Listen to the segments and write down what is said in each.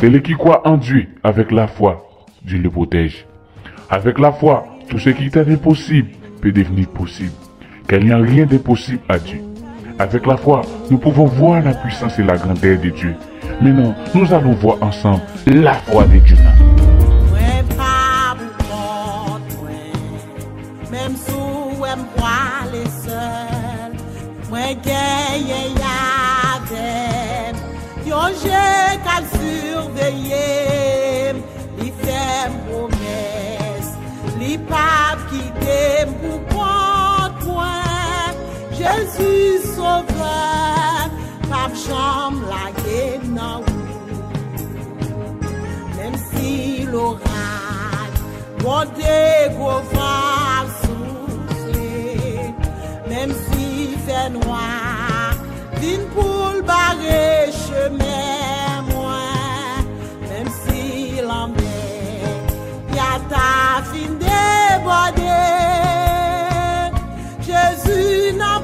Celui qui croit en Dieu avec la foi, Dieu le protège. Avec la foi, tout ce qui était impossible peut devenir possible, car il n'y a rien d'impossible à Dieu. Avec la foi, nous pouvons voir la puissance et la grandeur de Dieu. Maintenant, nous allons voir ensemble la foi de Dieu. Jésus sauveur, par chambre la guerre non. Même si l'orage, mon dégoût va souffler, même si fait noir, d'une poule barrée chemin moins, même si l'embête, y'a ta fin débordée, Jésus n'a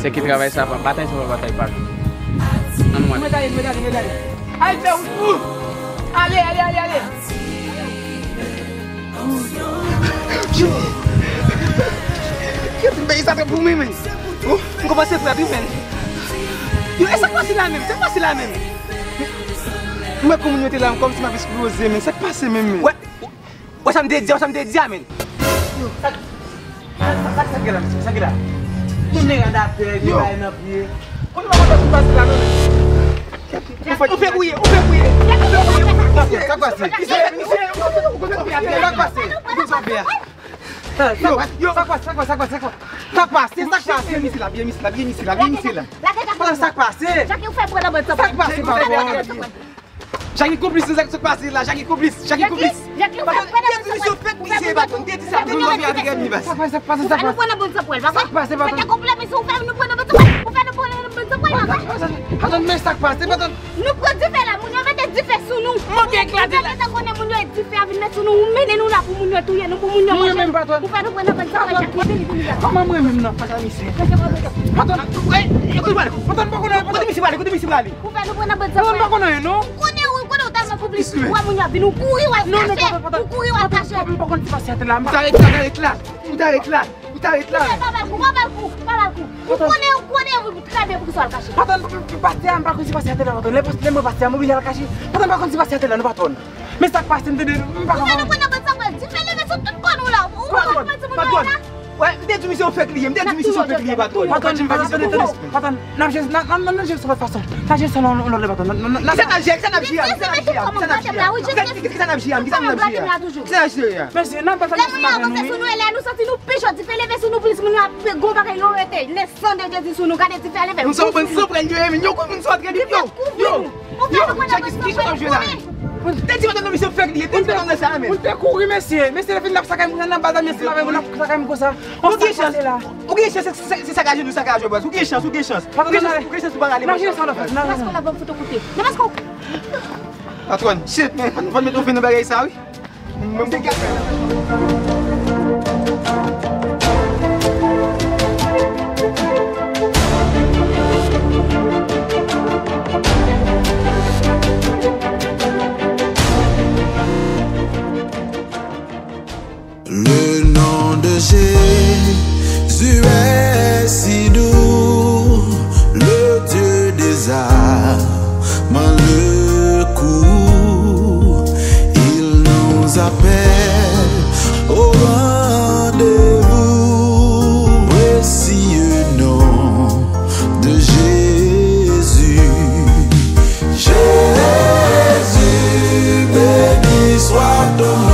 c'est qui travaille ça pour bataille, c'est pour bataille pas. Allez, allez. Qu'est-ce que tu fais ça pour moi, mais on commence à frapper, mais c'est pas si la même, c'est pas si la même. Ma communauté là, comme si m'avait explosé, mais c'est pas si même. Ouais, ça me dédie, mais. Ça, on ne regarde pas les gens. On ne va pas se passer là. On fait couiller. Ça passe. Non, on dit, le nom de Jésus est si doux, le Dieu des armes en le cou. Il nous appelle au rendez-vous, précieux nom de Jésus. Jésus, béni soit ton nom.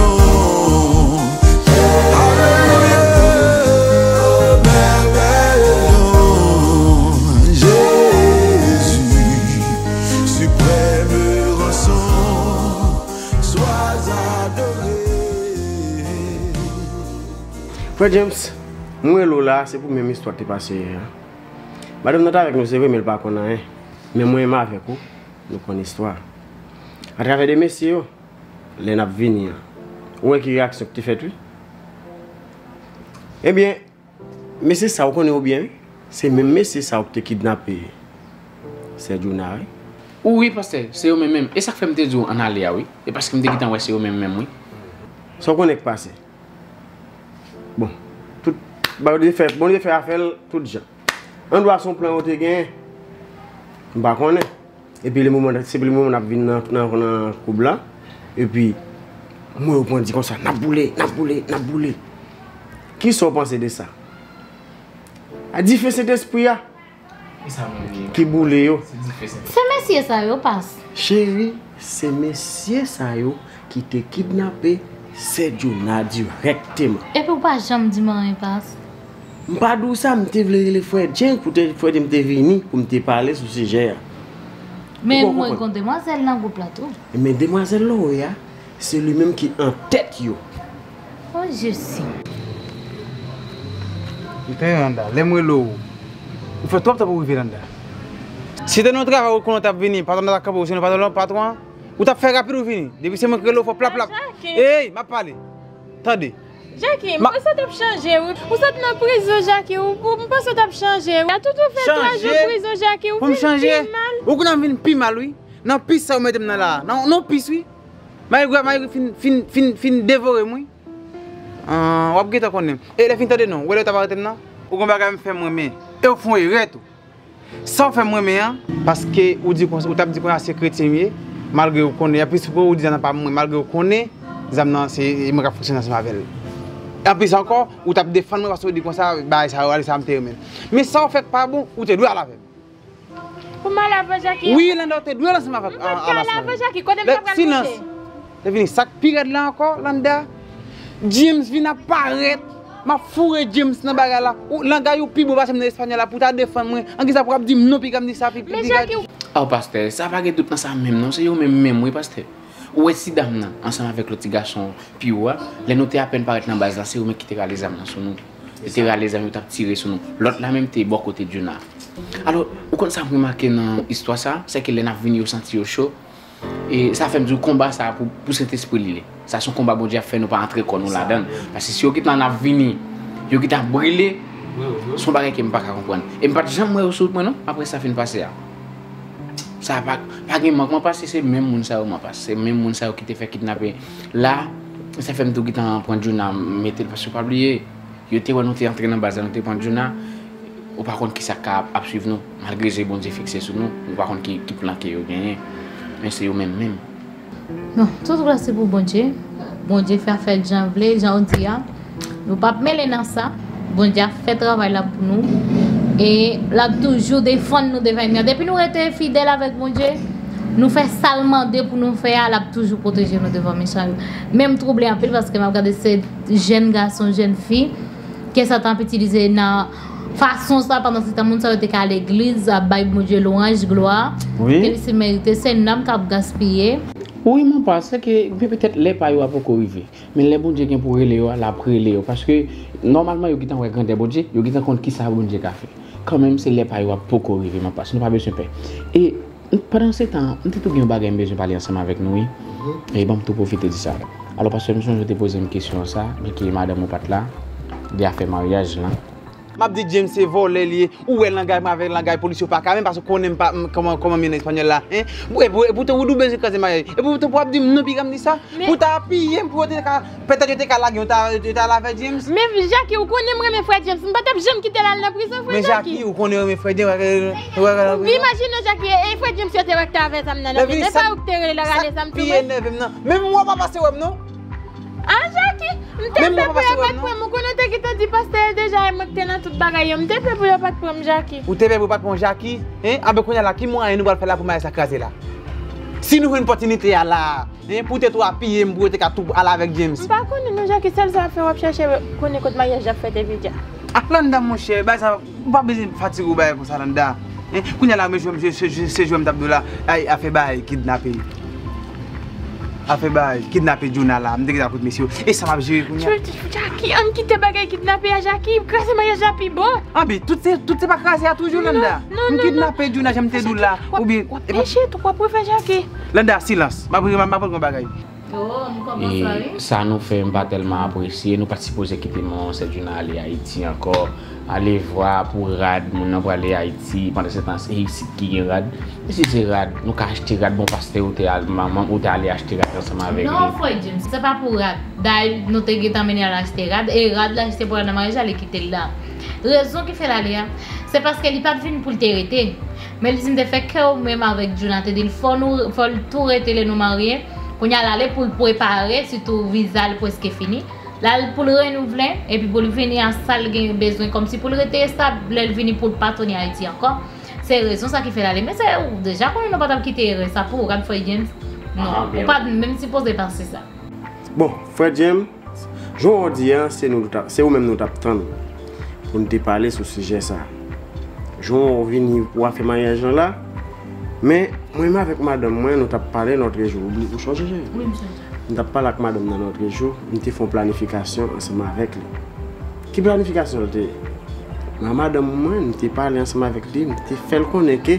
Frère James, moi Lola, c'est pour même histoire qui est passée. Madame Nata avec nous, c'est vrai, mais elle ne pas connaît. Mais moi, Emma avec vous, nous connaissons l'histoire. À travers des messieurs, les gens viennent. Où est qui réaction que tu fais? Eh bien, mais c'est ça qu'on est bien. C'est même messieurs ça qui kidnappé. C'est Jonah. Oui, pasteur, c'est eux même. Et ça fait me dire en aller oui. Et parce que me dit que c'est eux même oui. Ça qu'on est passé. Bon, tout bah bon de faire affaire tout gens. On doit son plan au te gain. Bah connaît. Et puis le moment c'est le moment on a vinn dans couple là et puis moi on dit comme ça n'a boulé. Qui sont pensé de ça? A dit fait cet esprit là. Qui boulé yo? C'est monsieur ça yo passe. Chérie, c'est monsieur ça yo qui te kidnappé, c'est Jonah directement. Et pourquoi jamais dit moi passe? M'pas d'où ça me te vle le frère James pour te frère me te venir pour me te parler sur ce sujet. Mais moi quand demoiselle dans le plateau. Mais demoiselle Loya, c'est lui-même qui en tête yo. Oh je sais. Il faut trop pour vivre. Si tu as travail, tu as venu, pas de patron, ou tu as fait rapide ou venir. Depuis que tu as plap plap. Hey, je parle. Attendez. Jackie, pourquoi ça t'a changé? Pourquoi ça t'a prison, Jackie? Pourquoi ça t'a changé? Tu as tout fait 3 jours prison, Jackie. Pour me changer? Pourquoi tu as venu plus mal? Non, plus ça, vous mettez là. Non, plus oui. Je vais dévorer moi. Ah, tu as connu. Et les filles, tu as dit non. Où est-ce que tu as arrêté maintenant? Ou qu'on va faire moi mais au fond il reste sans faire moi mais parce que ou dit ou t'a dit qu'on a secrétaire malgré qu'on connaît puis ou dit n'a pas malgré qu'on connaît zam c'est il m'a fonctionné ensemble avec elle et puis encore ou t'a défendre parce que dit comme ça bah ça aller ça me termine mais ça fait pas bon ou tu dois aller avec pour mal avec Jackie oui là tu dois aller avec Jackie quand même pas silence tu venir sac pirate là encore là James vient apparaître. Ma fourré James dans bagala ou l'anga yo pi bo va en Espagne là pour ta défendre moi en qui ça pour dire non puis comme dit ça puis ah pasteur ça va que tout dans ça même non c'est yo même moi pasteur ou est si dame là ensemble avec l'autre garçon puis ouais les noter à peine paraître dans base là c'est eux qui te ra les âmes sur nous te ra les âmes t'a tiré sur nous l'autre là même t'es bon côté Jonah alors ou comme ça remarquer dans histoire ça c'est que les n'a venir au senti au chaud et ça fait du combat ça pour cet esprit. Ça son combat bon Dieu fait nous pas entrer comme nous là-dedans parce que si on quitte dans la venir, yo qui t'a brûlé, son bagage qui me pas comprendre. Et me pas jamais moi sur moi non, après ça fin passer. Ça pas gain manquement passer c'est même monde ça m'a passer, c'est même monde ça qui t'a fait kidnapper. Là, ça fait me tout qui t'a prendre Jonah mettre parce que pas oublier. Yo t'es on t'es entré dans base, on t'es prendre Jonah. Ou par contre qui ça cap à suivre nous malgré j'ai bon Dieu fixé sur nous, ou par contre qui planquer yo gagner. Mais c'est eux même. Non, tout cela c'est pour bon Dieu. Bon Dieu fait affaire de gens, les gens disent, nous ne pouvons pas mêler dans ça. Bon Dieu fait travail là pour nous. Et là toujours défendre nous devant nous. Depuis nous étions fidèles avec bon Dieu, nous faisons salement pour nous faire, là toujours protéger nous devant Michel. Même troublé un peu parce que je regarde ces jeunes garçons, jeunes filles, qui sont utilisés dans... façon ça pendant que tout le monde était à l'église à bailler mon Dieu l'orange gloire oui c'est mérité c'est une âme qui a gaspillé oui mon pense que peut-être les pas yo a pour corriger mais les bon Dieu qui pour les yo la prélé parce que normalement yo qui t'en grand des bon Dieu yo qui t'en compte qui ça bon Dieu qu'a fait quand même c'est les pas yo a pour corriger mon parce nous pas besoin peur et pendant ce temps on tout gain bagarre besoin parler ensemble avec nous et bon tout profiter de ça alors parce que je te poser une question ça mais que madame ou pas là il a fait mariage là. Je dis James c'est volé lié ou elle l'engagement avec l'engagement policier pas quand même parce qu'on n'aime pas comment bien espagnol là hein pour te doubler c'est casé mariage et pour te pas dire non puis comme dit ça pour t'appuyer pour peut-être que tu as lagué tu as lavé James mais Jackie ou connaît mes frères James on pas jamais quitter la prison frère mais Jackie ou connaît mes frères James imagine Jackie et frère James était avec ça maintenant c'est pas où tu es là regarder ça me même moi pas passer web non ah Jackie même moi pas passer web qui t'a dit pasteur déjà et maintenant tout bagaille on te fait pour pas prendre Jackie ou te fait pour pas prendre Jackie hein avec on là qui moi nous va faire là pour ça craser là si nous une opportunité là hein pour te toi payer pour te tout avec James pas connait non Jackie celle ça fait chercher connait côté mariage j'ai fait déjà Atlanta mon cher bah ça pas besoin fatigue ou bah comme ça là hein connait là monsieur c'est je me tape de là a fait bail kidnapper a fait kidnapper Jonala, me dire que monsieur et ça m'a joué pour Jackie, on quitte bagay kidnapper à Jackie, grâce à mariage à Pibo. Ah mais tout c'est pas grâce à toujours Landa. On kidnapper Jonala, j'aime te là ou bien péché tu quoi pour faire Jackie. Landa silence, m'a pas bagay. Et ça nous fait pas tellement apprécier, nous participons aux équipements, c'est d'une aller à Haïti encore, aller voir pour rad, nous allons aller à Haïti pendant ce temps, c'est ici qui est rad. Et si c'est rad, nous allons acheter rad, bon parce que tu es allé acheter rad ensemble avec nous. Non, Fred James, c'est pas pour rad. D'ailleurs, nous t'avons amené à acheter rad, et rad là, c'est pour la mariage, elle quitter là. La raison qui fait l'aller, c'est parce qu'elle n'est pas venue pour t'arrêter. Mais elle dit que même avec Jonathan, il faut tout arrêter, nous marier. On y allait pour le préparer, surtout visa presque fini. Là, pour le renouveler et puis pour le venir en salle, il y a besoin comme si pour le rester stable, il venir pour le patronner Haïti encore. C'est raison ça qui fait l'aller. Mais c'est déjà qu'on n'a pas quitté ça pour regarder Fred James. Non, on pas même si poser penser ça. Bon, Fred James, aujourd'hui, c'est vous-même nous t'attendre pour nous parler sur ce sujet ça. Je on venir pour faire mariage là. Mais moi-même avec madame, moi, nous avons parlé notre jour. Oublie, vous changez. Oui, monsieur. Nous avons parlé avec madame dans notre jour. Nous avons fait une planification ensemble avec lui. Quelle planification était? Madame, moi, nous avons parlé ensemble avec lui. Nous avons fait le connaître que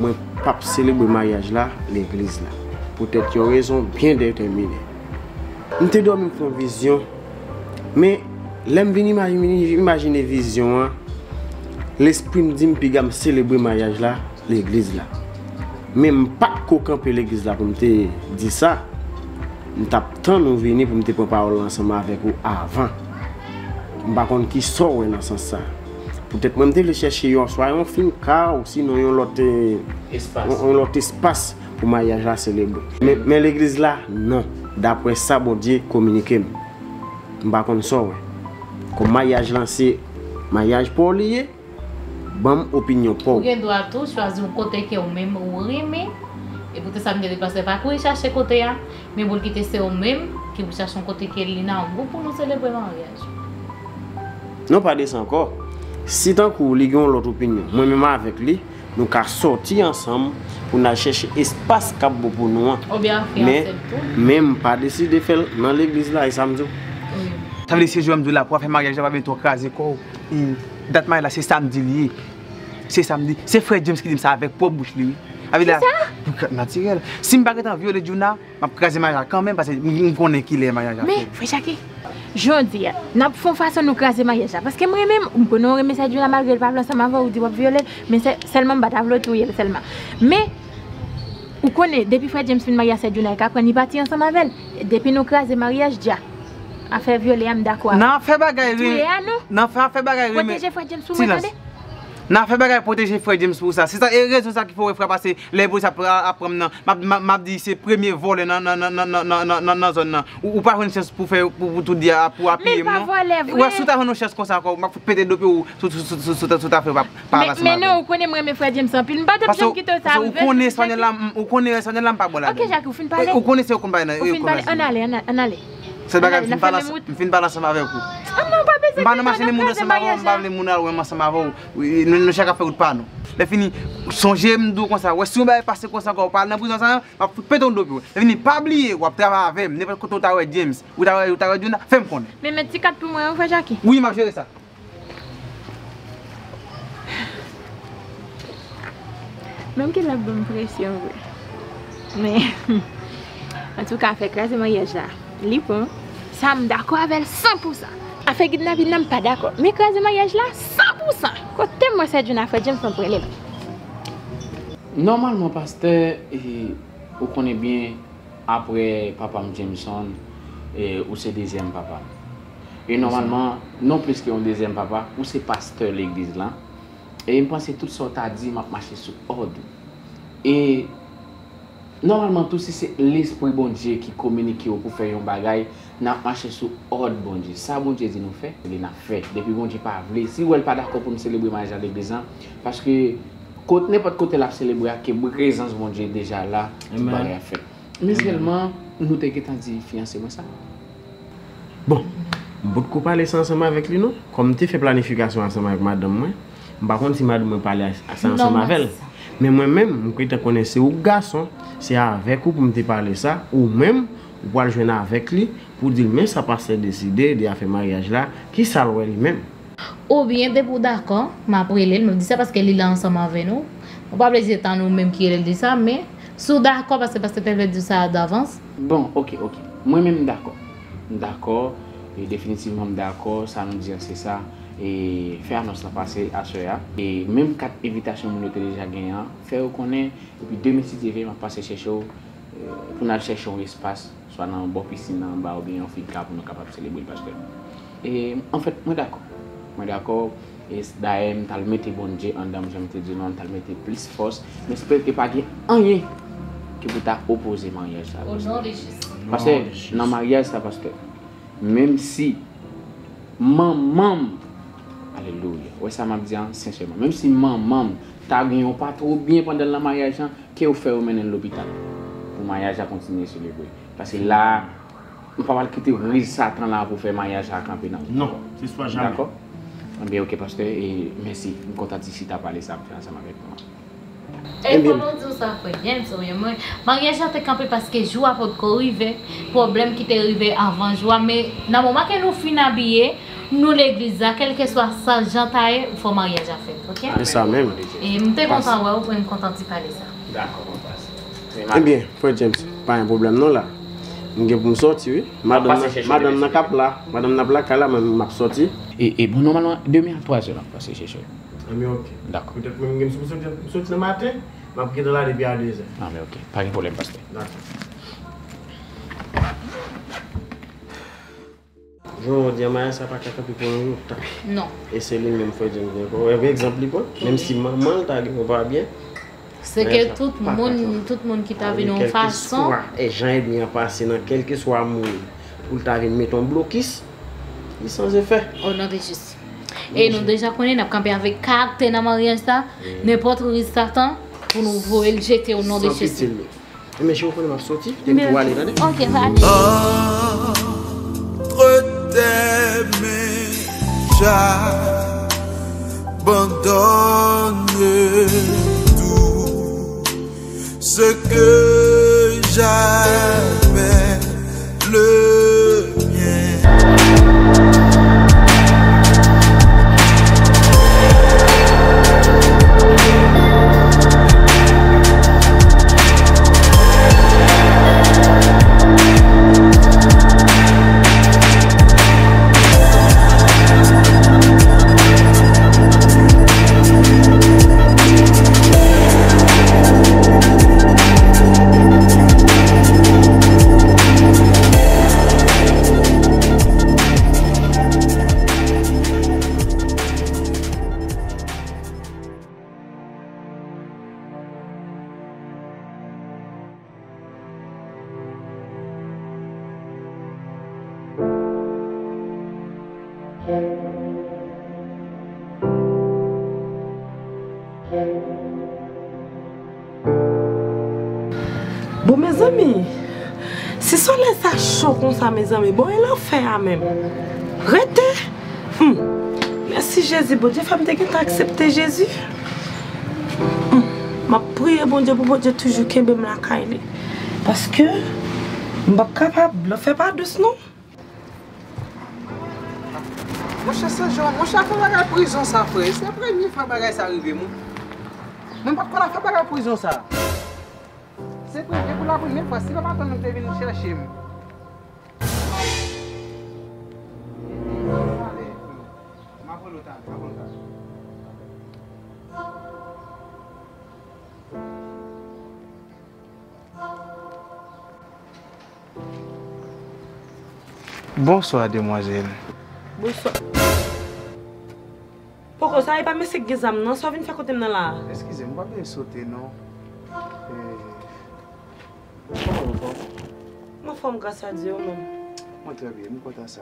moi, pas célébrer le mariage là, l'église là. Peut-être qu'il y a une raison bien déterminée. Nous avons dormi pour une vision. Mais l'aime bien imaginer vision. L'esprit me dit que nous célébrer le mariage là, l'église là. Même pas qu'aucun peu l'église là pour me dire ça, nous t'attendons nous venir pour me préparer ensemble avec vous avant. On va qu'on qui sort dans ce sens. Peut-être même de le chercher soit un film car ou sinon un autre espace pour mariage là célèbre. Mais l'église là non. D'après ça bon Dieu communiquer. On va qu'on sort. Comme mariage lancé, mariage pour lier. Bonne opinion pour. Vous doit tout choisir un côté qui est au même ou remet et pour que ça me déplacer pas pour chercher côté là mais pour quitter c'est au même qui vous cherche un côté qui est lina en groupe pour nous célébrer mariage. Non pas descend encore. Si tant que les gens ont l'autre opinion, moi même avec lui, nous ca sortir ensemble pour nous chercher espace cap pour nous. Mais même pas décider de faire dans l'église là et samedi. Ça veut dire si je me dis là pour faire mariage, je vais bientôt craser quoi. Date là c'est samedi. C'est samedi. C'est Fred James qui dit ça avec propre bouche lui. Avec la naturel. Si je ne suis pas violé Juna, je vais craser mariage quand même parce que je connais qui est mariage. Mais Fred Jackie, je dis, nous faisons façon de craser mariage parce que moi même, je connais le message de la malgré le Pablo ça m'a dit pas violer, mais c'est seulement batavlo tout seulement. Mais vous connaissez depuis Fred James fin mariage c'est Juna, après ni parti ensemble avec elle. Depuis nous craser mariage déjà. A fait violer, je suis d'accord. Non, fait bagaille. Non, fait bagaille. Protéger Fred James pour ça. Non, fait bagaille protéger Fred James pour ça. C'est ça, et raison ça qu'il faut faire passer les bourses après apprendre. M'a dit c'est premier vol dans la zone. Ou pas une chance pour faire pour tout dire pour appuyer. Mais pas voler. Ou si tu as une chance comme ça, m'a pété deux ou tout à fait pas. Mais non, on connaît mes Fred James sans pile. Pas de personne qui te ça. On connaît son lame, on connaît son lame pas bon. OK, Jacques, vous finissez parler. On connaît ce combat. On allait. C'est pas grave, je ne finis pas ensemble avec vous. Ah non, pas besoin de ça. Lipo, ça me d'accord avec 100%. Avec Guidnavi, je ne suis pas d'accord. Mais quand je mariage là, 100%. Quand moi c'est d'une affaire, je me sens prêt. Normalement, pasteur, vous connaissez bien après papa Jameson, ou c'est deuxième papa. Et normalement, non plus qu'un deuxième papa, ou c'est pasteur l'église là. Et je pense que tout ça a dit, je marche sous ordre. Et normalement, tout si c'est l'esprit bon Dieu qui communique pour faire un bagage, n'a marché sous ordre bon Dieu. Ça, bon Dieu dit nous fait, il l'a fait. Depuis bon Dieu pas voulu. Si vous n'êtes pas d'accord pour célébrer le mariage à l'église, parce que n'importe côté la célébrer, que la présence bon Dieu déjà là, tout bagage à faire. Mais seulement, nous t'es dit, fiancé moi ça. Bon, beaucoup parler ensemble avec lui, non? Comme tu fais planification ensemble avec madame, par contre, si madame parle ensemble avec elle. Mais moi-même, je connais ces garçons, c'est avec vous pour me parler ça, ou même ou pas le joindre avec lui pour dire mais ça passe décider de faire mariage là qui ça lui-même. Ou bien de pour d'accord, m'a prélé, me dit ça parce qu'elle est là ensemble avec nous. On pas plaisir tant nous même qui elle dit ça mais sous d'accord parce que elle dit ça d'avance. Bon, OK. Moi même d'accord. D'accord et définitivement d'accord, ça nous dit c'est ça. Et faire annonce la passé à cela et même 4 invitations nous déjà gagné faire reconnaître et puis 2006 m'a passé chercher pour aller chercher un espace soit dans une bonne piscine en bas ou bien en finca pour nous capable célébrer le pasteur et en fait moi d'accord et d'ailleurs t'as le mettre bon Dieu en dame j'aime te dire non t'as le mettre plus force mais j'espère que pas qu'il y a rien qui peut t'opposer mariage ça parce que dans mariage ça parce que même si maman alléluia. Oui, ça m'a dit sincèrement. Même si maman t'a gagné pas trop bien pendant le mariage, qu'est-ce que fait au mener l'hôpital pour le mariage à continuer sur le bruit. Parce que là, on ne peut pas quitter le risque Satan là pour faire mariage à camper. Non, ce soit jamais. D'accord. Bien, OK, pasteur, et merci. Je suis content si tu as parlé ça ensemble avec moi. Et comment dire ça fait bien, moi. Mariage a été campé parce que jour après arrivé, problème qui t'est arrivé avant jour, mais dans le moment que nous finissons habillés, nous l'église, quel que soit ça, j'entends, il faut mariage à faire, OK? C'est ça même. Et je suis content, ouais, vous pouvez me contenter de parler ça. D'accord, on passe. Eh bien, frère James, pas un problème non là. Je vais sortir, madame Nakap là, madame Nablaka là, je vais sortir. Et bon, normalement, 2 à 3 heures, on va passer chez eux. Ah mais OK. D'accord. Peut-être même que je sortir le matin, je vais quitter là depuis à 2 heures. Ah mais OK, pas de problème, pasteur. D'accord. Je dis à ça pas quelqu'un qui pour nous. Non. Et c'est lui-même qui fait un exemple. Même si maman t'a dit qu'on va bien. C'est que tout le monde qui t'a vu de façon. Et j'ai bien passé dans quel que soit mon pour t'a vu mettre un blocus, il sans effet. Oh non, c'est juste. Et nous déjà connaissons, nous campé avec 4 dans le mariage, n'importe où Satan pour nous voler le jeter au nom de Jésus. Mais je vous connais ma sortie, je vais aller là. OK, va. T'aimer, j'abandonne tout ce que j'avais le mien. Bon mes amis, si ça les chaud comme ça mes amis, bon il en fait à même. Rete. Merci Jésus, bon Dieu, femme qui t'a accepté Jésus. Ma prière bon Dieu pour bon Dieu toujours qu'il me la caille. Parce que je ne suis pas capable de faire pas de ce nom. Mon cher Saint-Jean, mon cher fait la prison ça frère. C'est la première fois que ça arrive. Même pas qu'on a fait la prison ça. C'est pour la première fois, si papa nous venir nous chercher. Bonsoir, demoiselle. Bonsoir. Pourquoi ça n'est pas monsieur Guézam, non? Ça vient faire côté là. Excusez-moi, je vais sauter, non? Comment vous faites grâce à Dieu, non? Moi, très bien, je suis content de ça.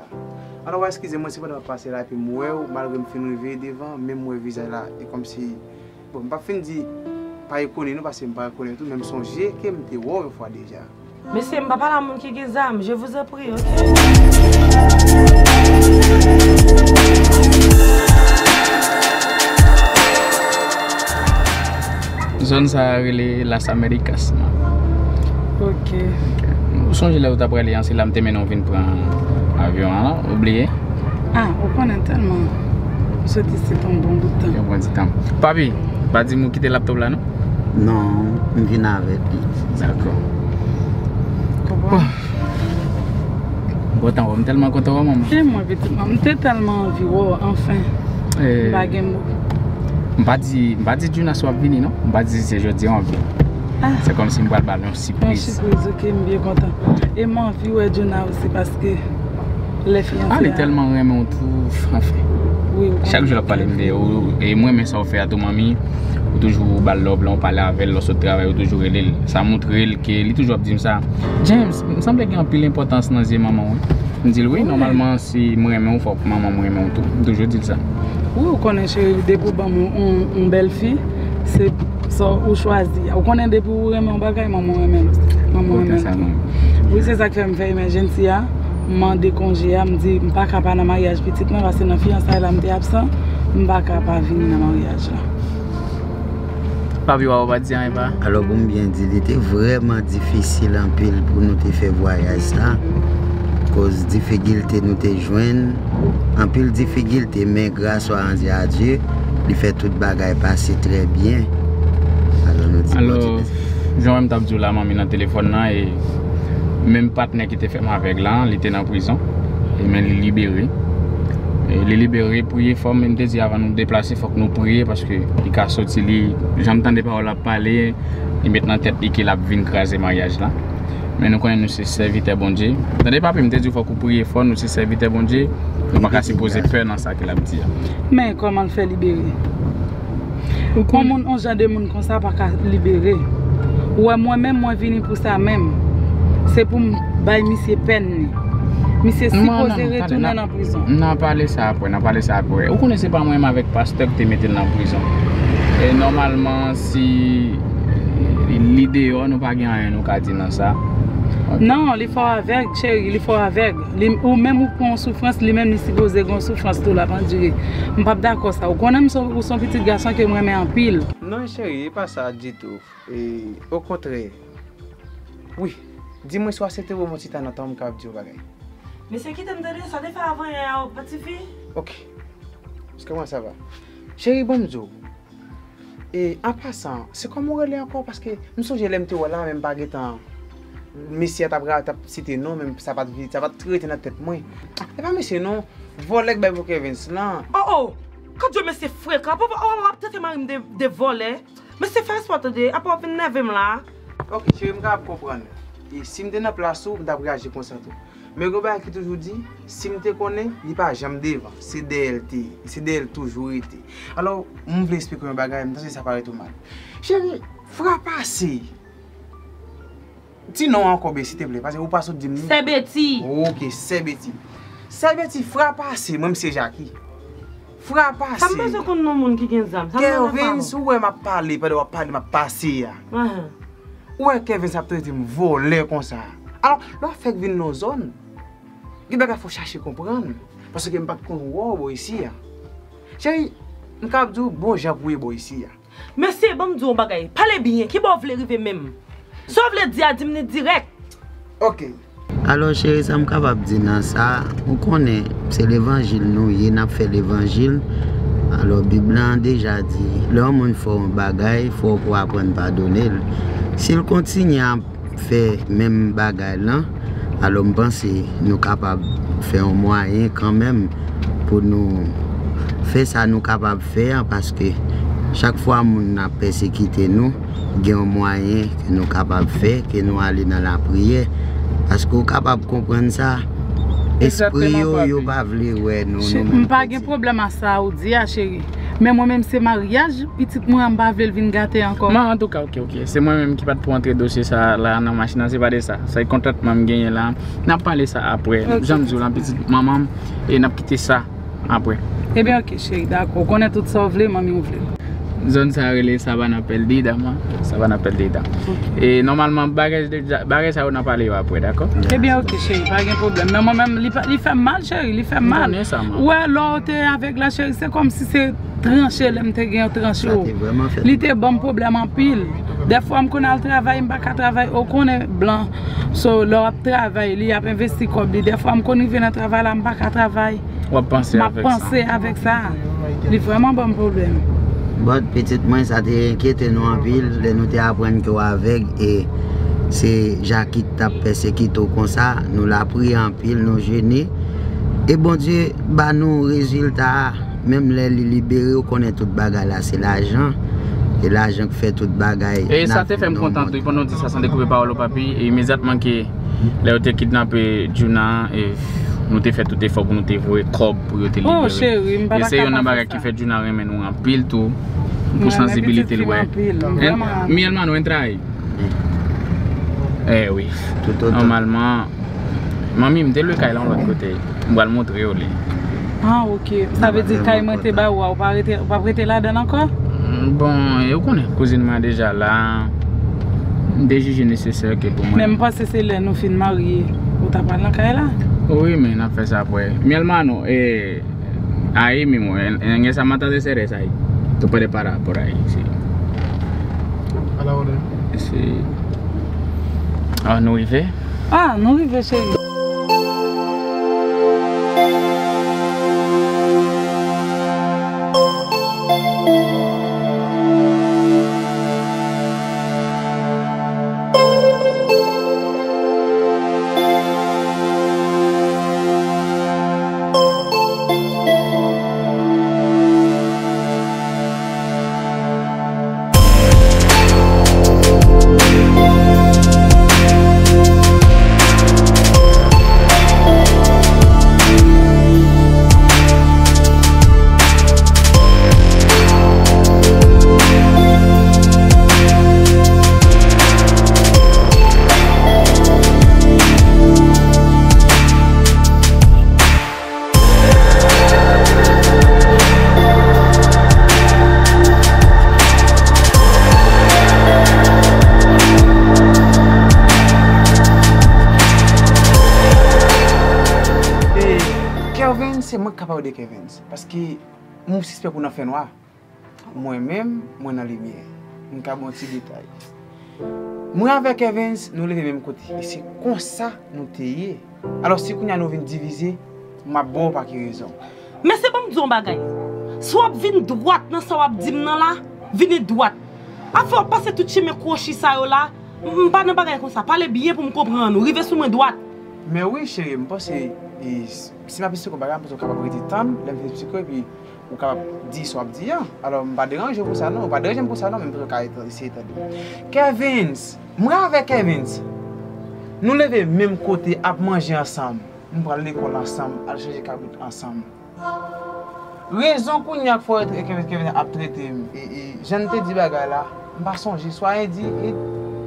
Alors, excusez-moi si vous avez passé là, puis moi, malgré que je me suis devant, même mon visage là, et comme si. Bon, je ne vais pas dire, pas reconnaître, parce que je ne vais pas reconnaître tout, même songer que je me suis ouvert une fois déjà. Mais c'est mon papa là, qui est Guézam, je vous en prie, OK? Zone Sahara, les Las Américas. OK. Vous songez là où t'as pris l'alliance, là où t'es maintenant venu prendre l'avion, là, oublié. Ah, vous prenez tellement. Vous sortez c'est un bon bout de temps. Un bon bout de temps. Papi, pas dit que quitter le laptop là, non? Non, je viens avec lui. D'accord. Comment? Bon temps, je suis tellement content, maman. Moi, je suis tellement envie, enfin. Je ne dis pas que tu n'as pas venu, non? Je ne dis pas que je dis en vie. C'est comme si je me balais une surprise. Une surprise, ok, je suis bien content. Et mon vie, ouais, je n'ai aussi parce que les fiancés. Ah, elle est tellement aimée, on trouve, enfin. Oui, chaque jour, je parle de vidéo. Et moi, je me fais à ton mamie. Toujours ballon blanc parler avec leur travail toujours ça montre qu'il toujours dit ça James il me semble qu'il y a un peu l'importance dans les maman me dit oui normalement si moi même faut maman moi même tout toujours dit ça oui on connaît chérie depuis on une belle fille c'est ça on choisit on connaît depuis vraiment bagaille maman même oui c'est ça que me fait emergency a m'en décongé me dit pas capable dans mariage petite non parce que dans fiançailles là me dit absent pas capable venir dans mariage là. Alors, bon bien dit, il était vraiment difficile en pile pour nous faire voyager ça. Cause difficulté nous te joindre, en pile difficulté, mais grâce à Dieu, il fait toute bagaille passer très bien. Alors, nous disons. Alors, Jean-Même Tabdoula m'a mis dans le téléphone là et même partenaire qui était fermé avec là, il était en prison et même libéré. Et les libérer, prier, il faut même dire avant de nous déplacer, il faut que nous prions parce que les cas sortis, j'entends des paroles à parler, et maintenant, tête qu'il a vu une crasse de mariage là. Mais nous connaissons nos serviteurs bon Dieu. Dans les papiers, il me dit qu'il faut que nous prions fort, nos serviteurs bon Dieu. Nous ne pouvons pas se poser peur dans ça qu'il a dit. Mais comment le faire libérer? Comment on a des gens comme ça pour libérer? Ouais, moi-même, je suis venu pour ça même. C'est pour me bailler ces peines. Mais c'est supposé retourner en prison. Non, parlez ça après, non, parlez ça après. Vous connaissez pas moi-même avec pasteur qui te mettait en prison. Et normalement, si l'idée, on n'a pas gagné, nous avons dit dans ça. Non, il faut avec, chérie, il faut avec. Ou même en souffrance, lui-même, il supposé qu'on souffrance tout la pendurée. Je ne suis pas d'accord ça. Vous connaissez son petit garçon que moi-même en pile. Non, chérie, pas ça du tout. Et au contraire, oui, dis-moi soit c'était au moment où tu as entendu le cap du bagage. Mais c'est qui t'a donné ça de faire avant petite fille? Ok. Parce que moi ça va. Chérie, bonjour. Et en passant, c'est comme on relève encore parce que nous sommes les mêmes là, même pas guettant. Monsieur t'as cité non, même ça va te traiter dans tête moi. C'est pas monsieur non, voler ben pour Kevin là. Oh oh, quand je me suis frère, quand on va peut-être même de voler, mais c'est faire sport de après on never là. Ok, chérie, me comprendre. Et si me donne place où d'abord j'ai pensé tout. Mais Robert qui toujours dit, si je te connais, il n'y a pas jamais devant. C'est DLT. C'est DL toujours été. Alors, je vais expliquer un bagage, mais ça paraît tout mal. Chérie, frappe passer. Dis non encore, s'il te plaît, parce que vous passez au dîner. C'est bêtis. Ok, c'est bêtis. C'est bêtis, frappe passer, même si c'est Jackie. Frappe passer. Ça me passe contre nos monde qui gagne ça. Kevin, si vous avez parlé, pendant que vous avez parlé, vous avez passé. Ouais, Kevin, ça peut être volé comme ça. Alors, là, fait que dans nos zones. Il faut chercher à comprendre. Parce que je ne peux pas comprendre ici. Chérie, je ne peux pas dire bon, j'ai pour ici. Mais c'est bon, je ne parlez bien, qui va vous arriver même. Sauf le dire, direct. Ok. Alors, chérie, ça me capable de dire ça. On connaît, c'est l'évangile, nous, il a fait l'évangile. Alors, la Bible a déjà dit l'homme, il faut un bagage, il faut apprendre à pardonner. S'il continue à faire même bagage là, alors, je pense que nous sommes capables de faire un moyen quand même pour nous faire ça, nous sommes capables de faire parce que chaque fois que nous avons persécuté, nous avons un moyen que nous sommes capables de faire, que nous allons dans la prière. Parce que nous sommes capables de comprendre ça. Esprit, nous ne pas nous. Je n'ai pas de problème à ça, chérie. Mais moi-même, c'est mariage, petit moi, je ne vais pas venir gâter encore. Non, en tout cas, ok. C'est moi-même qui ne vais pas entrer dans le dossier là, dans la machine, c'est pas de ça. C'est le contrat que je gagne là. Je n'ai pas parlé ça après. J'aime dire la petite maman et je vais quitter ça après. Eh bien, ok, chérie, d'accord. On connaît tout ça, maman, on veut. Zone ça relève, ça va n'appelle Dida, moi. Ça va n'appelle Dida. Et normalement, bagage ça on n'a pas après, d'accord? Eh bien, ok, chérie, pas de problème. Mais moi-même, il fait mal, chérie, il fait mal. Ouais, là, tu es avec la chérie, c'est comme si c'est tranché, il était bon problème en pile. Des fois, je connais le travail, je ne peux pas travailler, je connais blanc. So, leur travail, il a investi comme lui. Des fois, je connais le travail, je ne peux pas travailler. Je pensais avec ça. C'est vraiment un bon problème. Bon, petitement, ça t'a inquiété nous en ville. Nous apprenons qu'avec et c'est Jacques qui t'a persécuté comme ça. Nous l'a pris en pile, nous gênés. Et bon Dieu, bah nous, résultat, même les libérés, on connaît toute bagarre là, c'est l'argent. Et l'argent qui fait toute bagarre. Et ça t'a fait me contenter. Pendant que ça s'est découvert par le papier, et immédiatement que les ont kidnappé Juna et nous avons fait tout effort pour nous dévouer corps pour nous libérer. Oh chérie, et c'est une bagarre qui fait Juna mais nous en pile tout pour sensibiliser le ouais. Mais elle nous travail. Eh oui. Normalement, mamie me dit le cas là de l'autre côté. On va le montrer au lit. Ah ok. Ça veut dire que monter bas ou pas prêter là dedans encore? Bon, je connais cousine m'a déjà là. Des juges nécessaires que pour moi. Même pas si c'est là nous fin mariés. Ou t'as pas l'encaille là? Oui, mais on a fait ça après. Mais hermano, ahí mismo, en esa mata de ceres ahí. Tú puedes parar por ahí, sí. A la hora. Sí. Ah, nous y vais? Ah, nous y vais chez nous. Parce que je suspecte qu'on a fait noir. Moi-même, moi dans la lumière. Je vais vous petit détail. Moi avec Evans, nous levons le même côté. Et c'est comme ça que nous sommes. Alors si nous avons divisé, je ne sais pas quelle raison. Mais c'est comme dire un bagage. Si vous venez droite, venez droite. Avant de passer tout chemin crochet, je ne vais pas faire comme ça. Parlez bien pour me comprendre. Rivez sur ma droite. Mais oui, chérie, je pense que. Si ma piste comparée, je suis capable de temps, et puis je suis capable de dire ce que je dis. Alors, je ne vais pas déranger pour ça, non. Je ne vais pas déranger pour ça, non, mais je vais essayer de Kevin, moi avec Kevin, nous levons le même côté à manger ensemble. Nous allons à l'école ensemble, à changer les ensemble. Raison pour laquelle il faut être Kevin à traiter. Je ne te dis pas là, je ne vais pas songer, soit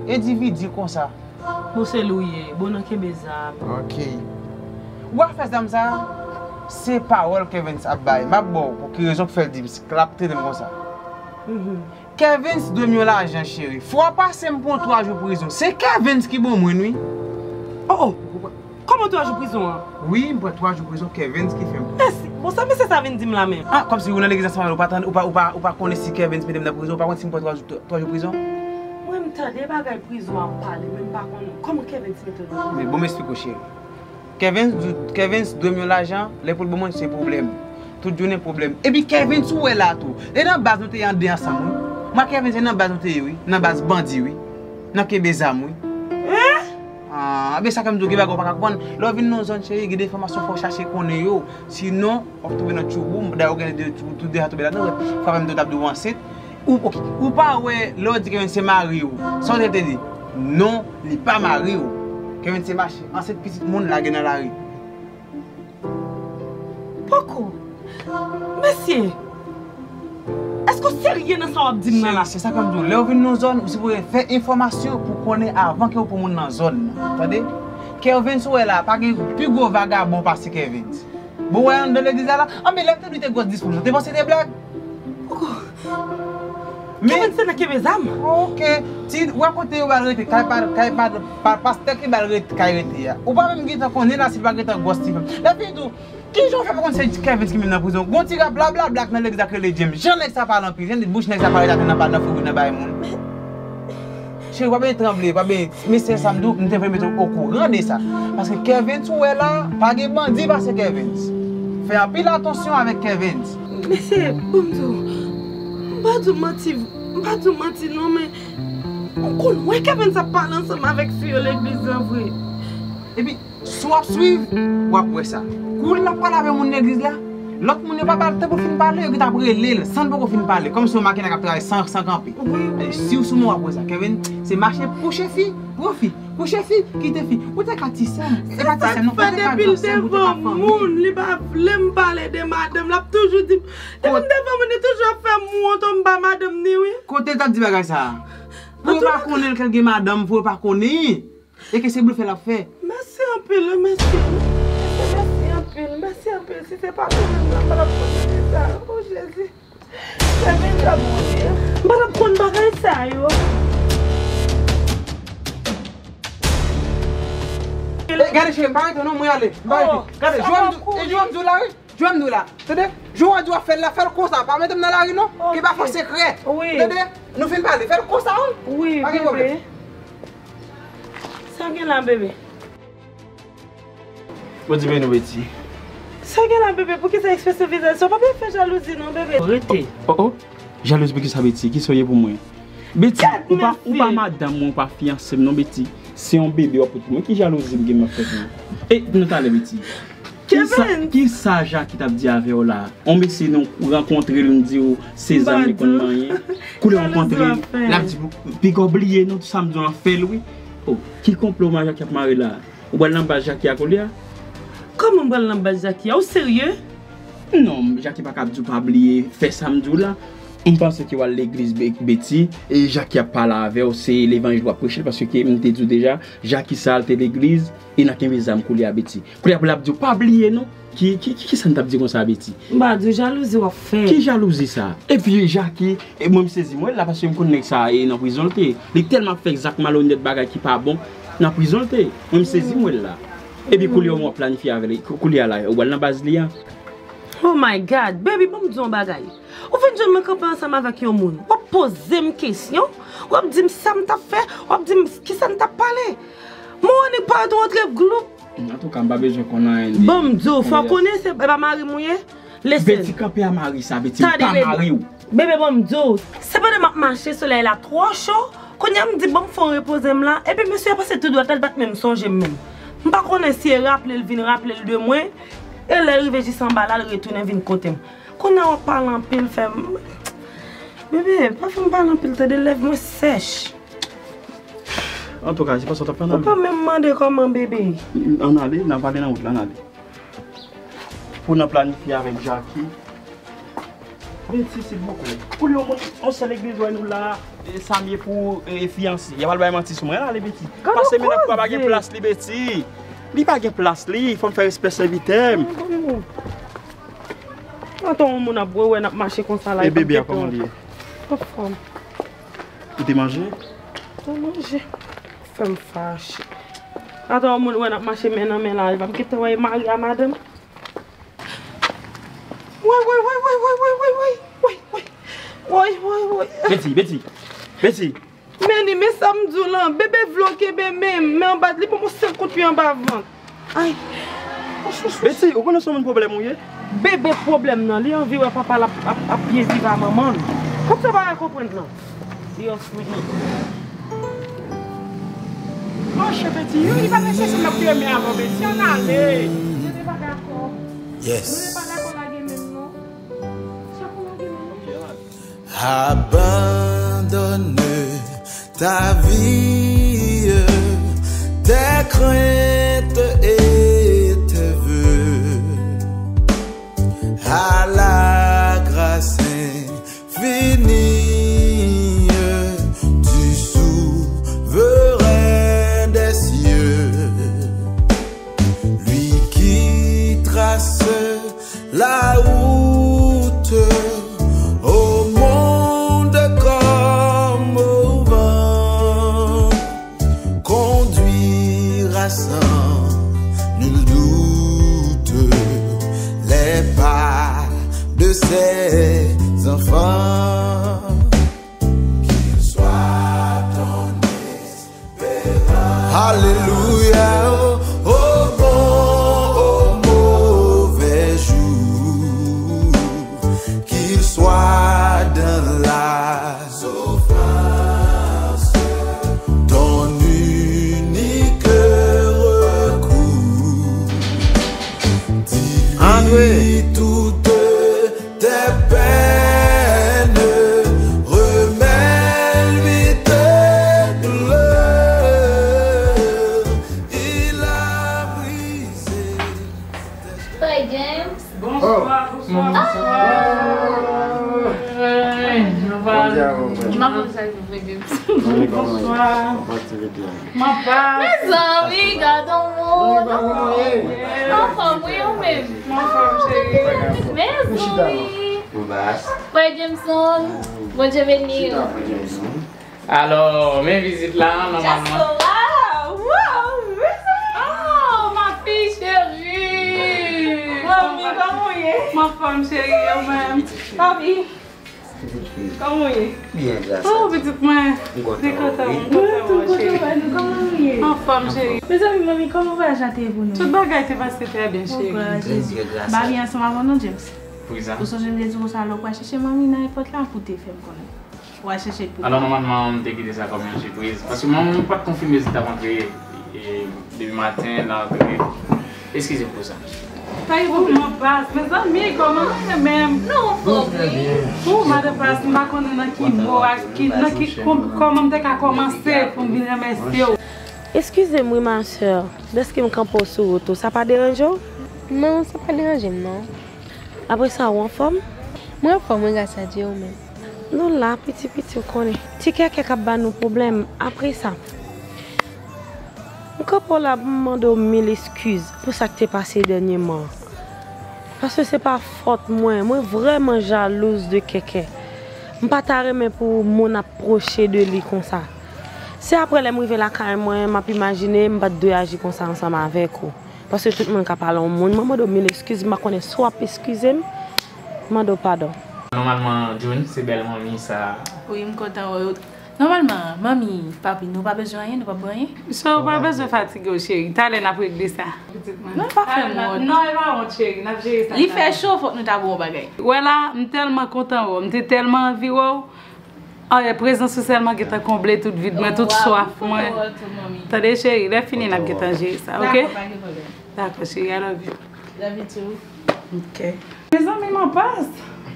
individu comme ça. Pour c'est loué, bon, ok, bizarre. Ok. Ou à faire ça, c'est parole Kevin a baillé. Ma bon, pour que les gens fassent des clapter de comme ça. Kevin doit mieux l'argent, chérie. Faut passer pour 3 jours de prison. C'est Kevin qui bon moi nuit. Oh, comment 3 jours de prison? Oui, pour 3 jours de prison, Kevin qui fait. Bon ça, mais c'est ça vient dire la même. Ah, comme si vous n'allez pas s'en aller ou pas connaître si Kevin met dans prison, ou pas contre si pour 3 jours de prison. Moi, je me tente des bagages prison à parler, même pas comment Kevin met dans. Mais bon, m'explique chérie. Kevin donne l'argent, les problèmes c'est problème. Tout journée problème. Et puis Kevin tout est là tout. Et dans base nous t'es en deux ensemble. Moi Kevin c'est dans base nous t'es oui, dans base bandit oui, dans kebezam oui. Ah, mais ça comme tu dis bagarre pas comprendre. Là vient nous zone chérie, des informations faut chercher qu'on est yo. Sinon on trouve notre chou, d'ailleurs organiser tout déjà tomber là. Faut même de table devant site ou pas ouais, l'autre dit Kevin c'est marié ou. Sans te dire non, il pas marié ou. Kevin s'est marché en cette petite monde là dans la rue. Pourquoi? Monsieur, est-ce que c'est rien dans ça que vous là? C'est ça comme nous. Là, on vient dans la zone où vous pouvez faire information pour connaître avant que vous puissiez dans la zone. Attendez? Kevin, vous là, pas de plus gros vagabond parce que Kevin. Vous voyez, dans l'église là, ah mais là, vous avez 10%. Vous pensez des blagues? Pourquoi? Mais c'est que mes âmes. OK. Si vous côté vous arrêter par pasteur qui va arrêter. Ou pas même guitar qu'on est là si pas guitar gosti. La vie tout. Qui j'en fait comme c'est Kevin qui met en prison. Gon tira bla bla bla dans l'exacte les James. J'en laisse ça parler en prison, bouche laisse ça parler dans pas dans fougou dans baï monde. chérie, pas bien trembler, pas bien. Mais c'est Samdou, nous devons mettre au courant de ça. Parce que Kevin, tu es là, pas de bandit, parce que Kevin. Fais un peu attention avec Kevin. Mais c'est Boumdou. Pas de mentir, pas de mentir, non, mais. On connaît Kevin, ça parle ensemble avec Fio, l'église, en vrai. Et puis, soit suivre, ou après ça. Quand on parle avec mon église là, l'autre monde n'est pas parlé pour finir parler, il t'a brûlé, sans pour finir parler, comme si on marquait un travail sans camper. Si vous soumettez après ça, Kevin, c'est marcher pour chef fille, pour fille, pour chef fille, quitter fille. Où t'es catissé? C'est pas ça, non? Pas depuis devant monde, il va me parler de madame, l'a toujours dit. Devant monde, toujours fait moi tombe bas madame ni oui. Côté t'as dit bagage ça. Pour pas connaître quelqu'un madame, pour pas connaître. Et que c'est bluffé la fait. Merci un peu, le merci. Merci un peu, si c'est pas comme ça, je ça. Oh Jésus, ça vient de mourir. Je vais prendre bagaille ça, yo. Regardez, je vais me aller. Regardez, je vais me là. Je dois faire comme ça, pas mettre dans la rue, non? Qui va faire secret. Oui. Nous finissons parler, faire comme ça, oui, pas de problème. Ça vient là, bébé. Vous dites bien, nous, Betty. Ça vient là, bébé, pour que ça exprime ce visage. Ça ne va pas faire jalousie, non, bébé. Arrêtez. Oh, jalousie pour que ça, Betty. Qui soyez pour moi? Betty, ou pas madame, ou pas fiancée, non, Betty. C'est un bébé, ou pour moi. Qui jalousie pour que me fasse? Et nous, t'allez, Betty. Qui ça, Jacques, qui t'a dit avec vous là? On me dit, nous, rencontrer, nous dit, ces amis, qu'on n'a rien. Qu'on rencontrer, là, puis qu'on oublie, nous, tout ça, nous, on fait, oui. Oh, qui complot, Jacques, qui a marié là? Ou bien, l'emballage, Jacques, qui a collé là? Comment on va l'emballer Jackie? Au sérieux? Non, Jackie n'a pas oublié de faire samedi là. On pense qu'il va à l'église Betty et Jackie a parlé avec eux, c'est l'évangile doit prêcher parce que on t'a dit déjà, Jackie salte l'église et n'a qu'un visage coulé à Betty. Coulé à Betty, pas oublier non? Qui ça t'a dit comme ça Betty? Bah de jalousie ou faire. Qui jalousie ça? Et puis Jackie, et moi me saisis moi là parce que me connais ça et dans prison il est tellement fait Jacques malhonnête bagage qui pas bon, dans prison moi me saisis moi là. Et puis, on va planifier avec les coulis à la base. Oh my god, baby, bon, me dis un bagage. Ou fait, je me compare ensemble avec un monde. On pose une question. On me dit, ça me t'a fait. On me dit, qui ça me t'a parlé. Moi, on n'est pas dans le groupe. En tout cas, je connais. Bon, me dis, il faut connaître ce mari mouillé. Laissez. Petit campé à Marie, ça, petit campé à Marie. Bébé, bon, me dis, c'est pas de marcher, soleil là trop chaud. Quand on me dit, bon, il faut reposer là. Et puis, monsieur, parce que tout doit être même songe même. Je ne sais pas si elle rappelle, elle vient rappeler de moi. Elle arrive et s'en bat, elle retourne et vient côté. Quand on parle en pile, fait. Bébé, pas fait parler en pile, t'as des lèvres sèches. En tout cas, je ne sais pas si tu as pas en aller. On peut même demander comment bébé. On allait, on va aller dans l'autre, on allait. Pour nous planifier avec Jackie. Mais si c'est beaucoup. Pour nous, on sait l'église où nous là. Samedi pour fiancé. Il y a pas de mentir sur moi là les petits. Parce que maintenant on pas gagne place les petits. Il pas gagne place li, il faut faire respect serviteur. Attends, mon abou ouais n'a marché comme ça là. Et bébé a commandé. Pourquoi? Tu t'es mangé? Tu mangé. Femme fâche. Attends, mon ouais n'a marché maintenant mais là, il va me quitter ouais Marie à madame. Ouais. Betty. Mais ça me dit là, bébé bloqué, même, mais en bas de lui, pour moi, 50 pieds en bas avant. Aïe. Betty, vous connaissez mon problème, oui? Bébé, problème, non, lui, on vit où papa a pied vivre à maman. Comment ça va comprendre, non? Si on se dit. Moche, Betty, il va me chercher ma première mère avant, Betty, on a allé. Je n'ai pas d'accord. Yes. Abandonne ta vie, tes craintes et tes vœux à la grâce infinie du souverain des cieux, lui qui trace la route. Conduire à ça. Alors, mes visites là, normalement. Oh, ma fille chérie. Ma femme chérie, moi-même. Papi. Comment est? Bien, grâce. Oh, petite main. Comment est? Ma femme chérie. Mes amis, mamie, comment va acheter pour nous? Tout le bagage s'est passé très bien, chérie. Bien, grâce. Maman, James. Oui, ça. Vous savez, je vous salue pour acheter mamie n'importe là pour te faire connaître. Alors normalement on t'a quitté ça comme une surprise parce que moi on n'a pas confirmé cette rentrée demain matin là. Excusez-moi pour ça. Pas eu mon passe, mes amis comment on même. Non, faut bien. Pour madame passe, m'a connait qui beau, qui comment t'as commencé pour venir merci. Excusez-moi ma soeur, est-ce que me campo sur auto, ça pas dérangeant? Non, ça pas dérangeant non. Après ça on forme. Moi en forme grâce à Dieu même. Non là, petit, on connaît. Si quelqu'un a nos problèmes, après ça. Encore pour la demander mille excuses pour ça que t'es passé dernièrement. Parce que c'est pas faute moi. Moi vraiment jalouse de quelqu'un. Je ne suis pas mais pour mon approcher de lui comme ça. C'est après les mouvements là quand moi, je m'imaginais, je vais deux agir comme ça ensemble avec vous. Parce que tout le monde qui parle au monde, je demande mille excuses, je connais soit excusez je demande pardon. Normalement, June, c'est belle mamie ça. Oui, je suis content. Normalement, mamie, papi, nous pas besoin de rien, nous pas besoin de rien. So, pas besoin de fatiguer, chérie. T'as l'air de régler ça. Non, pas fait moi. Non, elle va honte, chérie. Il fait chaud, faut que nous t'avons bagay. Voilà, je suis tellement content, je suis tellement envie. La présence seulement qui t'a comblé toute vide, mais toute soif. T'as chérie, il est fini, nous avons géré ça, ok? D'accord, chérie, alors. La vie, tout. Ok. Mes amis m'en passent.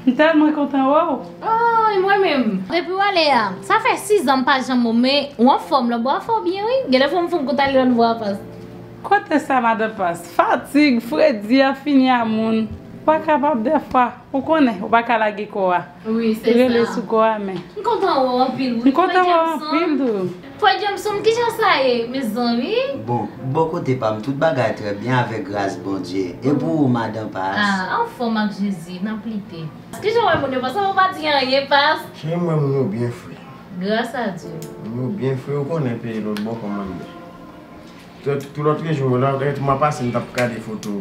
Je suis tellement content, wow! Oh, moi-même! Depuis où aller, ça fait 6 ans que je me mets en forme, je me bien, oui? Je me suis content de me voir. Quoi que ça m'a de passe? Fatigue, Freddy a fini à mon. Pas capable de faire. Vous connaissez, vous pas capable de faire. Oui, c'est ça. Je suis content, en pile. Je suis content, en pile. Toi, Jameson, qui j'en sais, mes amis? Bon, beaucoup de pommes, tout bagaille très bien avec grâce, bon Dieu. Et pour madame Passe? Ah, en forme avec Jésus, n'en plité. Est-ce que j'en ai pas ça, vous pas dire rien, Passe? Chez moi, nous bien fait. Grâce à Dieu. Nous bien fait, vous connaissez payer l'autre bon commandement. Tout l'autre jour, là, tu m'as passé une tape des photos.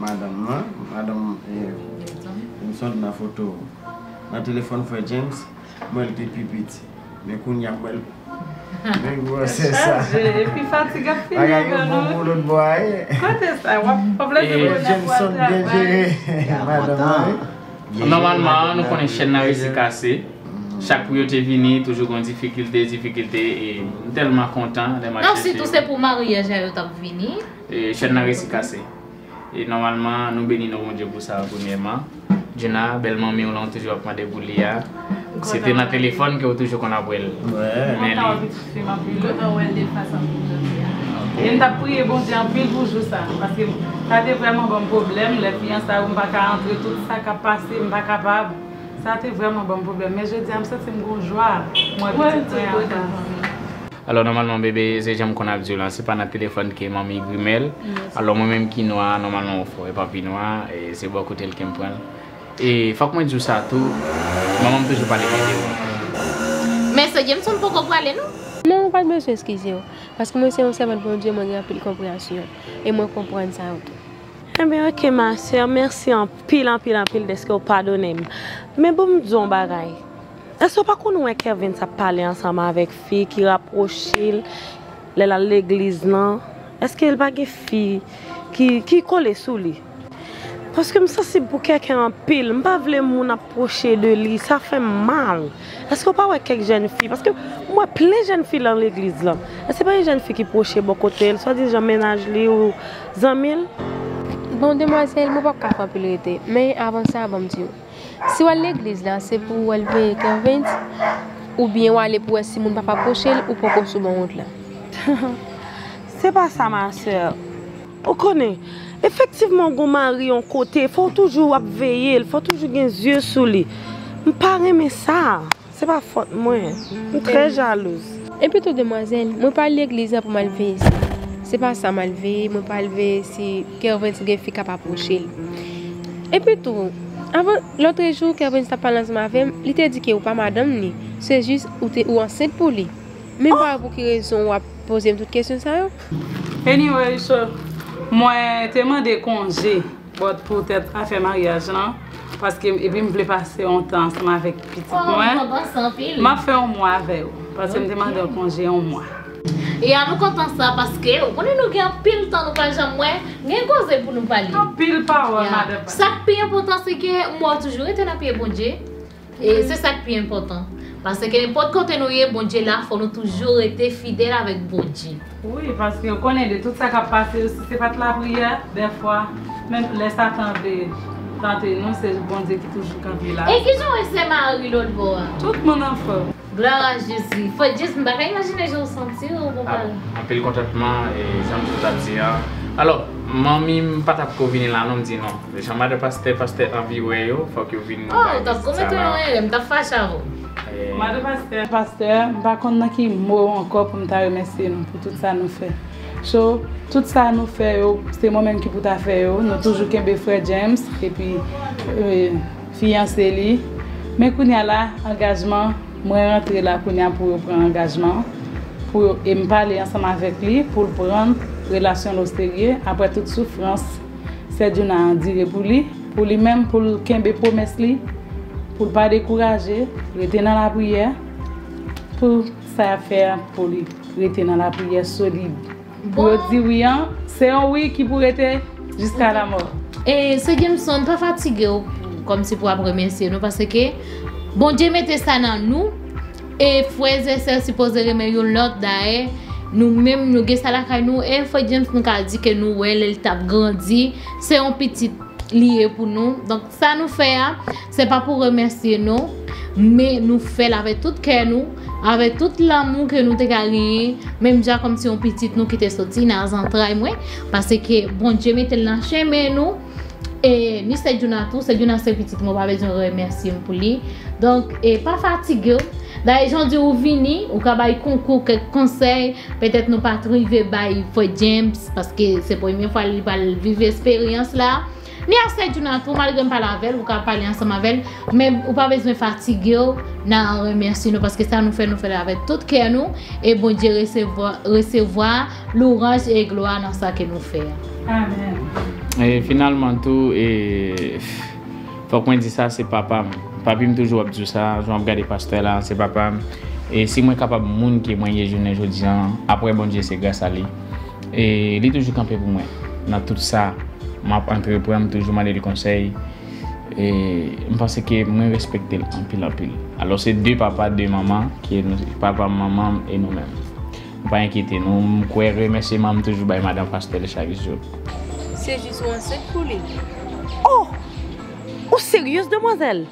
Madame, je me sens dans la photo. Mon téléphone fait James, moi je suis petit. Mais quand il y a moi, c'est ça. Et puis fatigué, fini. Qu'est-ce que ça? Jameson bien géré. Normalement, nous connaissons chaîne à risque cassé. Chaque période est venue, toujours en difficulté. Et nous sommes tellement contents de marcher. Non, si tout c'est pour mariage, je suis venu. Chaîne à risque cassé. Et normalement, nous bénissons Dieu pour ça, premièrement. Juna, belle mamie, on l'a toujours demandé pour l'IA. C'était dans le téléphone que vous toujours qu'on a vu. Mais on a envie de faire ma fille. On a envie de faire ça pour Dieu. Et on a prié bon Dieu en pile pour jouer ça. Parce que c'était vraiment bon problème. Les fiancés, on ne peut pas rentrer, tout ça qui a passé, on ne peut pas capable. Ça c'était vraiment bon problème. Mais je dis, ça c'est une bonne joie. Moi, je suis très. Alors normalement bébé, c'est jamais qu'on a vu là, c'est pas notre téléphone qui est mamie Grimel. Alors moi-même qui noir, normalement on fait papi noir et c'est beaucoup tel qui me prend. Et faut que moi dise ça tout, maman peut toujours parler vidéo. Mais ça Jameson pourquoi vous allez nous? Non, pas besoin d'excuser parce que moi c'est un servant bon Dieu, moi j'ai plus de compréhension et moi comprendre ça tout. Eh bien OK ma soeur, merci en pile de ce que vous pardonnez. Mais bon me disons bagaille. Est-ce pas qu'on nous Kevin ça parler ensemble avec fille qui rapproche l'église non? Est-ce qu'elle pas une fille qui colle sous lui? Parce que ça c'est pour quelqu'un en pile, je pas voulais mon approcher de lui, ça fait mal. Est-ce qu'on pas quelques jeunes filles parce que moi plein de jeunes filles dans l'église là. C'est pas une jeune fille qui proche bon côté, soit des gens ménage lui ou zamil. Bon demoiselle, moi pas capable de l'aider, mais avant ça bon Dieu. Si on l'église là, c'est pour élever Kevin ou bien on aller pour si mon papa proche ou pour qu'on se monte là. C'est pas ça ma soeur. On connaît. Effectivement, mon mari en côté, faut toujours veiller, il faut toujours avoir les yeux sur lui. Je ne pas aimer ça. Ce n'est pas faute moi. Je suis très jalouse. Et plutôt demoiselle, je ne vais pas à l'église pour m'élever ici. Ce n'est pas ça m'élever. Je ne vais pas élever si Kervin est capable de approcher. Et plutôt, avant l'autre jour, Kervin s'est parlé avec moi, il t'a dit que pas madame, c'est juste ou tu es enceinte pour lui. Même pas pour quelle raison on a posé toutes les questions. Anyway, moi, je demande des congés pour être à faire mariage. Parce que je voulais passer un temps ensemble avec petit moi. Je fais un mois avec eux. Parce que je me demande un congé un mois. Et nous comptons ça parce que nous avons pile de temps nous parler. Nous avons causé pour nous parler. Pile parole, madame. Ça qui est important, c'est que moi, toujours, je suis là pour bon Dieu. Et c'est ça qui est important. Parce que n'importe quand nous sommes bon Dieu, là, il faut nous toujours être fidèles avec bon Dieu. Oui, parce qu'on connaît de tout ça qui a passé aussi. C'est pas de la prière, des fois, même les Satan de. Nous, c'est le bon Dieu qui toujours campé là. Et qui sont ces maris l'autre bord? Tout le monde en fait. Gloire à Jésus. Il faut juste me imaginer, je sentir au bon moment. Appel complètement et ça me fait dire. Alors, mamie, je ne pas venir là, non, me dit non. Je suis un pasteur envie, il faut que vous veniez. Oh, donc, comment tu es? Je suis fâché. Je suis pasteur, je ne sais pas qui mot encore pour me remercier pour tout ça nous fait. So, tout ça nous fait, c'est moi-même qui peux faire. Nous avons toujours qu'un frère James et puis fiancé. Mais quand il y a l'engagement, moi je rentre là pour prendre l'engagement et me parler ensemble avec lui pour prendre relation au sérieux. Après toute souffrance, c'est Dieu a dit pour lui-même, pour qu'un promesse, pour ne pas décourager, rester dans la prière, pour ça faire pour lui, rester dans la prière solide. Pour dire oui, c'est un oui qui pourrait être jusqu'à la mort. Et ce Jameson, pas fatigué comme si pour remercier nous parce que bon Dieu mettait ça dans nous et frères et sœurs supposés remercier l'autre d'ailleurs nous-mêmes nous guetter la caille nous et frère James nous a dit que nous elle t'a grandi c'est un petit lié pour nous donc ça nous fait c'est pas pour remercier nous mais nous fait avec tout cœur nous. Avec tout l'amour que nous avons gagné, même déjà comme si on petit nous qui était sorti dans les entrailles, parce que bon Dieu mettait le chemin nous et ni c'est Dieu tout, c'est Dieu dans ce petit mot, pas besoin de remercier pour lui. Donc et pas fatigué. D'ailleurs, gens dit ou vini, ou qu'abaye concours quelques conseils, peut-être nous pas trouver bail for James parce que c'est pour première fois il va vivre expérience là. Ni assez du nature, malgré pas la veille, ou qu'on parle ensemble avec elle, mais on n'a pas besoin de fatiguer, on remercie nous parce que ça nous fait avec tout cœur nous et bon Dieu recevoir l'orange et gloire dans ça que nous faisons. Amen. Et finalement tout, et faut qu'on dise ça, c'est papa. Papa me toujours dit ça, je regarde les pasteurs là, c'est papa. Et si moi capable monde qui moi jeune aujourd'hui, après bon Dieu c'est grâce à lui. Et il est toujours campé pour moi dans tout ça. Je suis toujours demandé des conseils et je pense que je respecte en pile. Alors c'est deux papas, deux mamans, qui est papa, maman et nous-mêmes. Ne pas inquiéter, nous remercions toujours Madame Pasteur chaque jour. C'est juste un seul pour lui. Oh! Oh sérieuse demoiselle!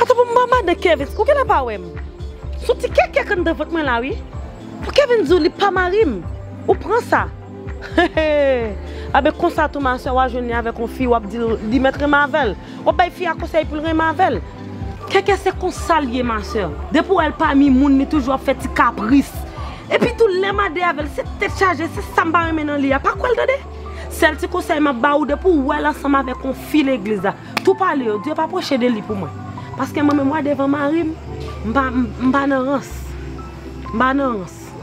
Attends pour maman de Kevin, où est-ce que tu es? Si tu es quelqu'un de votre main là, oui? Pour Kevin Zou, il n'est pas marié. Où prend ça? Avec constatation, je n'ai avec une fille, je dis mettre ma velle. Je pas fille à conseil pour le ma velle. Quelqu'un s'est consalié ma soeur. Depuis elle pas mis moun, toujours fait des caprices. Et puis tout le monde avec c'est chargé, c'est ça m'a remis dans le lit. Pas quoi le donner? Celle qui conseille ma baou de pour elle ensemble avec une fille l'église. Tout parler, Dieu pas proche de lui pour moi. Parce que moi devant Marie, m'banance.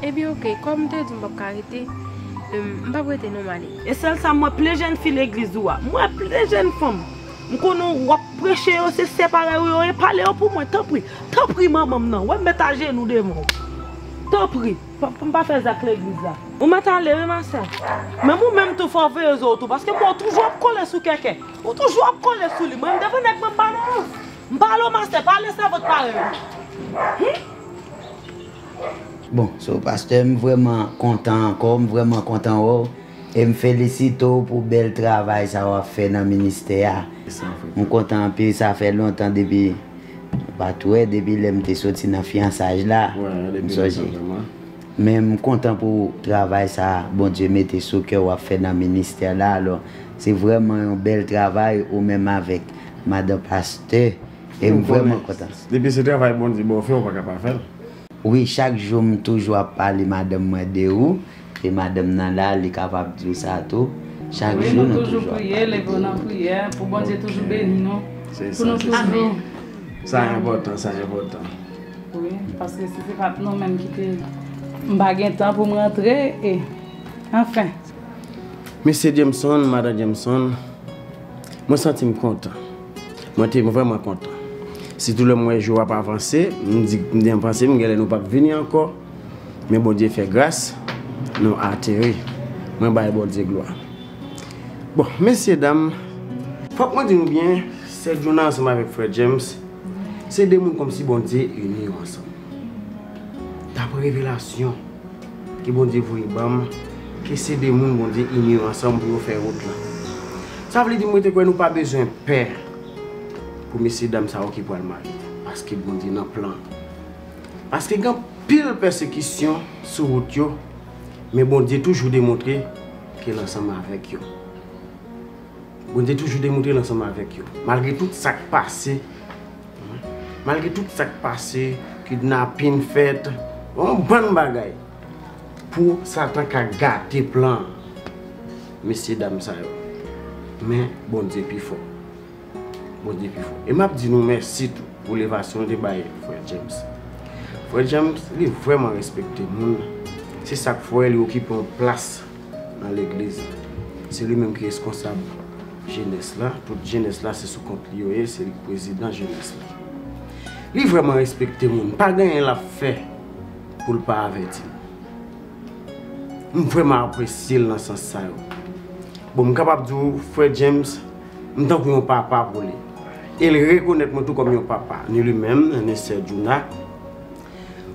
Eh bien ok, comme Dieu m'a carité. Je ne vais pas être normal. Et celle ça moi plus jeune fille l'église moi plus jeune femme. Je connais prêcher se séparer parler pour moi tant pis maman non ouais mettre à genoux devant. Tant pis pas faire ça avec l'église là. On m'attend lever ma sœur. Mais moi même tout faut faire autres parce que moi toujours coller sous quelqu'un. On toujours coller sous lui. Moi me devant avec ma balance. M'parle ma sœur parler ça votre parole. Bon, pasteur, je suis vraiment content. Et je me félicite pour le bel travail que ça a fait dans le ministère. Je suis content, puis ça fait longtemps depuis que je suis sorti dans le fiançage là. Mais je suis content pour le travail ça, bon Dieu, mettez ce que vous avez fait dans le ministère là. C'est vraiment un bel travail, ou même avec Madame Pasteur. Et je suis vraiment content. Depuis ce travail, bon, je ne peux pas faire. Oui, chaque jour, je toujours parler à madame Madéou. Et madame Nanda, elle est capable de dire ça tout. Chaque jour, nous toujours prier, les bonnes prières, pour bon Dieu toujours béni, non? C'est ça. Ça est important, ça est important. Oui, parce que si c'est pas nous-mêmes qui n'avons pas de temps pour rentrer, et enfin. Monsieur Jameson, madame Jameson, je me sens content. Je suis vraiment content. Si tout le monde ne va pas avancer, je ne vais pas venir encore. Mais bon Dieu fait grâce, nous a atterri. Je vais vous donner gloire. Bon, messieurs, dames, il faut que je vous dise bien, cette journée ensemble avec Frère James, c'est des gens comme si bon Dieu unis ensemble. D'après révélation, que bon Dieu vous que c'est des gens bon Dieu unis ensemble pour faire autre. Ça veut dire que nous n'avons pas besoin de père pour messieurs, dames, ça qui pour le marier. Parce que bon Dieu n'a pas plan. Parce qu'il y a pile persécution sur route. Mais bon Dieu toujours démontré que l'ensemble avec eux. Bon Dieu toujours démontré l'ensemble avec eux. Malgré tout ça qui passé, malgré tout ça qui passé, kidnapping fait, on bonne bagaille pour Satan qui a gâté plan. Messieurs dames ça. Mais bon Dieu plus fort. Bon Dieu plus fort. Et m'a dit nous merci pour l'élévation de bail Frère James. Frère James, il est vraiment respecté nous. C'est ça qu'il faut qu'il occupe une place dans l'église. C'est lui-même qui est responsable de la jeunesse. Toute jeunesse, c'est sous compte lui, c'est le président de la jeunesse. Il est vraiment respecté. Pas gagné la fait pour ne pas avertir. Je vraiment apprécié dans ce sens. Bon, je suis capable de dire, Frère James, je suis un papa pour lui. Il reconnaît tout comme un papa. Ni lui-même, ni cette journée.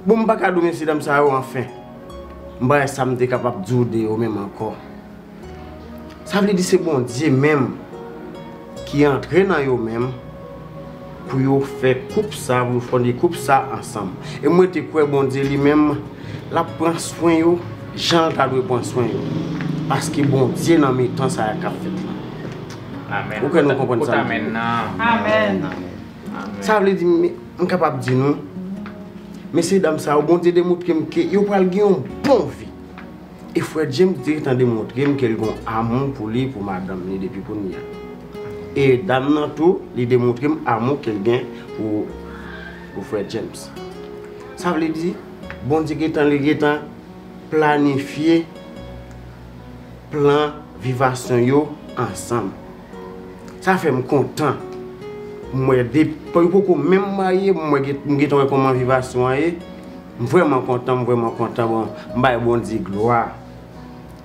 Bon, je ne peux pas dire, mesdames, ça enfin. Je suis capable de dire même encore. Ça veut dire que c'est bon Dieu même qui est entré dans eux-mêmes pour faire coupe ça, pour faire des coupes ça ensemble. Et moi, je crois que bon Dieu lui-même prend soin de eux, Jean doit prendre soin de eux. Parce que bon Dieu, dans mes temps, ça a fait. Amen. Pour que nous comprenions ça. Amen. Amen. Ça veut dire que je suis capable de dire non. Mais ces dames, ça, bon Dieu démontre que ils ont une bonne vie. Et Frère James démontre qu'ils ont un amour pour lui, pour madame, depuis pour nous. Et dame, tout, il démontre un amour qu'elle a pour Frère James. Ça veut dire, bon Dieu est en planifier plan vivation ensemble. Ça fait me content. Moi depuis même marié moi comment vivation vraiment content bon bon Dieu gloire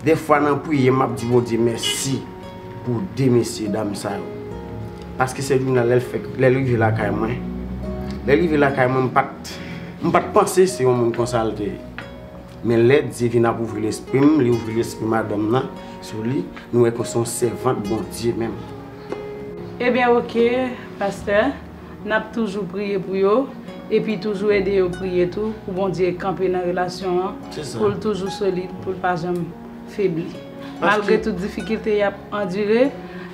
des fois dans prier m'a dit bon Dieu merci pour des messieurs dames ça parce que c'est journal elle fait les livres là carrément pas penser c'est on me consulter mais l'aide divine pour ouvrir l'esprit madame là sur lui nous est son servante bon Dieu même. Eh bien, ok, pasteur, n'a toujours prié pour eux et puis toujours aidé à prier tout pour bon Dieu camper dans la relation pour toujours solide, pour ne pas jamais faiblir. Malgré toutes les difficultés endurées,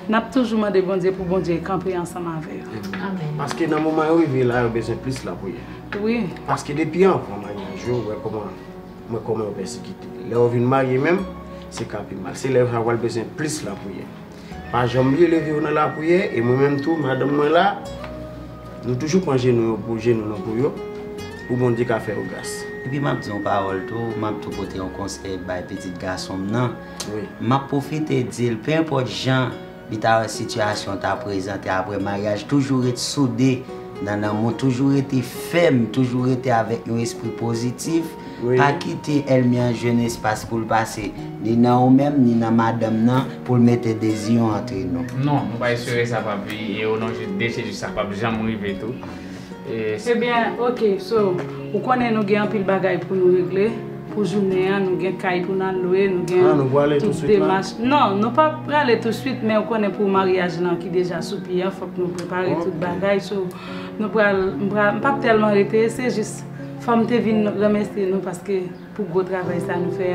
n'a toujours demandé bon Dieu pour bon Dieu camper ensemble avec eux. Parce que dans le moment où il a besoin plus de la prière. Oui. Parce que depuis un jour, comment persécuter. Là où on vient marier même, c'est camper mal. C'est là où on a besoin plus de la prière. J'aime bien le vivre dans la prière et moi-même tout, madame là, nous toujours prenons genoux pour eux, pour bon Dieu faire au grâce. Et puis m'a dit une parole tout, m'a tout porté un conseil par petit garçon non. Oui. M'a profité dire peu importe gens, ta situation t'a présenté après mariage, toujours être soudé dans l'amour, toujours été ferme, toujours été avec un esprit positif. Oui. Pas quitter elle-même un jeune espace pour le passer, ni dans nous-mêmes, ni dans madame, non, pour mettre des yeux entre nous. Non, nous ne pas assurer ça, papi, et au nom de déchet, ça, papi, j'en mourir et tout. Eh bien, ok, so, vous connaissez nous avons un peu de bagaille pour nous régler, pour journée, nous avons un caille pour nous louer, nous avons toutes les démarches. Non, nous ne pas aller tout de suite, mais on connaît pour le mariage qui est déjà soupiré, il faut que nous préparions toutes les bagailles. So, nous ne pas tellement arrêter, c'est juste. Femme te vient remercier nous parce que pour le travail ça nous fait.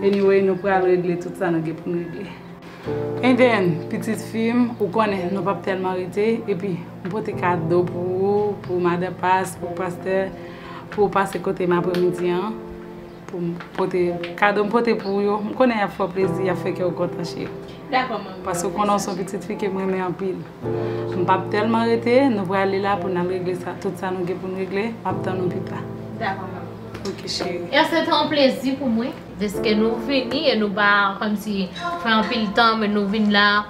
Et nous allons régler tout ça pour nous régler. Indienne, petite fille, vous connaissez, nous pas tellement arrêté. Et puis, je porte des cadeaux pour vous, pour Madame Passe, pour Pasteur, pour passer côté ma après-midi. Pour porter cadeau pour vous. Je connais à faire plaisir, à faire que vous content chez vous. D'accord, maman. Parce qu'on a son petite fille qui me met en pile. Je ne pas tellement arrêté, nous allons aller là pour nous régler ça. Tout ça, nous allons régler, nous plus tard. D'accord, maman. Ok, chérie. Et c'est un plaisir pour moi. Parce que nous venons et nous barrons comme si nous faisons un peu de temps, mais nous venons là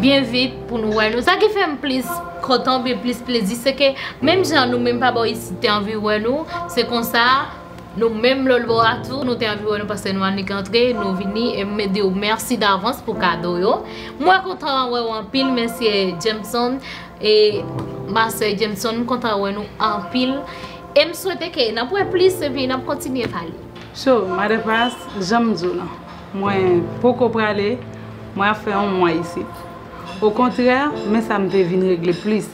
bien vite pour nous voir. Ça qui fait plus content et plus plaisir, c'est que même si nous même pas ici, nous avons envie de voir nous, c'est comme ça, nous même le laboratoire, nous avons envie de voir nous parce que nous sommes entrés, nous venons et nous disons merci d'avance pour le cadeau. Moi, content de voir en pile, merci Jameson et ma soeur Jameson, content de voir nous en pile. Et je souhaite que nous puissions plus et puis nous continuions à parler. So, ma dépasse, j'aime ça. Moi, pour aller, moi, je fais un mois ici. Au contraire, mais ça me devine régler plus.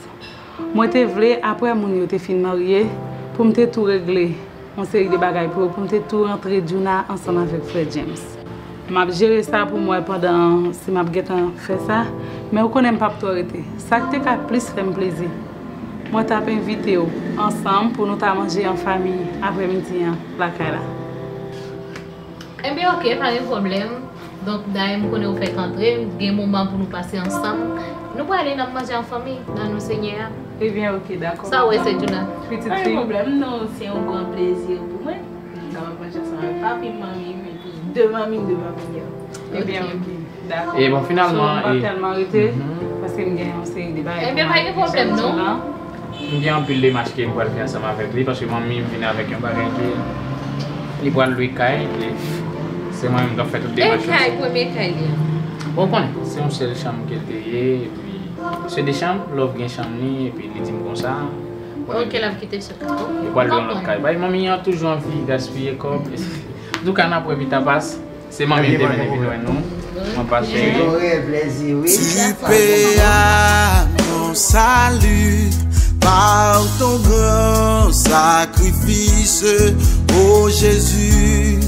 Moi, je voulais, après mon été fin marié, pour me tout régler, on s'est réglé des bagages pour me tout rentrer Juna ensemble avec Fred James. Je géré ça pour moi pendant si ma guetant fait ça, mais on ne connaît pas pour arrêter. Ça qui a plus fait me plaisir. Moi, je t'ai invité ensemble pour nous manger en famille après-midi à la Kala. Eh bien, ok, pas de problème. Donc, d'ailleurs, nous connaissons fait entrer, il y a un moment pour nous passer ensemble. Nous pouvons aller manger en famille, dans nos seigneurs. Eh bien, ok, d'accord. Ça, oui, c'est Juna. Pas de problème, non, c'est un grand plaisir pour moi. Nous allons manger ensemble, papi, mamie, mais deux mamies, deux mamies. Eh bien, ok, d'accord. Et bon, finalement. Je ne vais pas tellement arrêter parce que je vais en série de bail. Eh bien, pas de problème, non? Je vais en pile les matchs que je vais faire ensemble avec lui parce que mamie vient avec un bagage. Il va lui cailler. C'est moi-même qui fais toutes les choses. C'est une seule chambre qui est et puis c'est des chambres, l'offre qui est chambre, et puis les dit comme ça. Ok, l'offre qui était sur le cadeau. Et quoi, l'autre cadeau. Maman a toujours envie de gaspiller comme. Du coup, on a prévu ta passe. C'est maman qui est venue avec nous. On passe. Tu peux à mon salut par ton grand sacrifice, ô Jésus.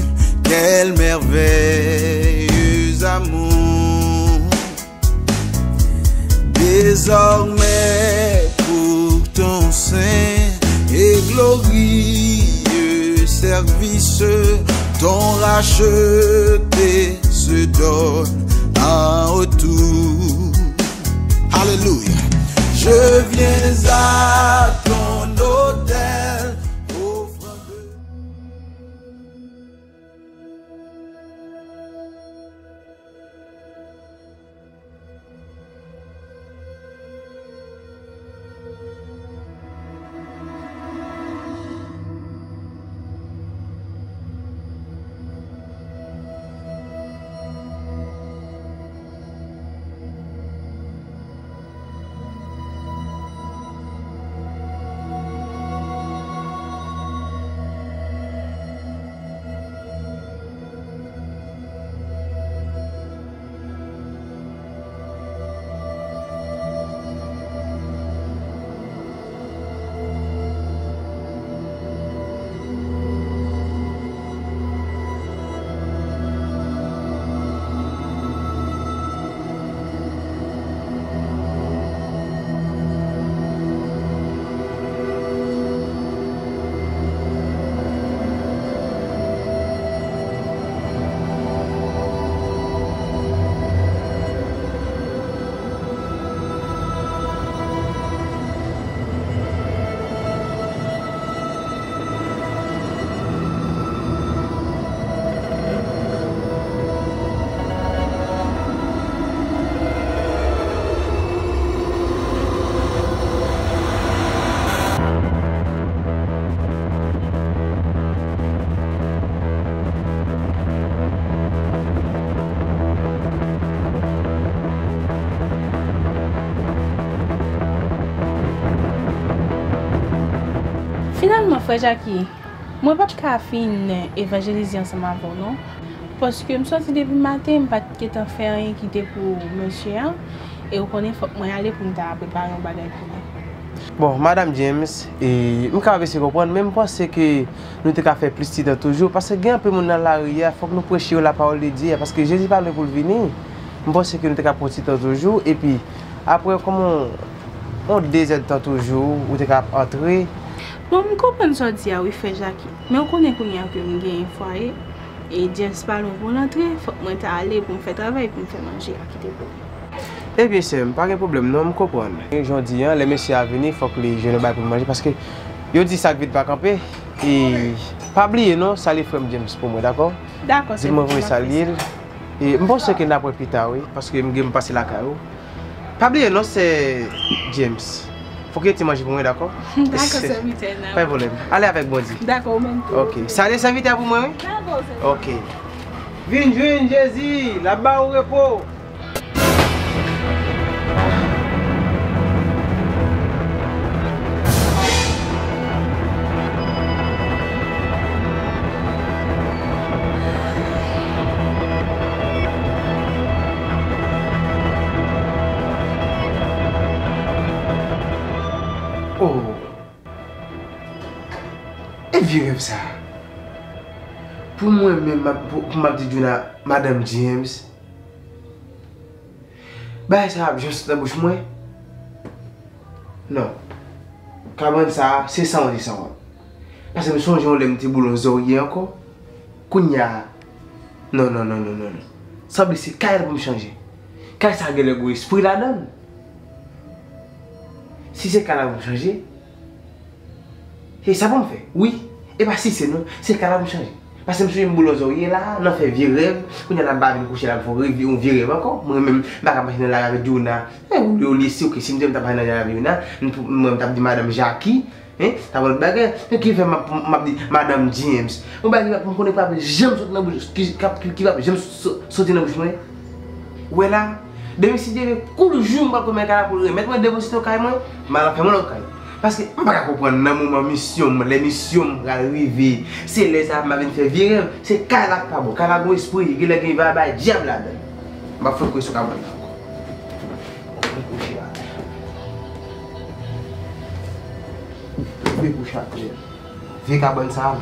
Quel merveilleux amour. Désormais pour ton saint et glorieux service, ton racheté se donne en retour. Alléluia. Je viens à ton autel. Finalement, frère Jackie, je ne suis pas capable d'évangéliser ensemble avec nous. Parce que je suis sorti depuis le matin, je n'ai pas de faire rien qui était pour monsieur. Et je connais faut que je aller pour me préparer un bagage pour moi. Bon, Madame James, je ne peux pas comprendre, même penser que nous devons faire plus de temps toujours. Parce que il y a un peu de monde dans l'arrière, il faut que nous prêchions la parole de Dieu. Parce que Jésus parle pour venir. une bonne sécurité qu'a porté toujours et puis après comment on déserte toujours ou t'es capable entrer. Bon, je comprends ça dire oui fait Jackie. Mais on connaît qu'on y a que me gagne foyer et j'espère on va l'entrer, faut moi t'aller pour me faire travail pour me faire manger à quitter pour. Eh bien c'est pas de problème non, je comprends. Aujourd'hui les messieurs à venir, faut que les jeunes baillent pour manger parce que yo dit ça vite pas camper et pas oublier non, ça les frères James pour moi, d'accord? D'accord, c'est moi vous salir. Et je pense que n'après plus tard, oui, parce que je vais passer la caillou. Pas oublier non, c'est James. Faut que tu manges pour moi, d'accord? D'accord, c'est vite. Pas de problème. Allez avec Bondi. D'accord, même. Ok. Ça allait s'inviter pour moi, oui? D'accord, c'est ok. Viens, Jésus, là-bas au repos. Comme ça. Pour moi même pour ma petite madame James. Ben ça a juste la bouche moi. Non. Comment ça c'est ça on dit ça. Parce que me songe on l'aime petit boulon zoyer encore. Kounya. Non. Ça blessé carré pour me changer. Quand ça gèle go esprit la donne. Si c'est qu'elle va changer. Et ça va me faire. Oui. Et pas si c'est non, c'est qu'elle va me changer. Parce que je suis un boulot là, on fait vieux rêve, on a la barbe, on couche là, on fait vieux rêve encore. Moi-même, je ne vais pas avec Duna. Ou lycée, ou si je ne vais pas avec Duna, je vais madame Jackie, qui fait madame James. On ne connaît pas jamais sauter dans la bouche, qui va jamais sauter dans la bouche. Ouais là, demain si j'ai tout le jour, je vais commettre un problème. Mettez-moi devant ce cas, je vais faire mon cas. Parce que je ne peux pas comprendre dans mon mission, les missions qui arrivent, c'est les âmes qui viennent faire virer, c'est Kalak pas bon, Kalak bon esprit, il y a un diable là-dedans. Je vais faire quoi sur la bonne fois. Je vais coucher à terre. Je vais coucher à terre, je ne peux pas comprendre.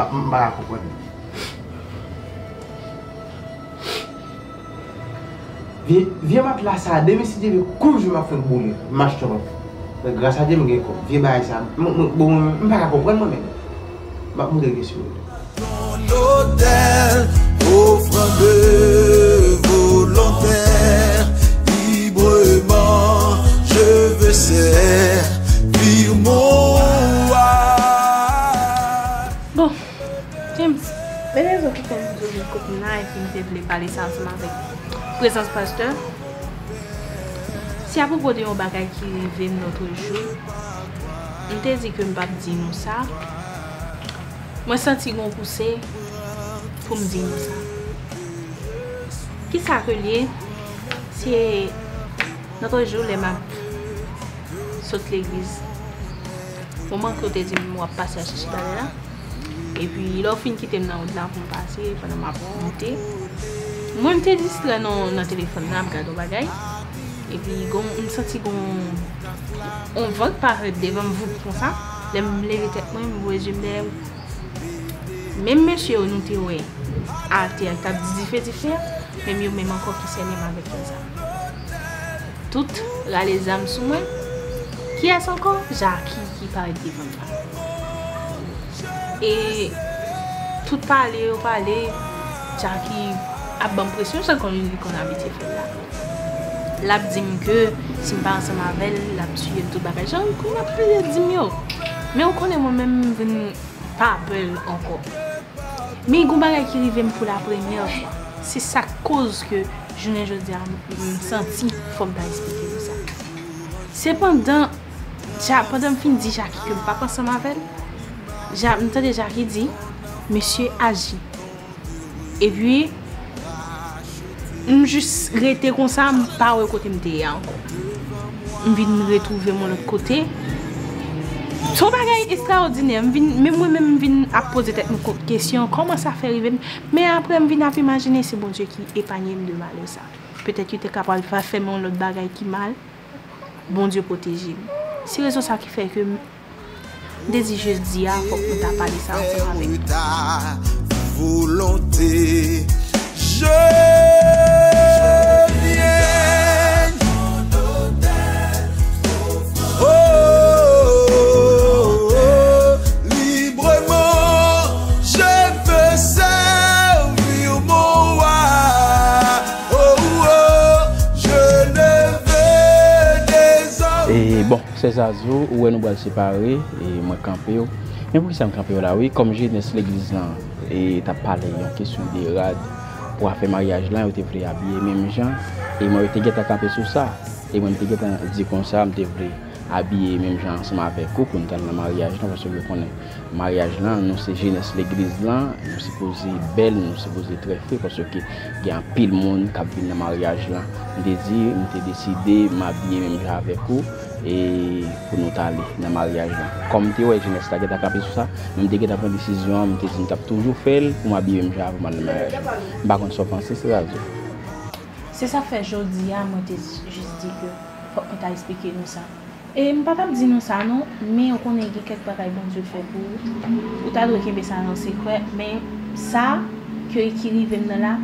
Viens ma place à demi si tu veux, couche, je vais faire bonheur, marche toi. Grâce à Dieu, je suis là. Je ne peux pas comprendre moi-même. Je ne peux pas comprendre. Ton hôtel, offrande volontaire, librement, je veux servir mon roi. Bon, James, je vais vous occuper de Copina et puis je vais parler ça ensemble avec vous. Présence pasteur. Si à propos de bagay qui arrive notre jour, je te dis que je ne peux pas dire ça. Je sens que je pousse pour me dire ça. Qui ça relié, c'est notre jour, les mamans sautent l'église. Au moment que je te dis que je passe à chercher là, et puis l'offre qui était dans le temps pour passer, pendant ma montée, moi je te dis que dans le téléphone, je regarde le bagay. Et puis, je me sens qu'on vote par devant vous pour ça. Je me lève tête, je me lève. Même monsieur, nous sommes à terre, tu as différent, mais même encore qui s'aime avec les âmes. Toutes les âmes sont moi. Qui est-ce encore? Jacques qui parle devant moi. Et tout parler, Jacques a bonne pression, c'est qu'on habite là. La dit que si je pense à ma velle, la tuer tout bagage, je ne peux pas dire. Mais on connaît moi-même, je ne pas peur encore. Mais il y a des bagages qui arrivent pour la première fois. C'est sa cause que je ne me sens pas expliquer ça. Cependant, pendant que je dis Jacques que je ne peux pas penser à ma velle, j'entends déjà qu'il dit monsieur agit. Et puis, je juste resté comme ça, je pas au côté de encore. Je viens me retrouver mon autre côté. C'est un bagage extraordinaire. Même moi-même, je viens à poser des questions. Comment ça fait arriver? Mais après, je viens à imaginer c'est bon Dieu qui épargne de mal ça. Peut-être que tu es capable de faire mon autre bagage qui mal. Bon Dieu protégé. C'est raison ça qui fait que désiré dire, il faut que tu parles ça ensemble avec moi. Volonté. Je viens fait ça, où nous allons séparer et moi camper. Mais pour ça me camper là, oui, comme j'ai dans l'église là et t'as parlé en question des rades pour faire mariage là, on était prêt à habiller même gens et moi j'étais guet à camper sur ça et moi j'étais guet à dire comme ça, on était prêt à habiller même gens ensemble avec eux pour nous dans le mariage là parce que je connais mariage là, nous c'est jeunesse l'église là, nous supposé belle, nous supposé très frais parce que il y a un pile monde qui vient dans mariage là. On décidé de m'habiller même avec eux. Et pour nous aller dans le mariage. Comme tu vois, je me suis tapé sur ça, je me suis dit que une décision, je me suis toujours fait pour m'habiller même avant le mariage. Je ne pense pas que c'est ça. C'est ça fait aujourd'hui, je me suis juste dit que tu as expliqué nous ça. Et je ne peux pas dire nous ça, non, mais on connaît quelque chose que Dieu fait pour nous. Ou tu as ça dans le secret, mais ça, qui arrive là,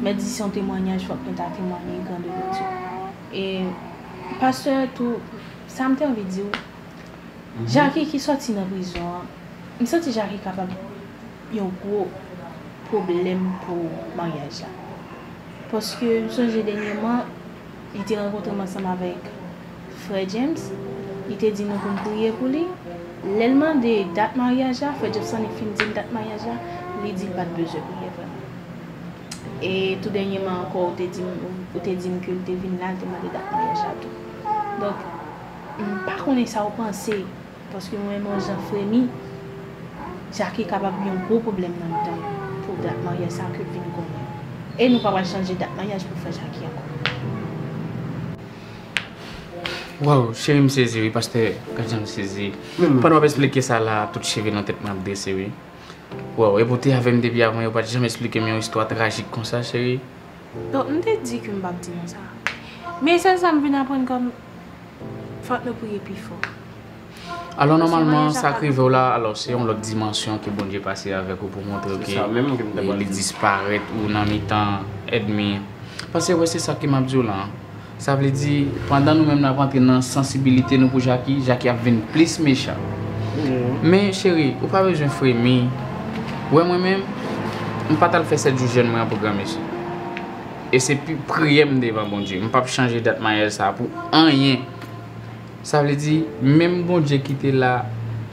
mais dis son témoignage, il faut que tu as témoigné grand de Dieu. Et parce que tout, ça me t'a envie de dire, Jackie qui sorti dans la prison, je sens que Jackie est capable d'un gros problème pour le mariage. Parce que son dernièrement, il était rencontré ensemble avec Frère James, il était dit nous prier pour lui. L'élément de date mariage, Frère James est fini de date mariage, il dit pas de besoin pour lui. Et tout dernièrement encore, on te dit que tu es venu là, tu es demandé d'être mariage à tout. Donc, je ne sais pas qu'on est ça au penser, parce que moi-même, j'en frémis, Jacques est capable d'avoir un gros problème dans le temps pour d'être mariage à que vient connaître. Et nous ne pouvons pas changer d'être mariage pour faire Jacques encore. Wow, chérie, me saisis, parce que quand je me saisis, je ne peux pas expliquer ça là, tout cheveux dans la tête, je me wow, et pour te avec depuis avant, je ne peux jamais expliquer une histoire tragique comme ça, chérie. Donc, je te dis que je ne vais pas dire ça. Mais ça me vient apprendre comme... Faut-le prier plus fort. Alors, normalement, ça arrive là, alors c'est une autre dimension que bon Dieu passé avec vous pour montrer qu'il disparaît ou dans le temps et demi. Parce que c'est ça qui m'a dit là. Ça veut dire, pendant nous-mêmes, nous avons entré dans la sensibilité pour Jackie, Jackie a devenu plus méchant. Mais chérie, vous n'avez pas besoin de frémir. Ouais, moi-même, je ne peux pas faire 7 jours jeune pour programmer. Et c'est plus prier devant mon Dieu. Je ne peux pas changer date mariage ça pour rien. Ça veut dire, même bon Dieu qui était là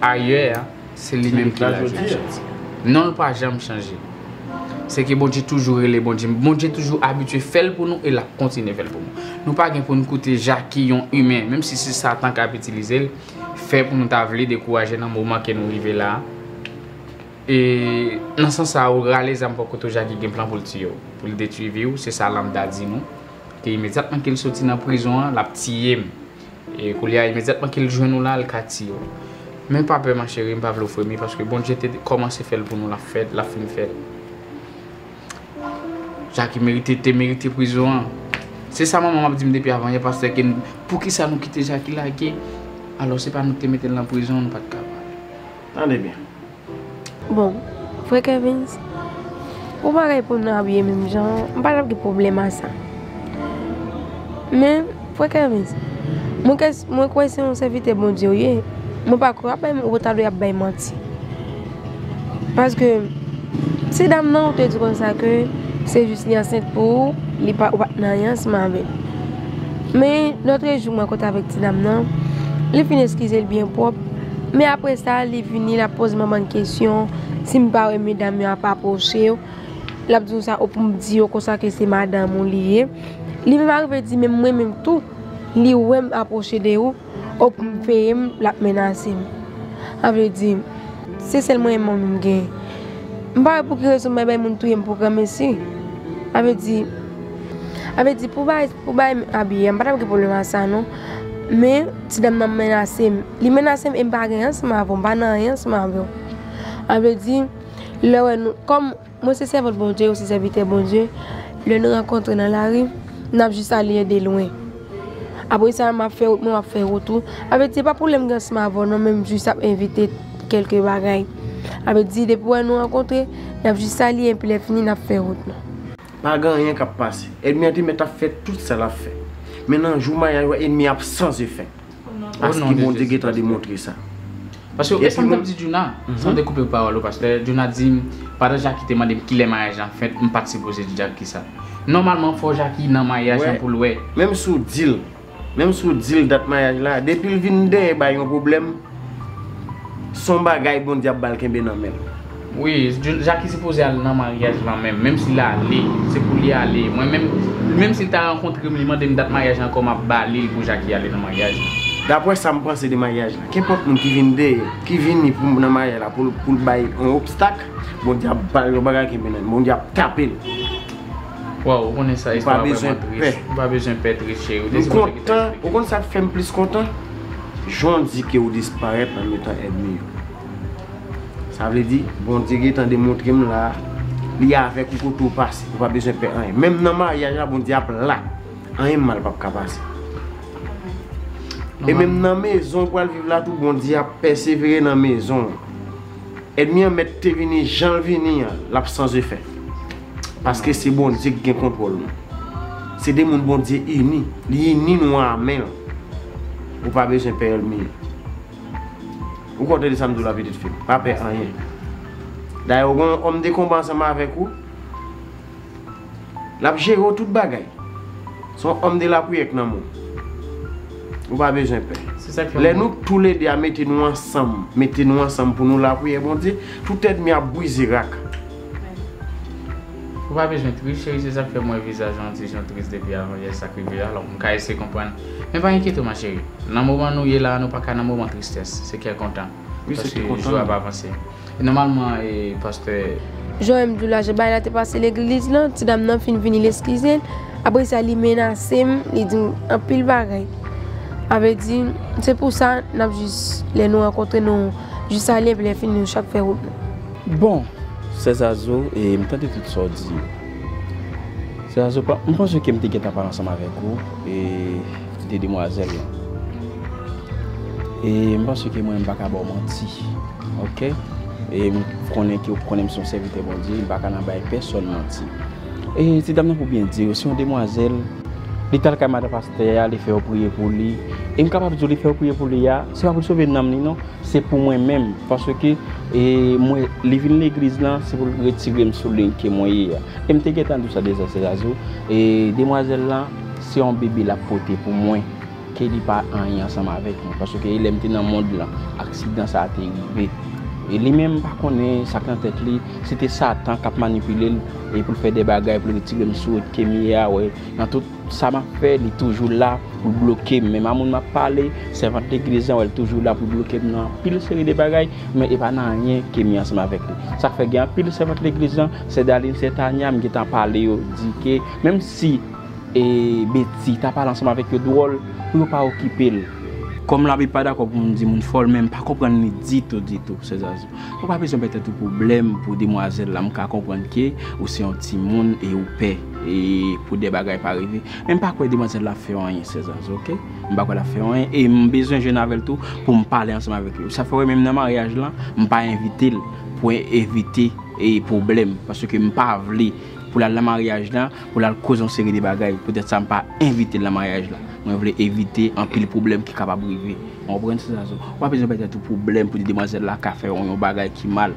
ailleurs, c'est lui-même qui l'a changé. Non, pas jamais changer. C'est que bon Dieu toujours est le bon Dieu. Bon Dieu toujours habitué à faire pour nous et la continue à faire pour nous. Nous ne pouvons pas pour nous coûter Jackie humain, même si c'est Satan qui a utilisé, faire pour nous décourager dans le moment que nous arrivons là. Et dans ce sens, on réalise un peu que Jackie a un plan pour le tuer, pour le détruire. C'est ça lambda dit nous. Et immédiatement qu'il sortit dans la prison, la petite et qu'on lui a immédiatement qu'il joue nous là le quartier. Mais pas peur ma chérie, pas vouloir frémir parce que bon Dieu commencé à faire pour nous la fête, la fin de fête. Jackie méritait prison. C'est ça maman m'a dit depuis avant parce que pour qui ça nous quitter Jackie là alors c'est pas nous te mettre dans la prison, pas de capable. Allez bien. Bon, Frère Kevin, on va répondre à bien même gens, on pas de problème à ça. Mais Frère Kevin, moi quoi c'est on serviteur bon Dieu, moi pas croire même au table y a bien menti. Parce que ces dames non te dit comme ça que c'est juste une enceinte pour les pas rien se avec. Mais l'autre jour moi quand avec ces dames non, les finit excuser bien propre. Mais après ça, il est venu, la pose maman une question. Si je ne parle pas, mesdames, je ne pas approché. Il a dit ça pour me dire que c'est madame ou lié. Il m'a dit, même moi-même tout, il m'a approché de vous, pour me faire la menacer. Il m'a dit, c'est seulement moi-même qui ai. Je ne sais pas pour quelle raison je suis programme ici. Il m'a dit, pour m'habiller, je ne sais pas quel problème à ça, non? Mais si je me menace, les menaces ne sont pas rien, je veux dire, comme moi, c'est serveur bon Dieu, c'est serviteur bon Dieu, le nous rencontrons dans la rue, nous avons juste allé de loin. Après ça, je fais retour. Je veux dire, pas de problème, je même juste invité quelques bagages. Je veux dire, depuis nous rencontrer, nous avons juste allé et puis nous avons fait retour. Pas rien qui a passé. Et bien, tu as fait tout ça, la fait. Maintenant, je suis ennemi absence de fait. Parce que mon Dieu t'a démontré ça. Parce que, est-ce que tu as dit Juna, sans découper les paroles, parce que Juna dit, pendant que Jackie t'a demandé qu'il est mariage, en fait, je ne participe pas à Jackie ça. Normalement, il faut Jackie dans le mariage pour le. Même sous deal, Même si vous dites date mariage là, depuis le vindé, il y a un problème. Son bagage bon diable qui est dans même. Oui, Jacques est supposé aller dans le mariage là même. Même s'il a allé, c'est pour lui aller. Moi même s'il t'a rencontré, il m'a demandé une date mariage encore m'a balé pour Jacques aller dans le mariage. D'après ça, me pense c'est des mariages là. Qu'importe qui vient pour le mariage là pour le bail un obstacle, bon diable le bagage qui est dans. Bon diable taper. Wow, on est ça, histoire vraiment triste. Pas besoin de perdre chez vous. Content, au contraire ça fait plus content. J'en dis que vous disparaissez en mettant ennemi. Ça veut dire, bon Dieu est en train de montrer là, il y a avec un couteau passé, vous n'avez pas besoin de faire rien. Même dans le mariage, bon Dieu là, rien mal pas passer. Et même dans la maison, pour vivre là, tout bon Dieu persévérer dans la maison. Ennemi en mettre venir, j'en venir, l'absence de fait. Parce que c'est bon Dieu qui a contrôle. C'est des gens bon Dieu unis, ils unis nous en main. Vous n'avez pas besoin de payer le million. Vous comptez les samedis de la petite fille. Pas payer rien. D'ailleurs, on me décombat ensemble avec vous. La gère toute bagaille. Son homme de la prière dans le monde. Vous n'avez pas besoin de payer. Les nous tous les deux mettez-nous ensemble. Mettez-nous ensemble pour nous la prière. Bon Dieu, tout est mis à briser. Vous n'avez pas besoin de tricher, c'est ça qui fait mon visage gentil, je triste depuis avant, j'ai sacrifié, alors on peut essayer de comprendre. Mais pas inquiéter ma chérie, dans le moment où nous sommes là, nous ne sommes pas dans le moment de tristesse, c'est qu'elle est content. Oui, c'est content. Parce que le jour va avancer. Normalement, pasteur... Jean-Emdoula, j'ai passé l'église, là, petite dame n'a fini venir l'esquise, après ça, il menace, il dit un pile bagaille. Avait dit, c'est pour ça que nous juste les nous rencontrer, nous juste aller et les finir chaque fois. Bon. Ces azo et me tenter tout sorte dit. Ces azo pas, je pense que me t'ai pas ensemble avec vous et des demoiselles. Et je pense que moi m'pa capable menti. OK? Et je connais que vous connaissez son serviteur bon Dieu, m'pa capable bailler personne menti. Et c'est dame pour bien dire si une demoiselle l'état qu'elle m'a pasteur, elle fait prier pour lui et me capable de lui faire prier pour lui, c'est pas pour sauver l'âme non, c'est pour moi même parce que et moi, les villes l'église là, c'est pour retirer sur le que moi hier. Et me t'étant tout ça des azo et demoiselle là, c'est un bébé la porter pour moi qu'elle n'est pas en ensemble avec moi parce que il aime dans le monde là, accident ça a arrivé. Et lui-même pas connaît sa tête lui, c'était Satan qui a manipulé et pour faire des bagages pour retirer sur Kemia ouais. Dans tout ça m'a fait, il est toujours là pour bloquer mais maman m'a parlé, servant d'église elle est toujours là pour bloquer non, pile série de bagages mais il pas rien Kemia ensemble avec lui. Ça fait gain pile servant l'église, c'est Daline c'est Taniam qui t'a parlé dit que même si et Betty t'a parlé ensemble avec le drôle, pour pas occuper. Comme la Bible pas d'accord pour me dire mon folle même pas comprendre ni dit tout ces azo. On pas besoin peut-être tout problème pour demoiselle là, me comprendre que ou c'est un petit monde et ou paix et pour des bagages pas arriver. Même pas quoi demoiselle là fait rien ces azo, OK? On pas quoi la fait rien et me besoin jeune avec tout pour me parler ensemble avec eux. Ça ferait même dans mariage là, me pas inviter pour éviter et problème parce que me pas vouloir pour la mariage là, pour la cause en série de bagages, peut-être ça me pas inviter la mariage là. Je voulais éviter un pile problème qui est capable d'arriver. On prend ça. On n'a pas besoin de tout problème pour des demoiselles là qui font un bagage qui mal.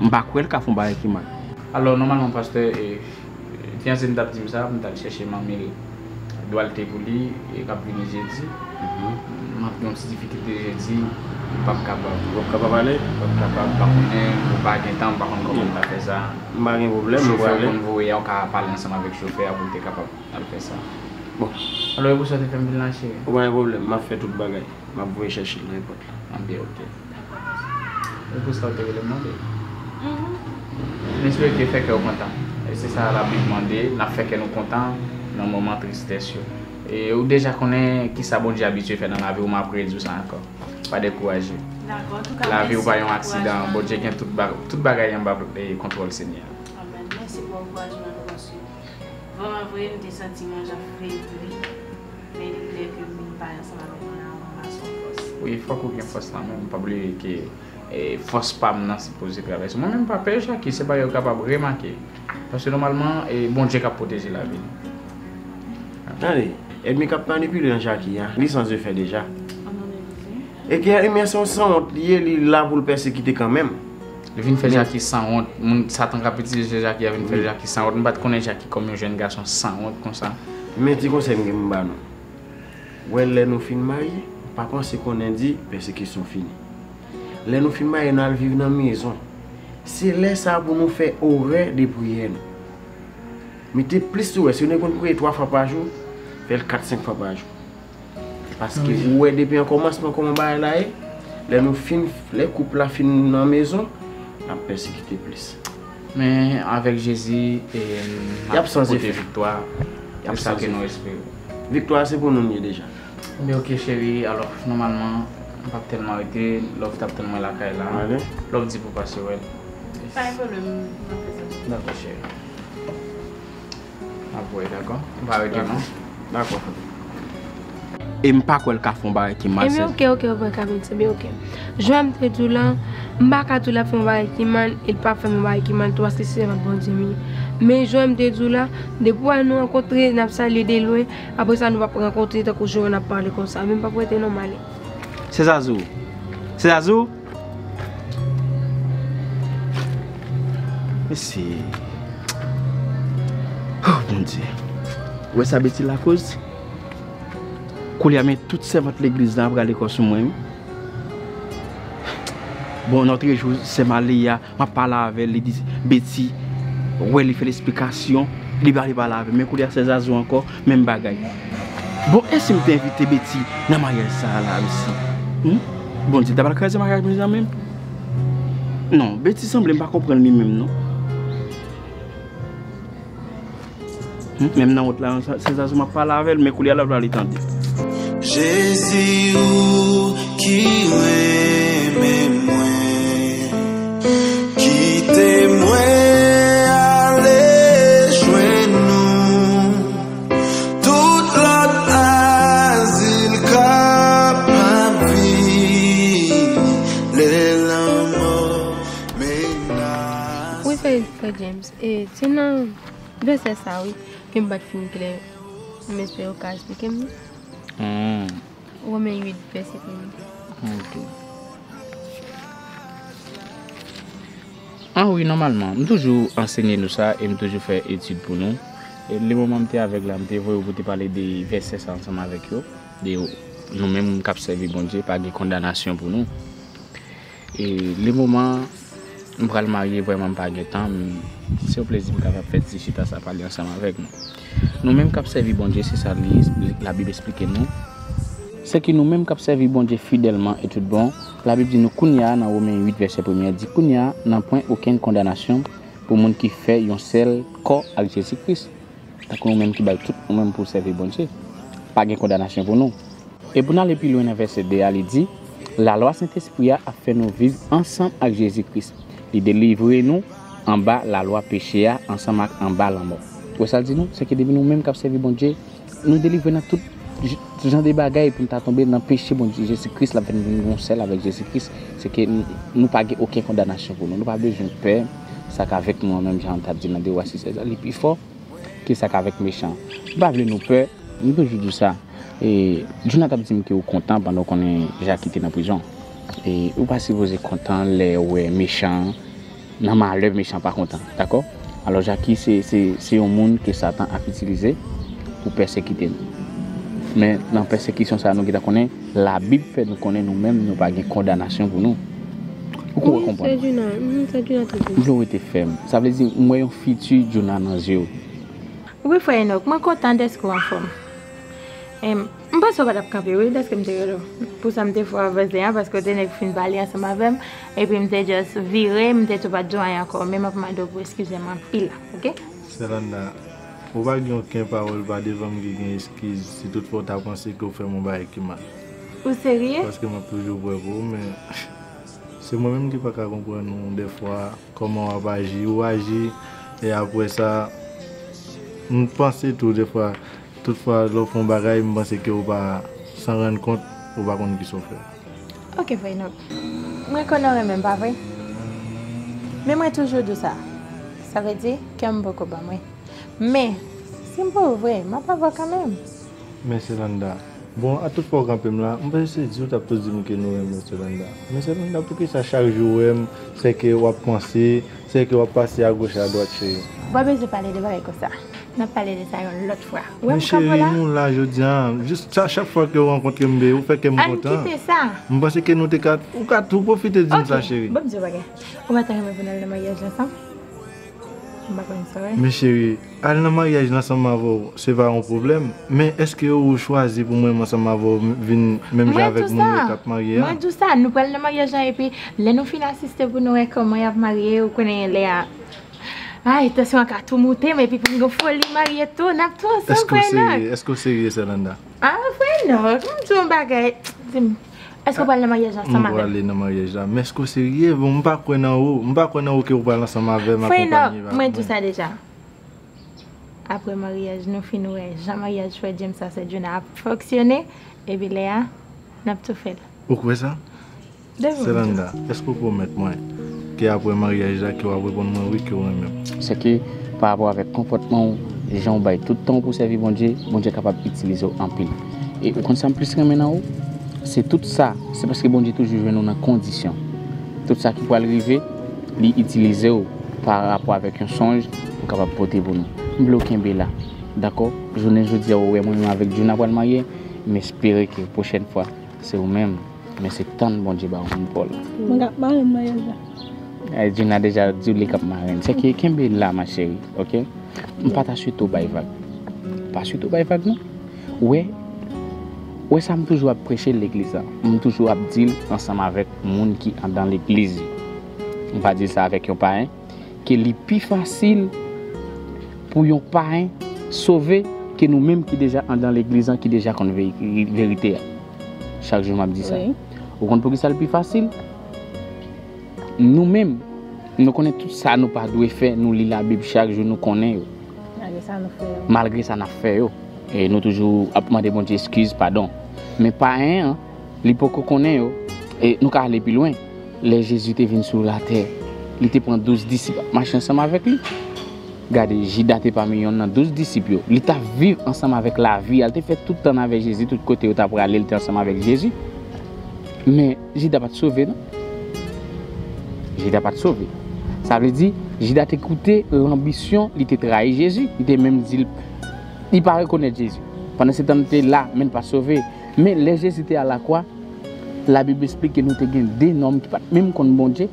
On ne peut pas croire qu'elles font un bagage qui mal. Alors, normalement, pasteur, tiens, c'est une date comme ça, on va chercher ma mère. Elle doit aller pour lui et qu'elle vient jeudi. On a une difficulté jeudi. Pas capable d'aller. Pas capable, pas contre comment on fait ça. Pas de problème, on va aller. On va parler ensemble avec le chauffeur pour être capable de faire ça. Bon. Alors, vous savez faire un bilan? Oui, problème. Je fais tout le bagage. Je vais chercher n'importe quoi. Bien, OK. Vous savez que vous avez demandé? L'esprit qui fait que vous êtes content. Et c'est ça la Bible demandée. La fait que nous sommes contents dans le moment de tristesse. Et vous déjà connaissez qui s'abonne j'ai habitué à faire dans la vie, vous m'apprenez tout ça encore. Pas découragé. D'accord, tout cas. La vie, vous voyez un accident. Bon, j'ai tout le bagage en contrôle Seigneur. Amen. Merci pour le courage. Je vais envoyer des sentiments, j'ai fait lui, mais il voulait que nous parlions ensemble avec force. Oui, il faut qu'on ait force là, même pas oublier que force pas maintenant c'est posé traverser. Moi-même, pas peur, Jacques, c'est pas capable de remarquer. Parce que normalement, bon Dieu a protégé la ville. Attendez, il m'a manipulé dans Jacques, il s'en est fait déjà. Et qu'il y a une immersion sans honte, il est là pour le persécuter quand même. Il vient faire Jacques sans honte. Satan a petit Jacques, il vient faire Jacques sans honte. Je ne connais pas Jacques comme un jeune garçon sans honte comme ça. Mais tu conseilles que je ne ouais, les nous fin mariés, par contre c'est qu'on a dit persécution finie. Les nous fin mariés nous allons vivre dans la maison. C'est là ça pour nous faire horaire de prière. Mais t'es plus ouais, si on est qu'on prie 3 fois par jour, faire 4-5 fois par jour. Parce que ouais, depuis un commencement comme on va là, les nous fin les couples la fin dans la maison, la persécuter plus. Mais avec Jésus et l'absence de victoire, il y a ça que nous espérons. Victoire, c'est pour nous mieux déjà. Mais ok chérie, alors normalement, on ne peut pas tellement arrêter, l'offre tape tellement la caille là. L'offre dit pour passer, ouais. Pas un problème. D'accord chérie. Ah ouais, d'accord. On va arrêter, non? D'accord. Et je ne sais pas quoi le café qui m'a dit. Ok, c'est bien ok. Je vais me dire là, je ne sais pas si je fais qui m'a dit, il ne pas faire un qui m'a dit, parce que c'est un bon Dieu. Mais je vais me dire là, depuis nous rencontrer, nous avons salué de loin, après ça nous allons rencontrer, tant que je n'ai pas parlé comme ça, même pas pour être normal. C'est Azou. C'est Azou. Mais c'est... Oh mon Dieu. Où est-ce que c'est la cause? Quand il a mis toute servante l'église là pour aller sur moi. Bon, notre jour, c'est Malia, m'a parlé avec les Betty, ouais, il fait l'explication, il va aller parler avec mais quand il y a ses azous encore, même bagaille. Bon, est-ce que tu invité Betty dans le mariage ça là ici? Bon, tu as pas créé ce mariage même? Non, Betty semble pas comprendre lui-même, non? Même dans l'autre là, ses azous m'a parlé avec mais quand il y a là, il va aller tenter. Jésus qui m'aime moi, qui t'aime moi, allez joindre-nous, toute l'autre asile capable de l'amour menace. Oui, frère James, et sinon, je sais ça, oui, que je vais finir que je espère que je vais expliquer. Romain 8, verset 1. Ok. Ah oui, normalement, je toujours enseigné nous ça et je toujours fait étude pour nous. Et les moments où avec là, je vous parler des versets ensemble avec eux. Nous-mêmes, nous servons bon Dieu, pas de condamnation pour nous. Et les moments où je me marier vraiment pas de temps, c'est un plaisir de faire des choses à parler ensemble avec nous. Nous-mêmes qui servons bon Dieu, c'est ça la Bible explique nous. C'est que nous-mêmes qui servons bon Dieu fidèlement et tout bon, la Bible dit nous kounia dans Romains 8 verset 1 dit kounia n'a point aucune condamnation pour monde qui fait un seul corps avec Jésus-Christ. Donc nous-mêmes qui bail tout nous-mêmes pour servir bon Dieu, pas de condamnation pour nous. Et pour aller plus loin dans verset 2, il dit la loi Saint-Esprit a fait nous vivre ensemble avec Jésus-Christ. Il délivre nous en bas la loi péché ensemble avec en bas la mort. Ça dit nous, c'est que depuis nous-mêmes qui servons bon Dieu, nous délivrons dans tout genre de bagaille pour nous tomber dans le péché bon Dieu. Jésus-Christ, la venue seul avec Jésus-Christ, c'est que nous n'avons aucune condamnation pour nous. Nous n'avons pas besoin de peur, ça qu'avec nous-mêmes, j'ai entendu dans des oasis, c'est le plus fort que ça qu'avec méchant. Nous n'avons pas besoin de peur, nous devons juste ça. Et je n'ai pas dit que nous sommes contents pendant qu'on est déjà quitté dans la prison. Et ou pas si vous êtes content, les méchants, non, malheur méchant, pas content, d'accord? Alors Jackie, c'est un monde que Satan a utilisé pour persécuter nous. Mais dans la persécution, ça nous connaît, la Bible fait nous connaître nous-mêmes, nous pas de condamnation pour nous. Vous comprenez? C'est du notre Dieu. Nous avons été fermes. Ça veut dire que nous avons foutu du nom dans Dieu. Oui, frère Enoch, je suis content d'être en forme. Je ne suis pas sûr de camper, oui, parce que je suis là. Pour ça, je suis là, parce que je suis là, ensemble avec moi, et puis je suis juste viré, je suis pas joint encore, mais je suis excusez-moi, pile, ok? C'est là, on va dire aucune parole, pas devant moi, excuse, si toutefois tu as pensé que vous faites mon bail qui mal. Vous sérieux? Parce que je suis toujours vous, mais c'est moi-même qui ne peux pas comprendre, des fois, comment on va agir, ou agir, et après ça, je pense tout, des fois. Toutefois, l'offre en bagaille, je pense que vous va s'en rendre compte, vous va comprendre qui sont fait. Ok, frère, je ne connais même pas vrai. Mais moi toujours de ça. Ça veut dire que je ne peux pas. Mais si je ne peux vrai, je ne peux pas voir quand même. Mais c'est Landa. Bon, à toute fois, je vais essayer de dire que nous aimons ce Landa. Mais c'est Landa pour que ça chaque jour, c'est que vous pensez, c'est que vous passez à gauche et à droite chez vous. Je ne vais pas parler de vrai comme ça. On a parlé de ça l'autre fois. Oui, mais chérie, nous là, je dis, juste à chaque fois que vous rencontrez Mbé, vous faites que vous êtes content. Je pense que nous avons tout profité de ça, chérie. Bon, je vais vous dire, on va aller au mariage ensemble. Mais chérie, aller au mariage ensemble, c'est pas un problème. Mais est-ce que vous choisissez pour moi ensemble, même avec mon étape mariée? Moi, tout ça, nous parlons de mariage et puis nous finissons d'assister pour nous comment vous êtes mariés, vous connaissez les... Ah, attention à tout monter, mais puis pour nous folie marier tout, on a tout ensemble. Est-ce que c'est sérieux, Salanda? Ah, oui, non, comme bagage. Est-ce qu'on parle de mariage ensemble? On va aller dans le mariage là, mais est-ce que c'est sérieux? On ne pas en haut, on pas en haut que vous parlez ensemble avec ma compagne. Non, moi tout ça déjà. Après le mariage, nous finissons, le mariage fait James, ça c'est Juna a fonctionné, et puis Léa, on a tout fait. Pourquoi ça? Salanda, est-ce que vous pouvez mettre moi? Après le mariage, qui va répondre à oui, qui va même. C'est que par rapport avec le comportement, les gens baillent tout le temps pour servir bon Dieu est capable d'utiliser en pile. Et quand ça me plus maintenant, c'est tout ça, c'est parce que bon Dieu toujours venu dans condition. Tout ça qui peut arriver, l'utiliser par rapport avec un songe, on est capable de porter pour nous. Bloquer là, d'accord? Je ne veux dire ouais, moi avec Dieu, on va le marier, mais espérer que la prochaine fois, c'est vous-même. Mais c'est tant de bon Dieu, Paul. Je n'ai déjà dit les cap marins. C'est que Kembe là, ma chérie, ok? Je ne pas suite au baïvac. Pas suite au baïvac, non? Oui, oui, ça me toujours à prêcher l'église. Je toujours à dire ensemble avec les gens qui sont dans l'église. On va dire ça avec un parrain. Que le plus facile pour un parrain sauver que nous-mêmes qui déjà dans l'église, qui déjà connaissons la vérité. Chaque jour, je dis ça. Vous comprenez ça le plus facile? Nous-mêmes, nous connaissons tout ça, nous ne pouvons pas nous faire, nous lisons la Bible chaque jour, nous connaissons. Malgré ça, nous faisons. Et nous toujours demandé bon Dieu excuse, pardon. Mais pas un, les pocos connaissent. Et nous allons aller plus loin. Les Jésus est venu sur la terre. Il te prend 12 disciples, marche ensemble avec lui. Regardez, Judas était parmi eux, 12 disciples. Il t'a vécu ensemble avec la vie. Il t'a fait tout le temps avec Jésus, tout côté où tu as pour aller, il était ensemble avec Jésus. Mais Judas n'a pas sauvé, non? Judas pas sauvé. Ça veut dire, Judas écouté l'ambition, il t'a trahi Jésus. Il t'a même dit, il paraît connaître Jésus. Pendant ce temps, il était là, même pas sauvé. Mais les Jésus étaient à la croix. La Bible explique que nous avons des noms qui parlent, même contre bon Dieu.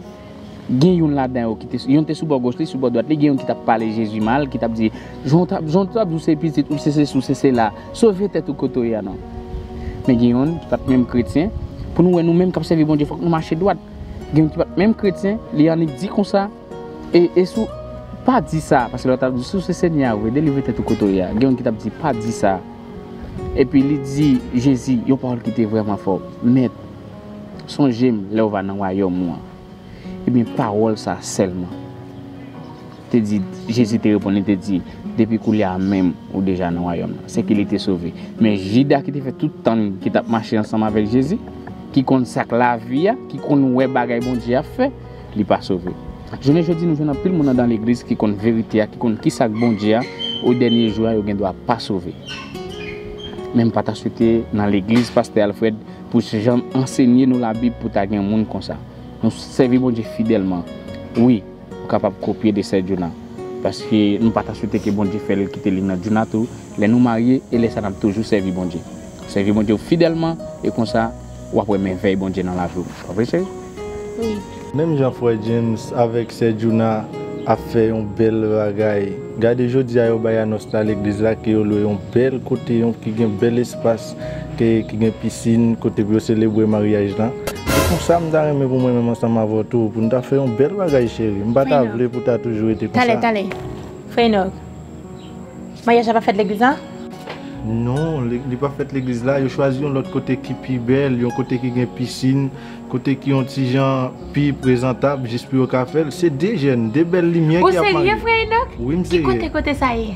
Il y a là-dedans qui était sous la gauche, sous la droite, il y a qui t'a parlé Jésus mal, qui t'a dit, j'entends tous ces petits, tous ces sous là, sauvez tête au côté. Mais il y a même chrétien, pour nous-mêmes, comme servir bon Dieu, il faut que nous marchions droite. Même chrétien, il y en a dit comme ça, et sous, pas dit ça, parce que l'autre a dit, sous ce Seigneur, délivrez tête au côté. Il y a qui t'a dit, pas dit ça. Et puis il dit, Jésus, il y a une parole qui était vraiment forte, mais son gemme, là où va dans le royaume. Et bien, parole, ça seulement. Te dit, Jésus te répondait, te dit, depuis qu'il y a même ou déjà dans le royaume, c'est qu'il était sauvé. Mais Judas qui t'a fait tout le temps, qui t'a marché ensemble avec Jésus, qui consacre la vie, qui connaît les choses que Dieu a fait, il n'est pas sauvé. Je ne dis, nous venons plus le monde dans l'église qui connaît la vérité, qui connaît qui sac bon Dieu, au dernier jour, il ne doit pas sauver. Même pas t'assouter dans l'église, pasteur Alfred, pour ces gens enseigner nous la Bible pour t'aider un monde comme ça. Nous servons Dieu fidèlement. Oui, nous sommes capables de copier de ces gens-là. Parce que nous ne pouvons pas souhaiter que bon Dieu fasse quitter les gens tout, les nous marier et les gens toujours servir bon Dieu. Servir bon Dieu fidèlement et comme ça, nous avons merveille bon Dieu dans la vie. Vous comprenez? Oui. Même Jean-François James avec ces gens-là a fait un bel bagaille. Regardez, je dis à Obayanos dans l'église là qui a un bel côté, qui a un bel espace, qui a une piscine, côté pour célébrer le mariage là. Pour ça, je vais vous moi-même ensemble avec tout. Pour nous faire un bel bagage, chérie. Je ne vais pas vous pour t'as toujours été comme ça. Allez, Frère, mariage n'a pas fait l'église là? Non, il n'a pas fait l'église là. Ils choisissent l'autre côté qui est plus belle, un côté qui a une piscine, côté qui ont des gens plus présentables, juste pour le café. C'est des jeunes, des belles lumières qui apparaissent. Vous seriez, Frère? Oui, c'est vrai. Qui côté ça est?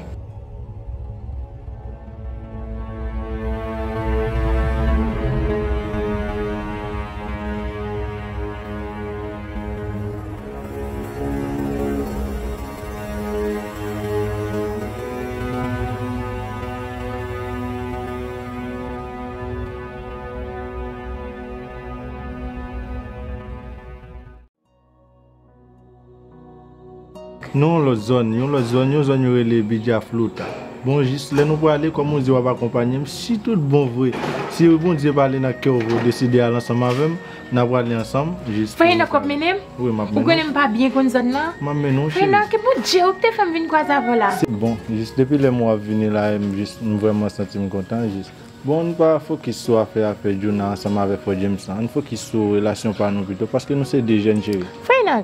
Non, la zone, nous les bidja flotta. Bon, juste là, nous pouvons aller comme on dit, on va accompagner. Si tout bon vrai, si le bon Dieu parle dans cœur, vous décidez d'aller ensemble avec moi, nous allons aller ensemble. Juste. Vous ne comprenez pas? Oui, ma. Vous connaissez pas bien qu'on zone là? Mais non. Mais non, que bon Dieu, vous t'es fait venir quoi ça voilà? Bon, juste depuis les mois venus là, juste vraiment senti content juste. Bon, nous pas focus sur affaire Juna ensemble avec James. On focus sur relation par nous plutôt parce que nous c'est des jeunes chéris. Frère,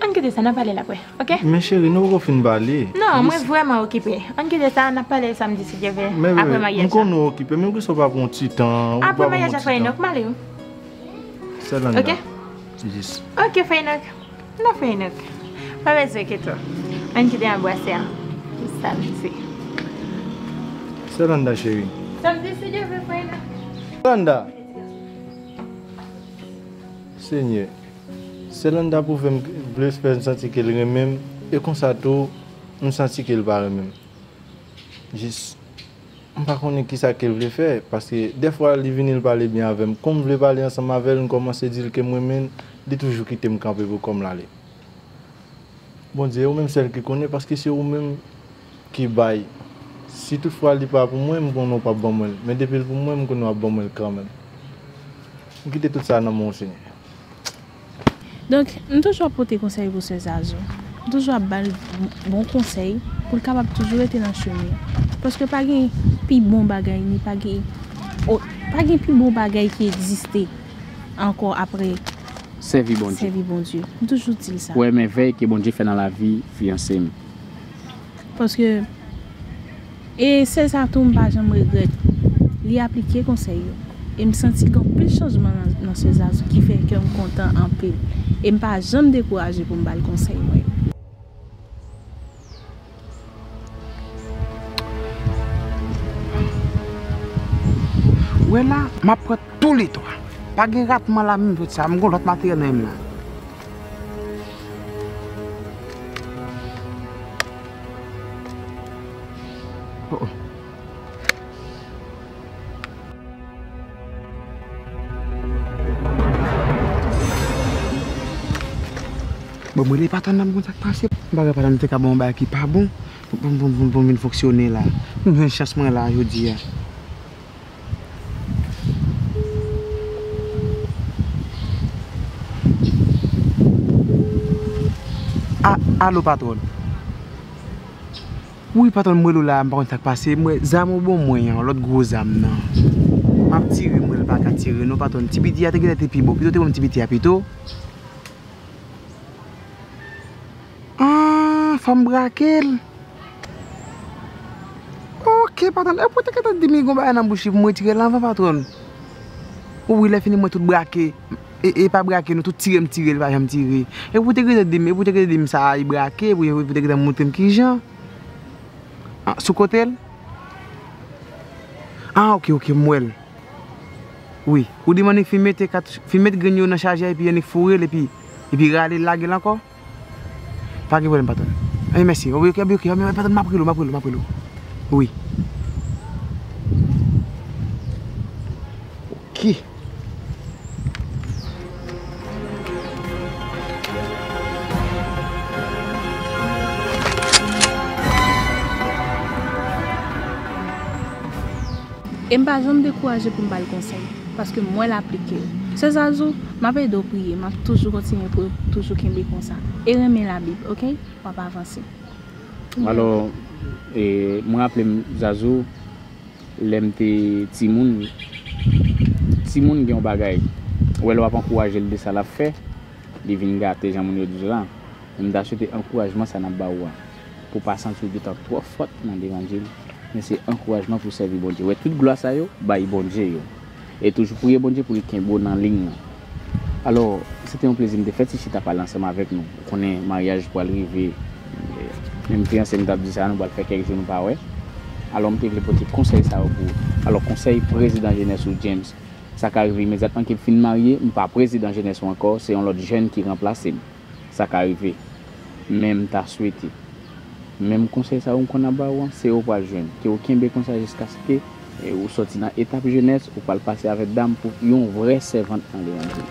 on quitte ça, on a parlé là, ok? Mais chérie, nous on finit parler. Non, moi vraiment occupé. On quitte ça, on a parlé samedi si je vais. Mais après mariage. Mais qu'on nous occupé, même que ça va prendre du temps. Après mariage, ça fait nok malé. C'est là. Ok. Yes. Ok, Fainak. Non, Fainak. Pas besoin que toi. On quitte en boisser. Ça c'est. C'est là, chérie. Samedi, c'est Dieu, je vais Landa. Seigneur, c'est Landa pour faire me sentir qu'elle est même et comme ça, tout, me sentir qu'elle va même. Juste, je ne sais pas qui ça qu'elle veut faire parce que des fois, elle vient parler bien avec moi. Comme je voulais parler ensemble avec elle, on commence à dire que moi-même, je toujours quitter me camper pour comme l'aller. Bon Dieu, vous même celle qui connaît parce que c'est vous-même qui baille. Si toutefois il n'est pas pour moi, je ne connais pas bon. Mais depuis pour moi, je connais pas bon quand même. Je quitte tout ça dans mon Seigneur. Donc, nous toujours pour tes conseils pour ces âges. Nous toujours bon conseil pour capable toujours être dans le chemin. Parce que pas de plus bon bagage, ni pas de plus bon bagage qui existait encore après. Servir bon Dieu. Servir bon Dieu. Nous toujours dit ça. Oui, mais veille que bon Dieu fait dans la vie, fiancé. Parce que et c'est ça que je me regrette. J'ai appliqué conseil. Et je me sens qu'il y a plus de changements dans ces choses qui fait que je suis content en pile. Et je ne suis jamais découragé pour me faire le conseil. Oui, là, je prends tous les trois. Pas de ratement là, je prends l'autre matériel. Bon, je ne vais pas attendre que ça passe. Je ne vais pas attendre que ça passe qui n'est pas bon. Pour me fonctionner là. Je vais chasser là aujourd'hui. Allô, patron. Oui, patron, moi là, je ne vais pas passer. Moi, zame bon moyen, l'autre gros zame non. Je tire, moi pas tirer, non patron. Petit petit a été plus beau, plutôt petit petit a plutôt. Femme braquelle. Ok, patron. Et pourquoi tu as dit que tu as embauché pour me tirer l'enfant, patron? Oui, il a fini de tout braquer. Et pas braquer, nous tout tirer, tirer, pas jamais tirer. Et pourquoi tu as dit que ça a braqué? Oui, pourquoi tu as monté qui genre? Sous-côté? Ah, ok, moi. Oui, vous demandez de filmer tes gagnons dans la charge et puis fourrer et puis râler la gueule encore? Pas de problème, patron. Oui, merci. Ok. M'a pris l'eau. Oui. Ok. Et je ne suis pas découragée pour me faire le conseil. Parce que moi, je l'applique. C'est ça, je m'appelle de prier. Je vais toujours continuer pour toujours qu'il y ait comme ça. Et remettre la Bible, ok? On va pas avancer. Alors, moi, je m'appelle Zazou, je Timoun. Timoun, il y a un bagage. Ou elle va pas encourager le ça la fait. Il vient gâter, j'en ai dit là. Je vais acheter un encouragement, ça n'a pas. Pour ne pas sentir de temps trop fort dans l'évangile. Mais c'est un encouragement pour servir bon Dieu. Ouais, toute gloire, ça y est, bon Dieu. Et toujours prier bon Dieu pour qu'il y ait bon en ligne. Alors, c'était un plaisir de faire si tu as parlé ensemble avec nous. On est mariage pour arriver. Même si on a dit ça, on va faire quelques jours. Alors, on peut le petit conseil ça pour. Alors, conseil président jeunesse ou James. Ça arrive immédiatement qu'il finit marié, on pas président jeunesse ou encore, c'est un autre jeune qui remplace. Ça arrive. Même ta souhaité. Même conseil ça on connaît pas, c'est au pas jeune. Que aucun des conseils jusqu'à ce que et vous sortez dans l'étape jeunesse, vous pouvez passer avec dame pour une vraie servante en l'évangile.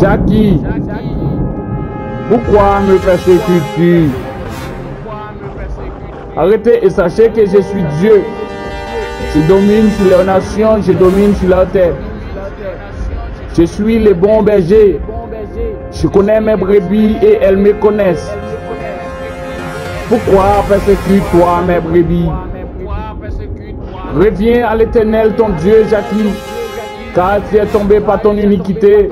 Jackie, pourquoi me persécutes-tu? Arrêtez et sachez que je suis Dieu. Je domine sur les nations, je domine sur la terre. Je suis le bon berger. Je connais mes brebis et elles me connaissent. Pourquoi persécutes-toi mes brebis? Reviens à l'Éternel ton Dieu, Jackie, car tu es tombé par ton iniquité.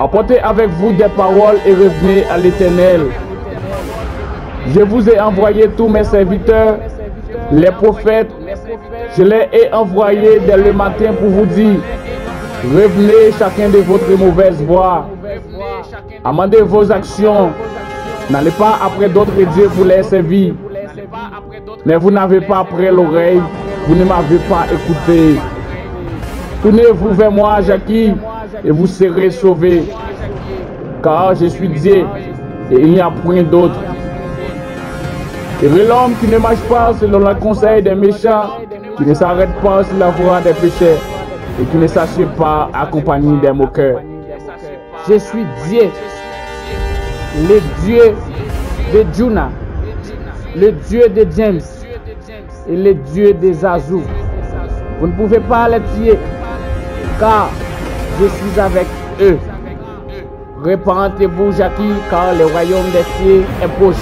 Apportez avec vous des paroles et revenez à l'Éternel. Je vous ai envoyé tous mes serviteurs, les prophètes. Je les ai envoyés dès le matin pour vous dire, revenez chacun de votre mauvaise voie. Amendez vos actions. N'allez pas après d'autres dieux pour les servir. Mais vous n'avez pas prêté l'oreille, vous ne m'avez pas écouté. Tournez-vous vers moi, Jackie, et vous serez sauvés. Car je suis Dieu, et il n'y a point d'autre. Et l'homme qui ne marche pas selon le conseil des méchants, qui ne s'arrête pas sur la voie des pécheurs, et qui ne sache pas accompagner des moqueurs. Je suis Dieu, le Dieu de Juna, le Dieu de James et le Dieu des Azou. Vous ne pouvez pas les tuer, car je suis avec eux. Repentez-vous, Jackie, car le royaume des cieux est proche.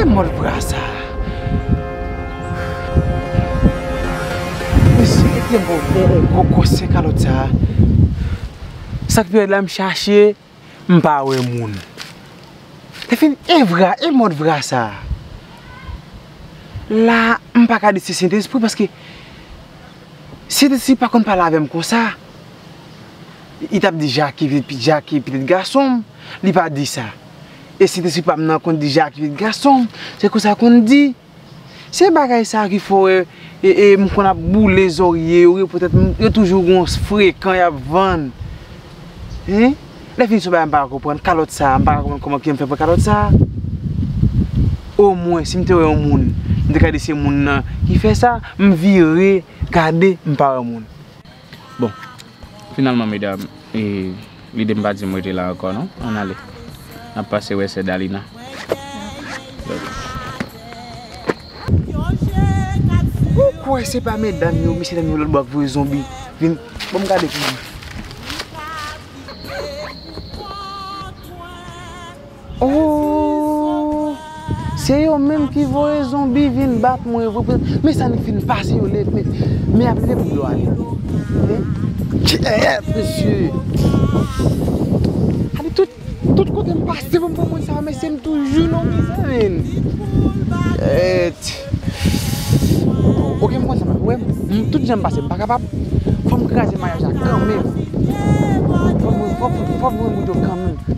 Et mon bras, ça. Ça que là me chercher m'pas ouais moun t'es fin evra et mon vrai ça là m'pas ka dise c'est esprit parce que si tu pas qu'on parler avec moi comme ça il t'a dit Jackie petit garçon il pas dit ça et si tu pas me compte dit Jackie petit garçon c'est comme ça qu'on dit c'est bagaille ça qu'il faut et me qu'on a boulé les oreilles ou peut-être toujours on fréquent y a vendre. Hein? Les filles sont pas comprendre calotte ça, pas comprendre comment qui me fait pour calotte ça. Au moins si me te un monde, me regarder ces monde qui fait ça, me virer, garder me pas un monde. Bon. Finalement mesdames et l'idée me pas dire moi là encore non, on allait. On a passé ouais c'est Dalina. Pourquoi c'est pas mesdames, monsieur dans l'autre bois vous zombie. Viens, bon regarder pour vous. Oh, c'est eux-mêmes qui voient les zombies venir battre moi. Mais ça ne finit pas si vous mais appelez pour gloire. Monsieur. Allez, tout côté me passe, vous me prenez ça, mais c'est toujours non, ok, moi ça va. Tout le temps passe, je ne suis pas capable. Faut me craser ma yaja quand même.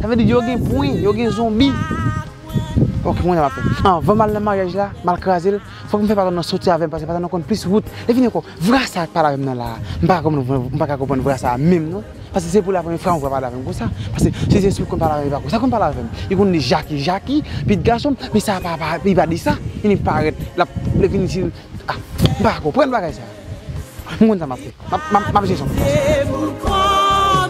Ça veut dire qu'il y a un point, il y a un zombie. Ok, on va faire. Va mal le mariage là, mal craser. Faut que je me fasse sortir avec parce que je ne plus de route. Et venez quoi, vrai ça, pas la même là. Je ne pas comprendre vrai ça même, non? Parce que c'est pour la première fois qu'on va parler avec comme ça. Parce que c'est sûr qu'on parle avec comme ça, qu'on parle avec. Ils vont dire Jackie, puis de garçon, mais ça va pas, il va dire ça. Il n'est pas arrêté. La définition. Ah, je ne comprends pas ça. Je ne comprends pas ça. Je ne comprends pas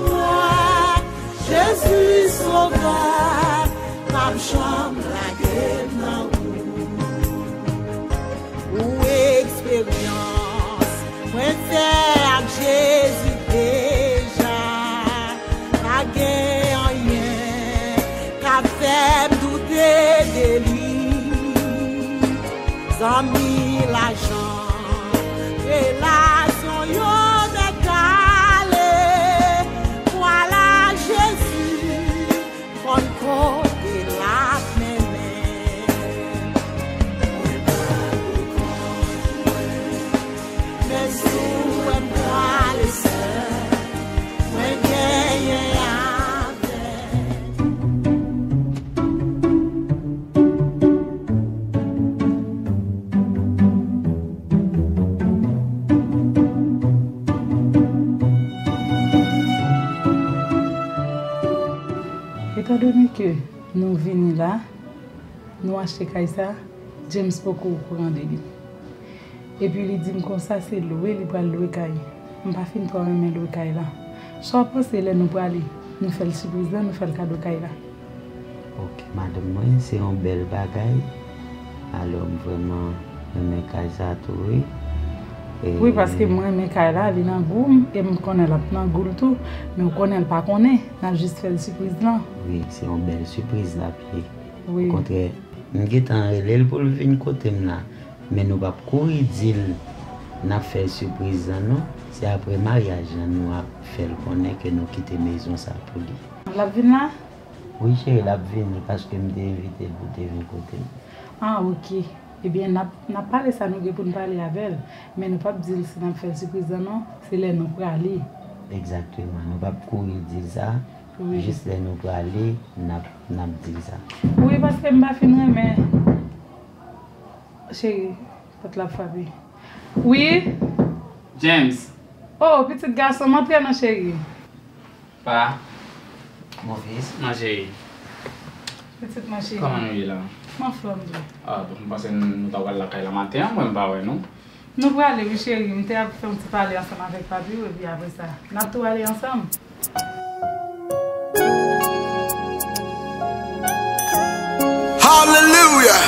ça. Je suis sauveur, ma chambre la gueule dans vous. Ou expérience, moi c'est avec Jésus déjà. La gueule en rien, qu'a fait douter de lui. Sans mis l'argent, et la son étant donné que Nous venons là, nous achetons Kaisa, James Poko au courant de lui. Et puis il dit comme ça, c'est loué, il va louer Kaisa. Je ne vais pas finir de prendre louer Kaisa. Soit pense que nous allons aller, nous faisons le surprise, nous faisons le cadeau Kaisa. Ok, madame, c'est une belle bagaille. Alors vraiment, je mets Kaisa tout. Oui, parce que moi, mes Kaila, elle est dans Goum, et je connais la plan Goul tout, mais je connais pas connaît. On a juste fait une surprise là. Oui, c'est une belle surprise là. Oui. Au contraire, nous avons relève pour venir côté là, mais nous pas courir dire n'a fait surprise là non, c'est après mariage nous a fait connaître que nous quitter maison ça pour lui. La venir là? Oui, chérie, la venir parce que me invité pour venir côté. Ah, OK. Eh bien, n'a pas parlé ça nous pour nous parler avec elle, mais nous pas dire si nous faire surprise non, c'est là nous pour aller. Exactement, nous pas courir dire ça. Oui. Juste là nous pour aller, n'a dit ça. Oui, parce que m'a finir mais chérie, toute la famille. Oui. James. Oh, petit garçon, m'entraîne non chérie. Pas mon fils, ma chérie. Petite ma chérie. Comment nous est là? Ma femme. Ah, donc parce que nous avons la caille le matin, moi je pas ouais non. Nous pour aller chérie, nous t'ai fait un petit parler ensemble avec papi et puis après ça, n'a tout aller ensemble. Hallelujah.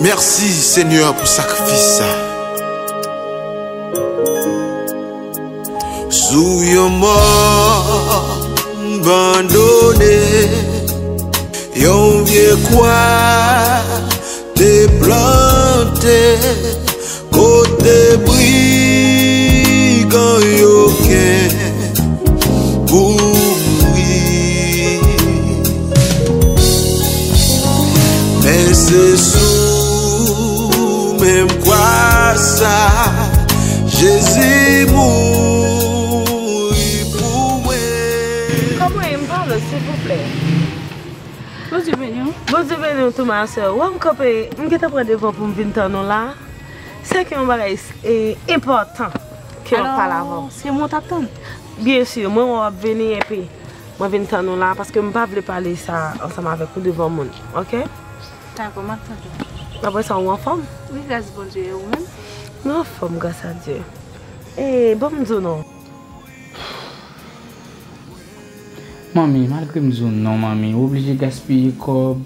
Merci Seigneur pour sacrifice. Sous yon mort abandonné, yon vieux quoi déplanté, côté brigand yoke pour mourir. Mais c'est sous même quoi ça, Jésus mourit. S'il vous plaît. Bonjour, tout ma soeur. C'est un bagage important que l'on parle avant. C'est mon tapon. Bien sûr, moi, je vais venir et puis je vais venir là parce que je ne veux pas parler ça ensemble avec vous devant le monde. Ok? D'accord, maintenant. Après ça, on est en forme? Oui, grâce à Dieu. Nous sommes en forme, grâce à Dieu. Eh, bonjour. Mami, malgré que je non, mami, obligé de gaspiller comme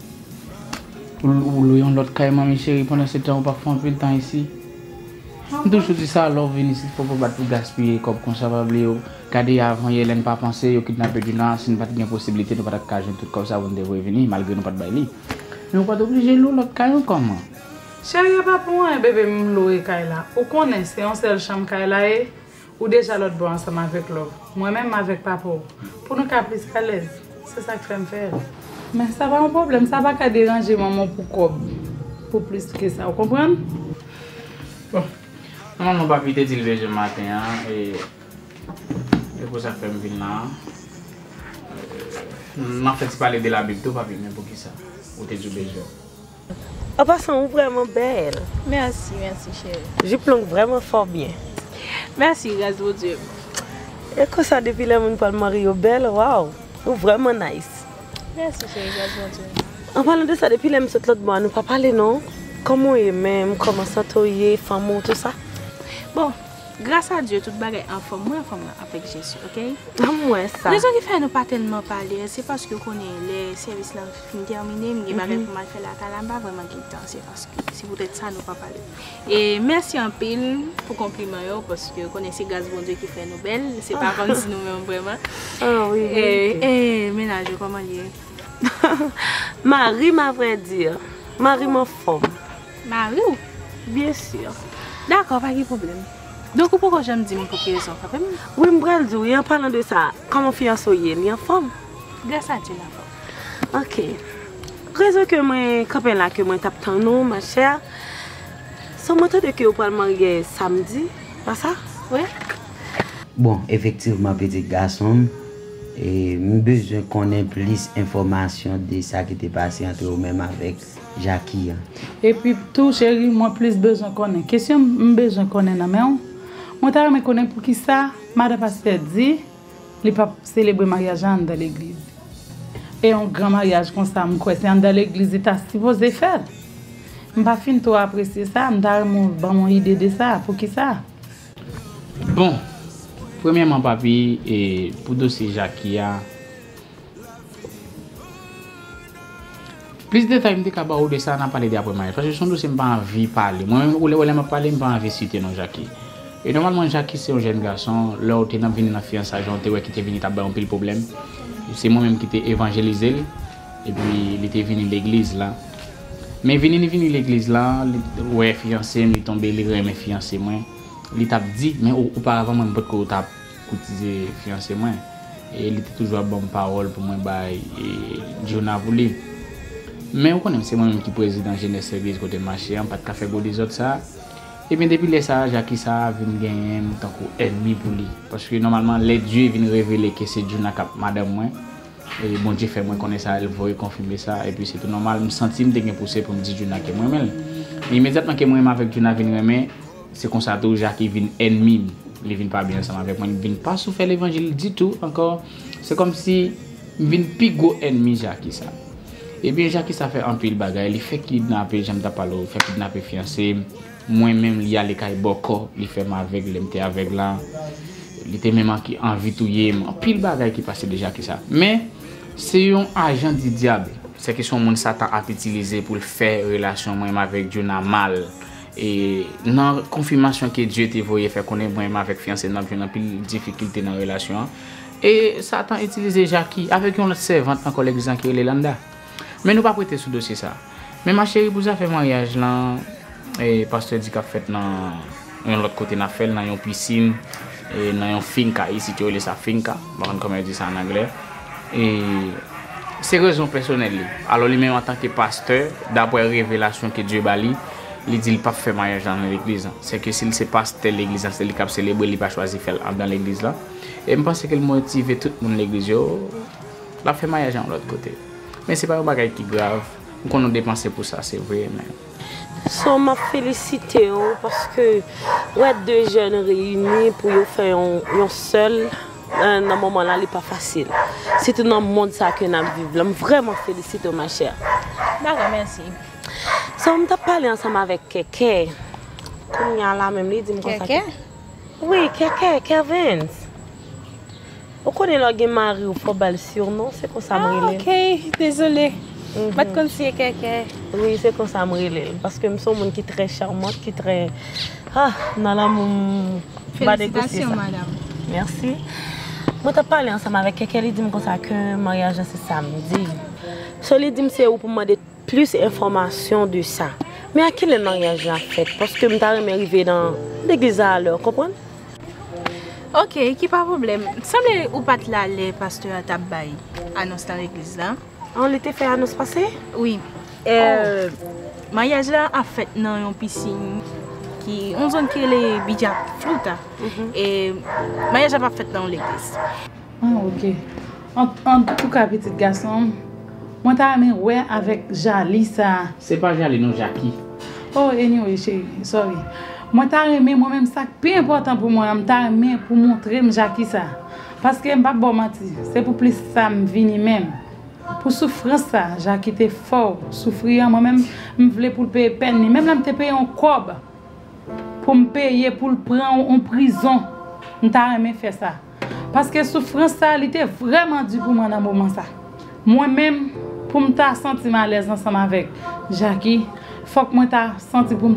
ou l'oyon l'autre caille, mami chérie, pendant ce temps, on pas faire un peu de temps ici. Donc je dis ça, alors venir ici, pour pas tout gaspiller comme ça va oublier. Regardez avant, elle n'a pas pensé, au kidnappé du Nord, si nous pas de possibilité, nous pas de cacher tout comme ça, on devrait venir, malgré nous pas de bailler. Nous pas obligé de l'autre caille, comment? Chérie, pas pour moi, bébé, me louer caille là. Vous connaissez, on sait le chambre caille là. Ou déjà l'autre bon ensemble avec l'autre. Moi-même avec papa. Pour nous qu'à plus qu'à l'aise. C'est ça que je vais me faire. Mais ça va un problème. Ça va qu'à déranger maman pour plus que ça. Vous comprenez? Bon. Maman n'a pas pu te dire le matin. Hein, et pour ça que je viens là. N'en faites pas aller de la Bible, papi, mais pour qui ça? Ou te jouer le jour. En passant, vraiment belle. Merci, merci chérie. Je plonge vraiment fort bien. Merci, grâce à Dieu. Et comme ça, depuis le monde parle Mario Belle, waouh, vraiment nice. Merci, chérie, grâce à Dieu. En parlant de ça, depuis le monde, l'autre mois, nous pas parler, non? Comment est même, comment ça, toi, femme, tout ça? Bon, grâce à Dieu, tout bagay en forme, moi, en forme avec Jésus, ok? Ah, moi, ça. Les gens qui font nous pas tellement parler, c'est parce que qu'on est les services là, fini terminé, mais bagay pour mal faire la calamba, vraiment qu'il temps, c'est parce que. Si vous êtes ça, nous pas parler. Et merci en pile pour compliment parce que connaissez grâce bon Dieu qui fait nous belles. C'est pas comme si nous-mêmes vraiment. Ah oui. Et ménage comment lié. Marie m'a vrai dire. Marie m'a femme. Marie ou? Bien sûr. D'accord, pas de problème. Donc pourquoi j'aime dire pour quelle raison? Oui, m'bral dire en parlant de ça. Comment fiancé en femme? Grâce à Dieu la femme. OK. Raison que moi copain là que moi tape ton nom ma chère. Sans m'entendre que vous parlez marier samedi, pas ça? Oui. Bon, effectivement petit garçon, et besoin qu'on ait plus d'informations de ça qui était passé entre eux-mêmes avec Jackie. Et puis tout chéri, moi plus besoin qu'on ait. Question besoin qu'on ait dans main. Moi t'as me connaît pour qui ça? Madame pasteur dit, les pas célébrer mariage dans l'église. Et un grand mariage comme ça, me croit c'est dans l'église et t'as supposé faire. Je pas fin toi apprécier ça, me t'as mon idée de ça pour qui ça? Bon. Premièrement, papi, et pour dossier Jackie, plus de détails me décabau de ça, on a parlé d'après mariage. Parce que son dossier, je n'ai pas envie de parler. Moi-même, je n'ai pas envie de parler, citer non Jackie. Et normalement, Jackie, c'est un jeune garçon. Là où tu es venu dans la fiançailles, tu es venu t'abattre un peu le problème. C'est moi-même qui t'ai évangélisé. Et puis, il était venu à l'église là. Mais venu à l'église là, ouais, fiancé, il est tombé, il est fiancé, moi. Il t'a dit, mais auparavant, je ne sais pas si tu as cotisé fiancé. Et il était toujours à bonne parole pour moi, et Jonah voulait. Mais c'est moi-même qui président Jeunesse Service côté marché, on ne peut pas faire pour les autres. Et bien depuis ça, Jackie ça vient gagner un tant qu'ennemi pour lui. Parce que normalement, les dieux viennent révéler que c'est Jonah qui a madame moi. Et bon Dieu fait moi connaître ça, elle voit confirmer ça. Et puis c'est tout normal, je me sens poussé pour me dire Jonah qui est moi-même. Immédiatement que moi-même avec Jonah vient me. C'est comme ça que Jacques est ennemi. Il ne vient pas bien ensemble avec moi. Il ne vient pas souffler l'évangile du tout encore. C'est comme si il ne vient plus gros ennemi Jacques. Et bien Jacques ça fait un peu de bagaille. Il fait kidnapper, j'aime pas parler, il fait kidnapper fiancé. Moi-même, il y a les caïboko, il fait avec, il était avec là. Il était même envie de tout y avoir. Un peu de bagaille qui passe de Jacques. Mais c'est un agent du diable. C'est que son monde Satan a utilisé pour faire relation moi-même avec Dieu mal. Et dans la confirmation que Dieu t'a voulu faire connaître moi-même avec fiancé, j'ai eu plus de difficultés dans la relation. Et Satan a utilisé Jackie avec une autre servante, un collègue qui est là. Mais nous ne pouvons pas prêter sous dossier ça. Mais ma chérie, vous avez fait mariage là, et pasteur dit qu'a fait dans l'autre côté, dans une piscine, dans une finca, ici tu as sa finca, je ne sais pas comment on dit ça en anglais. Et c'est raison personnelle. Alors lui-même en tant que pasteur, d'après la révélation que Dieu bali, il dit qu'il n'a pas fait mariage dans l'église. C'est que s'il se passe telle église, c'est le cap célèbre, il n'a pas choisi de faire dans l'église. Et je pense qu'il motive tout le monde dans l'église. Il a fait mariage de l'autre côté. Mais ce n'est pas un bagage qui est grave. Nous avons dépensé pour ça, c'est vrai. Je m'a félicité parce que ouais, deux jeunes réunis pour faire un seul. Dans ce moment-là, ce n'est pas facile. C'est tout dans le monde que nous vivons. Je me vraiment félicite, ma chère. D'accord, merci. Ça on t'a parlé ensemble avec Keke. Comme il y a là même lui dit me contacter. Keke? Oui, Keke, Kevin. On connaît le mari ou pas bal surnom, c'est comme ça me relève. OK, désolé. Pas de conseiller Keke. Oui, c'est comme ça me relève parce que me sont monde qui très charmante, qui très dans la mon félicitations madame. Merci. On t'a parlé ensemble avec Keke, il dit me comme ça que mariage c'est samedi. Solide dit me c'est où pour me plus d'informations de ça. Mais à quel mariage la fête? Parce que je suis arrivé dans l'église à l'heure, comprenez? Ok, qui pas de problème. Semble ou pas là, le pasteur a tabbaï annonce dans l'église là. On l'était fait annonce passée? Oui. Mariage là a fait dans une piscine qui on zone qui est bijak flouta. Et mariage a pas fait dans l'église. Ah ok. En tout cas petit garçon. Moi, t'as mis ouais avec Jali ça. C'est pas Jali, non, Jackie. Oh, anyway, chérie, sorry. Moi, t'as aimé moi-même ça, plus important pour moi, t'as aimé pour montrer Jackie ça. Parce que m'pas bon menti, c'est pour plus ça me vini même. Pour souffrance ça, Jackie était fort, souffrir moi-même, me voulais pour payer peine, même là me payer en cob pour me payer pour le prendre en prison. T'as aimé faire ça. Parce que souffrance ça, elle était vraiment dure pour moi dans moment ça. Moi-même pour me sentir mal à l'aise ensemble avec Jackie, faut que moi ta senti pour me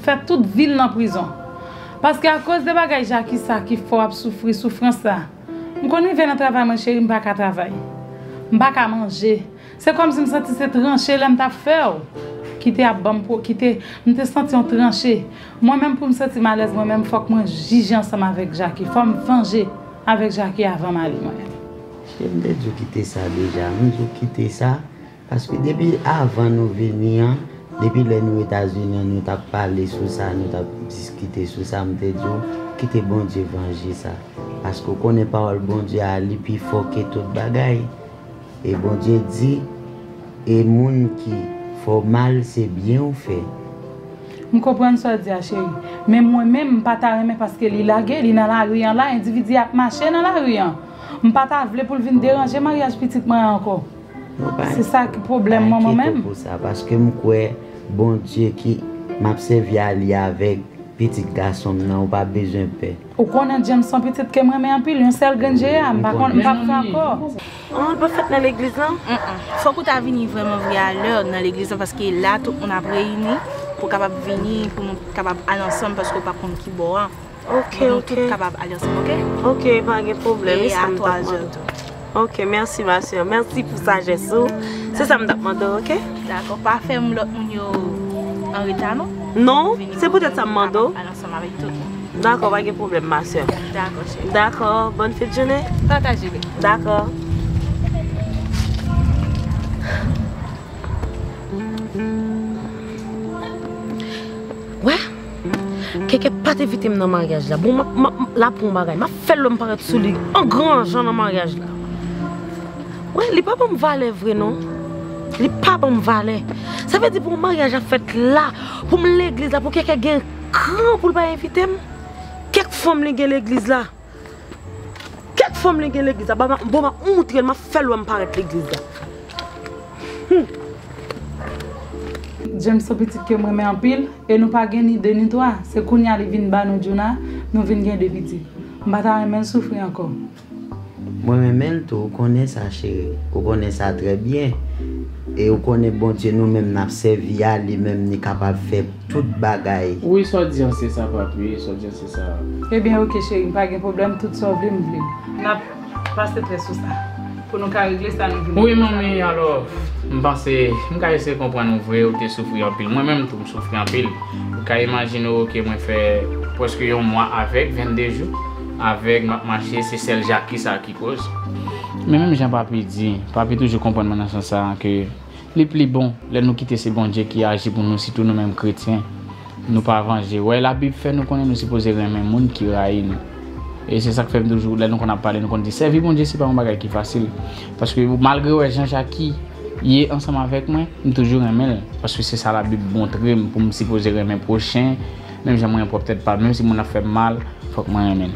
faire toute ville en prison. Parce qu'à cause des bagages Jackie ça qui faut souffrir souffrance ça. On connait venir travailler mon chéri, m'pas qu'à travailler. M'pas qu'à manger. C'est comme si me sentissais tranché là m'ta faire quitter à bam pour quitter, m'te senti en tranché. Moi-même pour me sentir mal à l'aise moi-même faut que moi juge ensemble avec Jackie, faut me venger avec Jackie avant ma vie. J'aime bien quitter ça déjà. Nous quitter ça parce que depuis avant nous venir, depuis les États-Unis, nous avons parlé sur ça, nous avons discuté sur ça. Nous avons dit quitter bon Dieu venger ça. Parce qu'on connaît pas le bon Dieu à lui, puis il faut que tout bagaille. Et bon Dieu dit, et moun qui font mal, c'est bien ou fait. Je comprends ce que tu dis, chérie. Mais moi-même, je ne pas t'arrêter parce que les lagues, les dans la rue, l'individu a marché dans la rue. Je ne pas t'arrêter pour venir déranger le mariage petitement encore. C'est ça qui est le problème, moi-même. Parce que je crois, bon Dieu qui m'a servi à aller avec. Petit garçon, non, pas besoin de paix. Ou qu'on a James son petit que moi, mais un peu, un seul grange, par contre, pas encore. On peut faire dans l'église, non? Faut que tu viennes vraiment à l'heure dans l'église, parce que là, tout on a réuni pour capable venir, pour capable aller ensemble, parce qu'on pas contre qui boit. Ok. Tout capable aller ensemble, ok, pas de problème. Et à 3 heures. Ok, merci ma soeur, merci pour ça, Jésus. C'est ça me demande, ok? D'accord, pas faire mon lot en retard, non? Non, c'est peut-être ça mando. D'accord, pas de problème, ma soeur. D'accord, chérie. D'accord, bonne fête de journée. Partagez. D'accord. Ouais, quelqu'un pas évité dans le mariage là. Bon, là pour le mariage, m'a fait l'homme paraître sous lui en grand genre dans le mariage là. Ouais, les papas me valent vrai non. Les papas me valent. Ça veut dire pour le mariage à fête là, pour l'église là, pour quelqu'un qui est grand pour ne pas inviter. Quelques femmes qui ont l'église là. Quelques femmes qui ont l'église là. Bon, ma honte, elle m'a fait l'homme paraître l'église là. J'aime ce petit que moi mets en pile et nous pas gagné de ni toi. C'est qu'on y a les vins bas nous journaux, nous vins gagner de petits. Bataille même souffrir encore. Moi-même, on connaît ça, chérie. On connaît ça très bien. Et on connaît bon Dieu, nous-mêmes, nous servi à lui-même, nous capable de faire toute bagaille. Oui, ça dit, c'est ça, papi. Oui, ça dit, c'est ça. Eh bien, ok, chérie, pas de problème, tout ça, vous voulez. On a passé très sous ça. Pour nous régler ça, nous voulons. Oui, maman, alors, je pense que je essayer de comprendre que vous souffrez en pile. Moi-même, je souffre en pile. Vous pouvez imaginer que je fais presque un mois avec, 22 jours. Avec ma marché, c'est celle Jacques qui cause. Mais même Jean-Papi dit, Papi toujours comprend maintenant ça, que les plus bons, les nous quitter, c'est bon Dieu qui agit pour nous, surtout nous-mêmes chrétiens, nous pas venger. Ouais, la Bible fait nous connaître, nous supposons rien, mais monde qui raille nous. Et c'est ça que fait toujours, là nous qu'on a parlé, nous qu'on dit, servir bon Dieu, c'est pas un bagage qui est facile. Parce que malgré Jean-Jacques, il est ensemble avec moi, nous toujours aimer. Parce que c'est ça la Bible montre, pour me supposer rien prochain, même si moi peut-être pas, même si mon a fait mal, il faut que moi aime.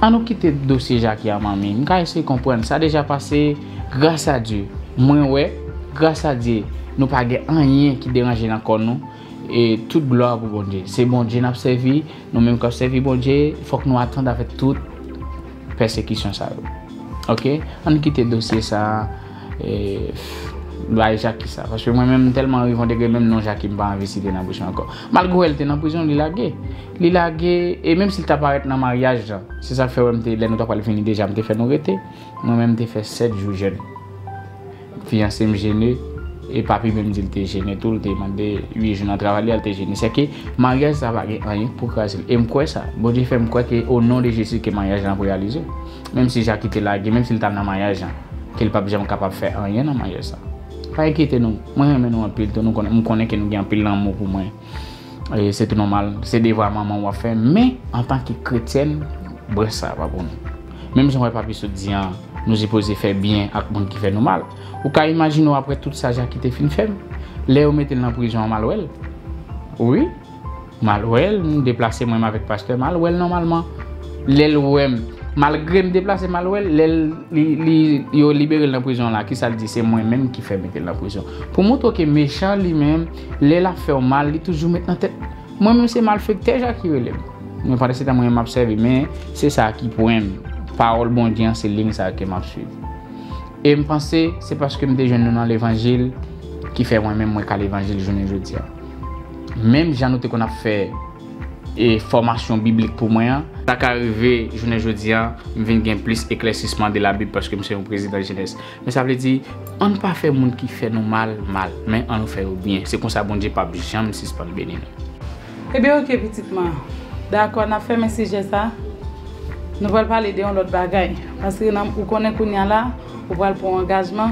On nous quitter le dossier Jacques et Mamie. Je vais essayer de comprendre. Ça a déjà passé grâce à Dieu. Moi, ouais, grâce à Dieu, nous n'avons pas rien qui dérange encore nous. Et toute gloire pour bon Dieu. C'est bon Dieu nous a servi. Nous-mêmes, quand nous servi bon Dieu, il faut que nous attendions avec toute persécution. Ça. Ok? On nous quitter le dossier ça. Et... Bah, Jacques ça. Parce que moi-même, tellement ils vont dégager, même non, Jacques ne m'a pas investi dans la bouche encore. Malgré elle était dans la prison, il a lagué. Et même s'il t'apparaît dans le mariage, c'est ça que fait, nous n'avons pas fini déjà, je fait nous arrêter. Moi-même, je fait 7 jours jeune. Fiancé me gêné, et papi me dit qu'il était gêné, tout le temps, il m'a dit 8 jours de travail, il était gêné. C'est que le mariage, ça va rien pour casser. Et je crois ça. Bon Dieu fait, je crois qu'au nom de Jésus, que le mariage est réalisé. Même si Jacques était lagué, même s'il était dans le mariage, que le pape n'est pas capable de faire rien dans le mariage. Pas inquiéter nous. Moi-même, nous en pile, nous connaissons que nous avons pile l'amour pour moi. C'est normal, c'est des devoirs maman va faire. Mais en tant que chrétienne, bon ça va pour nous. Même si on ne pas pu se dire, nous supposons faire bien avec monde qui fait nous mal. Ou quand imaginons après tout ça, Jacques qui était fin faible, là on mettait en prison à Malouel. Oui, Malouel, nous déplacer moi-même avec pasteur Malouel normalement. L'OM. Malgré me déplacer Malouel, il est libéré de la prison là. Qui ça le dit, c'est moi-même qui fait mettre la prison. Pour montrer que méchant lui-même, il a fait mal, il toujours mettre en tête. Moi-même c'est malfecté Jacques qui relève. Je pense que c'est moi qui m'observe, mais c'est ça qui poème. Parole bon Dieu, c'est ligne ça qui m'a suivi. Et je pense que c'est parce que je suis jeune dans l'évangile qui fait moi-même moi qu'à l'évangile je ne veux dire. Même j'ai noté qu'on a fait et formation biblique pour moi. Ça qui arrive, je ne dis pas, je viens de plus éclaircissement de la Bible parce que je suis un président de jeunesse. Mais ça veut dire, on ne peut pas faire des gens qui font nous mal, mais on nous fait au bien. C'est comme ça, bon Dieu, pas jamais si c'est pas le béni. Eh bien, ok, petite maman. D'accord, on a fait un sujet ça. Nous ne pas l'aider en l'autre bagaille. Parce que nous connaissons qu'on est là, on parle pour engagement.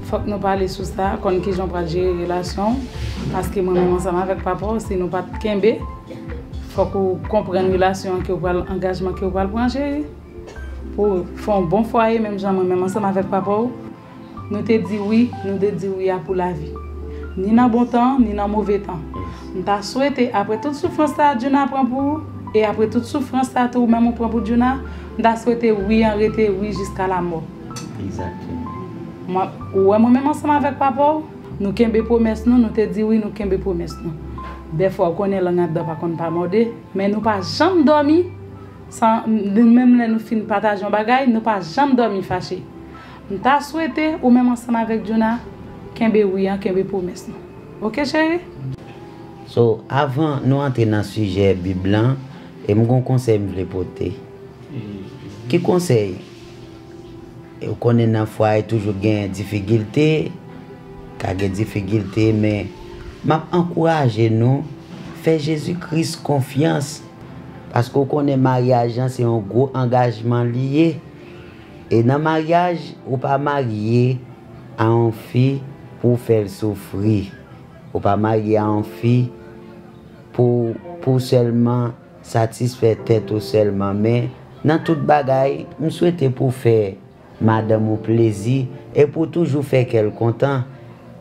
Il faut que nous parlions sur ça, qu'on qui j'en parle gérer relation. Parce que moi-même, ensemble avec papa, si nous ne pas de faut que vous compreniez la relation, que vous avez l'engagement, que vous avez le brancher. Pour faire un bon foyer, même jamais, même ensemble avec papa, nous te dit oui, nous te dit oui pour la vie. Ni dans bon temps, ni dans mauvais temps. Nous t'a souhaité, après toute souffrance, Dieu nous apprend pour et après toute souffrance, tout même on prend pour Dieu, nous t'a souhaité oui, arrêter oui jusqu'à la mort. Exactement. Moi-même ensemble avec papa, nous avons des promesses, nous te dit oui, nous avons des promesses. Des fois, on est là, on ne pas morder, mais nous pas jamais dormi. Sans, même si nous finissons de partager un bagage, nous pas jamais dormi fâché. Nous t'a souhaité, ou même ensemble avec Jonah, qu'il y ait oui, qu'il y ait promesse. Ok, chérie? So, avant nous entrer dans le sujet Bible, et mon conseil me le porter. Qui conseil? Vous connaissez dans le foyer toujours des difficultés, mais m'a encouragé nous faire Jésus-Christ confiance. Parce qu'on connaît le mariage, c'est un gros engagement lié. Et dans le mariage, on ne peut pas marier à une fille pour faire souffrir. On ne peut pas marier à une fille pour seulement satisfaire tête ou seulement. Mais dans toute bagaille, on souhaite pour faire madame au plaisir et pour toujours faire qu'elle content.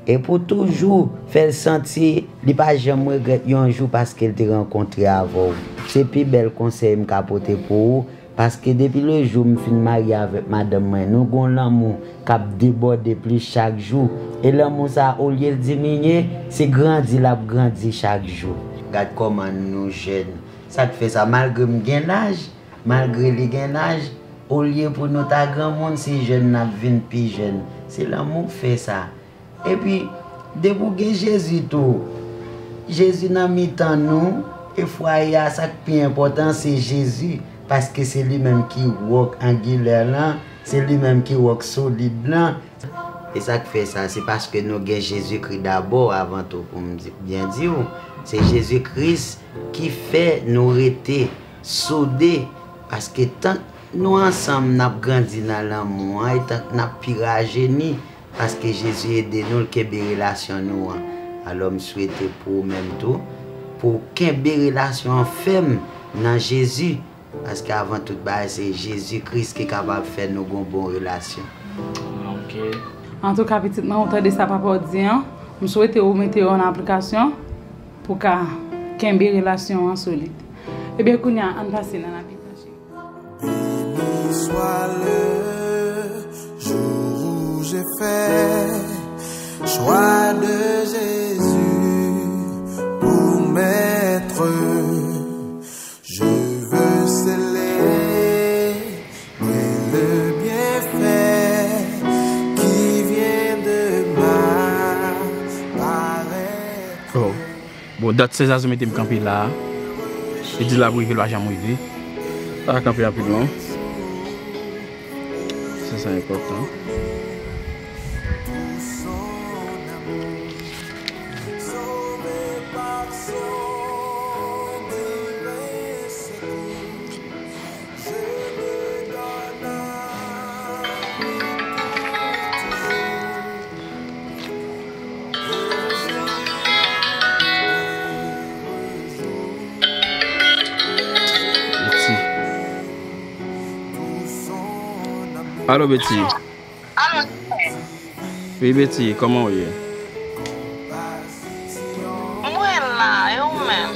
Et pour toujours faire sentir, il n'y a pas jamais regretté un jour parce qu'elle t'a rencontré avant. C'est le plus bel conseil que je peux apporter pour vous. Parce que depuis le jour où je suis marié avec madame, nous avons l'amour qui déborde plus chaque jour. Et l'amour, au lieu de diminuer, c'est grandir, il grandit chaque jour. Regarde comment nous jeunes. Ça te fait ça malgré l'âge, malgré l'âge. Au lieu pour nous, ta grand monde, si jeune, nous avons plus jeune. C'est l'amour qui fait ça. Et puis, débouguer Jésus tout. Jésus n'a mis tant nous. Et foyer, ça qui est plus important, c'est Jésus. Parce que c'est lui-même qui walk en guilherme. C'est lui-même qui walk solide blanc. Et ça qui fait ça, c'est parce que nous avons Jésus-Christ d'abord, avant tout, pour bien dire. C'est Jésus-Christ qui fait nous rester, soudés. Parce que tant que nous ensemble, nous avons grandi dans l'amour, et tant que nous avons piragéni. Parce que Jésus est de nous qui a des relations nous. Alors je souhaite pour même tout, pour qu'il y ait des relations fermes dans Jésus. Parce qu'avant tout, c'est Jésus-Christ qui est capable de faire nos bonnes relations. Okay. En tout cas, petit, on entend ça papa dire, je souhaite vous mettre en application pour qu'il y ait des relations solides. Eh bien, on va passer dans l'application. J'ai fait choix de Jésus pour maître. Je veux célébrer le bienfait qui vient de m'apparaître. Oh, bon, date 16 ans, je me suis campé là. Je dis là, je vais jamais vivre. Je vais camper rapidement. C'est important. Allô Betty. Allô. Oui Betty, comment vous êtes? Moi là, et vous-même?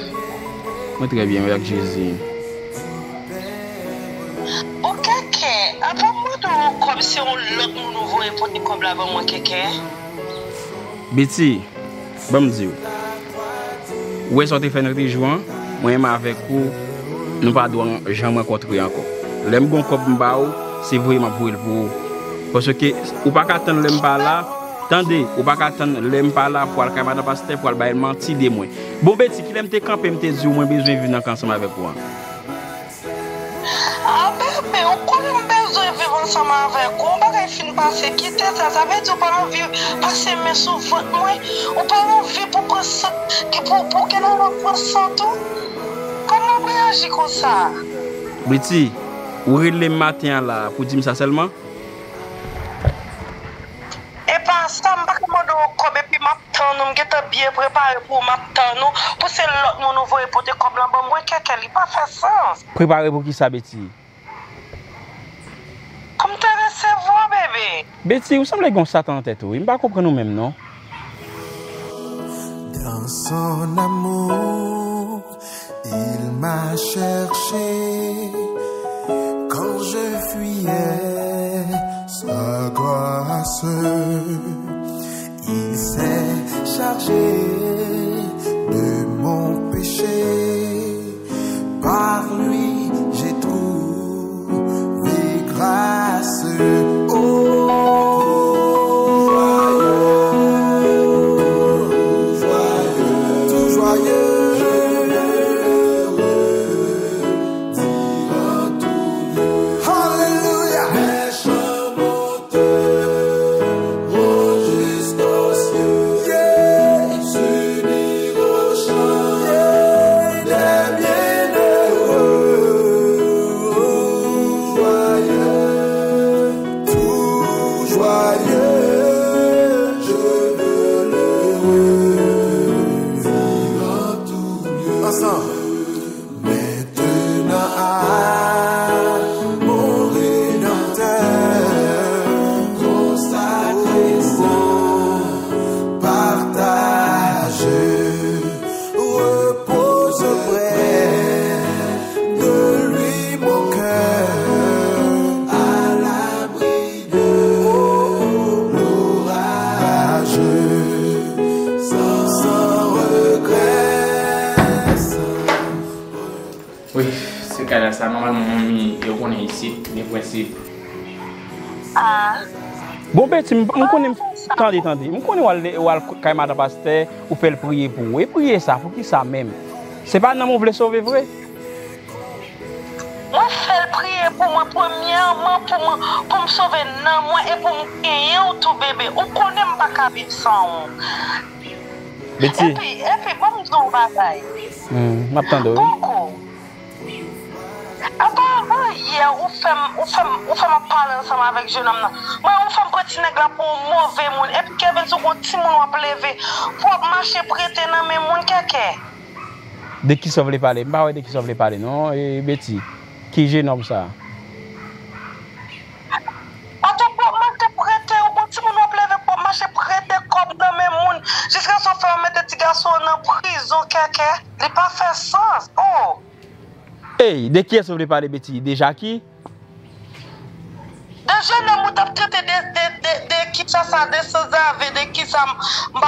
Moi très bien, avec Jésus. Ok, avant moi de comme si on l'a nouveau et pour nous comme avant moi quelqu'un. Betty, bon me dire. Où est-ce que vous avez fait moi-même avec vous, nous ne pouvons pas jamais rencontrer encore. L'aime bon comme c'est vraiment pour le pour. Parce que ou pas attendre l'aime pas là, attendez, ou pas attendre l'aime pas là pour le camarade pasteur pour le bail mentir des moins. Bon petit qui l'aime te camper me te dire moi besoin vivre dans ensemble avec vous. Ah ben on connaît besoin vivre ensemble avec vous, on pas finir passer quitter ça, ça veut dire pas vivre passer mes souffrances moi, on pas vivre pour que pour que nous ressentons tout. Comment réagir comme ça? Petit ou le matin là pour dire ça seulement et pas ça me pas comment donc et puis m'attendre que tu as bien préparé pour m'attendre, pour que l'autre nous voit pour te comme l'embauche, moi, quelqu'un n'a pas fait sens. Préparé pour qui ça, Betty? Comme tu as recevoir, bébé. Betty, vous semblez qu'on s'attend en tête, oui. Je ne comprends pas nous-mêmes, non? Dans son amour, il m'a cherché quand je fuyais sa grâce. Il s'est chargé de mon péché. Par lui, j'ai trouvé grâce. Bon, petit, attendez, quand madame pasteur ou fait prier pour vous, et prier ça, pour qui ça même. C'est pas non, vous voulez sauver vrai. Moi, fais prier pour moi, premièrement, pour me sauver, non, moi, et pour me gagner ou tout bébé. Ou qu'on n'aime pas qu'à vivre sans. Et puis, bon, nous sommes bataille. M'attendez. Avant hier, on fait parler ensemble avec jeune homme. Moi, on fait un petit nègre pour mauvais monde. Et puis, Kevin, ce petit monde a levé pour marcher prêter dans mes monde quelqu'un. De qui ça voulait parler? Bah ouais, de qui ça voulait parler, non? Et Betty, qui jeune homme ça? Attends, pour marcher prêter, un petit monde a levé pour marcher prêter comme dans mes monde. Jusqu'à ce qu'on fasse mettre des garçons en prison quelqu'un. Il n'a pas fait sens. Oh. Hey, de qui est-ce que vous voulez parler, Betty? De Jackie? De jeunes hommes qui ont traité de qui ça, de César, de qui ça, on t'a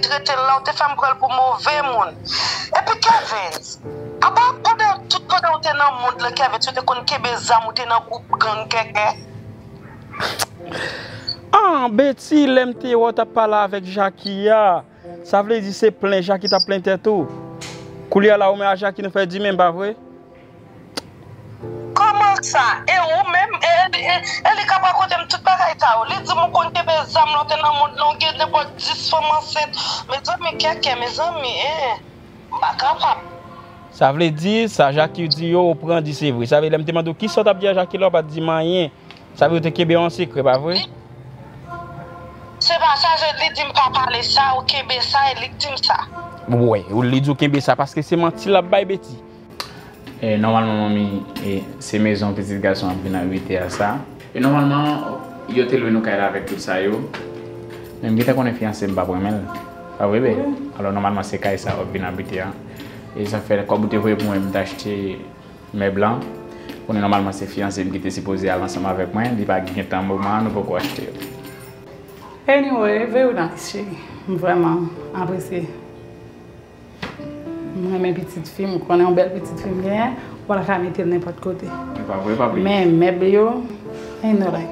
traité là, on t'a fait un col pour mauvais monde. Et puis, Kevin, avant que tout le monde soit dans le monde, Kevin, tu te connais que les hommes sont dans le groupe gang quelqu'un. Ah, Betty, l'MTO t'a parlé avec Jackie. Ça veut dire que c'est plein, Jackie t'a plein de tout. Coulier là, on a Jackie nous fait dire même, pas vrai? Comment ça? Et ou même, elle est capable de tout pareil. Elle dit, mon compte mes âmes, l'on est dans mon longue, elle n'est pas 10 femmes enceintes. Mes amis, quelqu'un, mes amis, pas capable. Ça veut dire, ça, Jacques dit, on prend 10, c'est vrai. Ça veut dire, elle me demande, qui sort à bien Jacques, là, pas dit rien. Ça veut dire, qu'elle est en secret, pas vrai? C'est pas ça, je lui dis, pas parler ça, ou qu'elle est ça, elle dit ça. Oui, ou lui dit, qu'elle est ça, parce que c'est menti là-bas, Betty. Et normalement, c'est maison petits garçons qui viennent habiter à ça. Et normalement, ils ont été loués avec tout ça. Même si on est fiancé, on ne peut pas le faire. Alors normalement, c'est comme ça qu'ils viennent habiter. Et ça fait comme vous voyez pour acheter mes blancs. Normalement, c'est fiancé qui était supposé aller ensemble avec moi. Il n'y a pas de temps, nous pouvons acheter. Anyway, je vais vous remercier. Vraiment apprécié. Moi, mes petites filles, je connais une belle petite fille, je ne peux pas mettre n'importe côté. Mais mes bio, ils n'ont rien.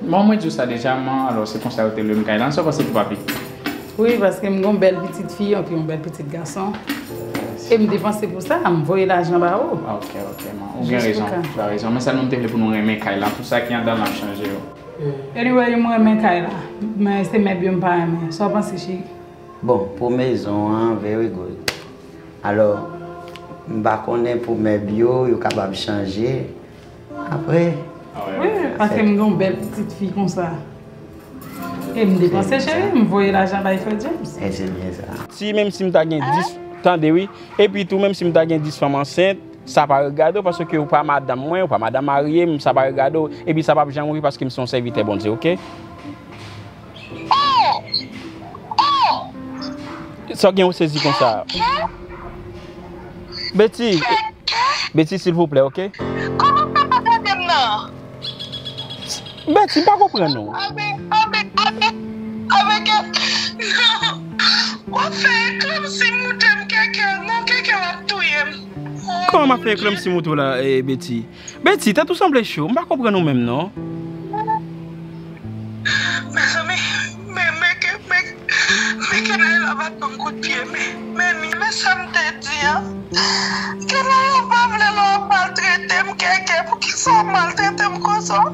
Moi, je dis ça déjà, alors c'est pour ça que je suis là, c'est parce que papi. Oui, parce que je suis une belle petite fille, et puis un bel petit garçon. Et je me dépense pour ça, je me voyais l'argent là-haut. Ok, vous avez raison, mais ça nous devait pour nous aimer Kaila, tout ça qui est dans la changer. Anyway, je me aime Kaila, mais c'est mes bio, je ne peux pas aimer, ça pense que je suis. Bon, pour maison, very good. Alors, je ne sais pas pour mes bio, je suis capable de changer. Après. Oui, parce que je suis une belle petite fille comme ça. Et je me dépensais, chérie, je me voyais l'argent à faire James. Et c'est bien ça. Si même si je gagne 10, attendez, oui. Et puis tout, même si je gagne 10 femmes enceintes, ça ne va pas regarder parce que je pas madame moi, ou pas madame mariée, ça ne va pas regarder. Et puis ça ne va pas jamais parce que je suis serviteur, bon Dieu, ok? Ça vient saisi comme ça. Betty, Betty, s'il vous plaît, ok? Comment ça va faire maintenant? Betty, pas comprendre. Avec non. On fait comme si nous t'aime quelqu'un, non quelqu'un va tout y. Comment on fait comme si nous là, Betty? Betty, t'as tout semblé chaud. On pas comprendre nous même non. Mais ça me te dit que nous pas voulu maltraiter quelqu'un pour qu'il soit maltraité comme ça.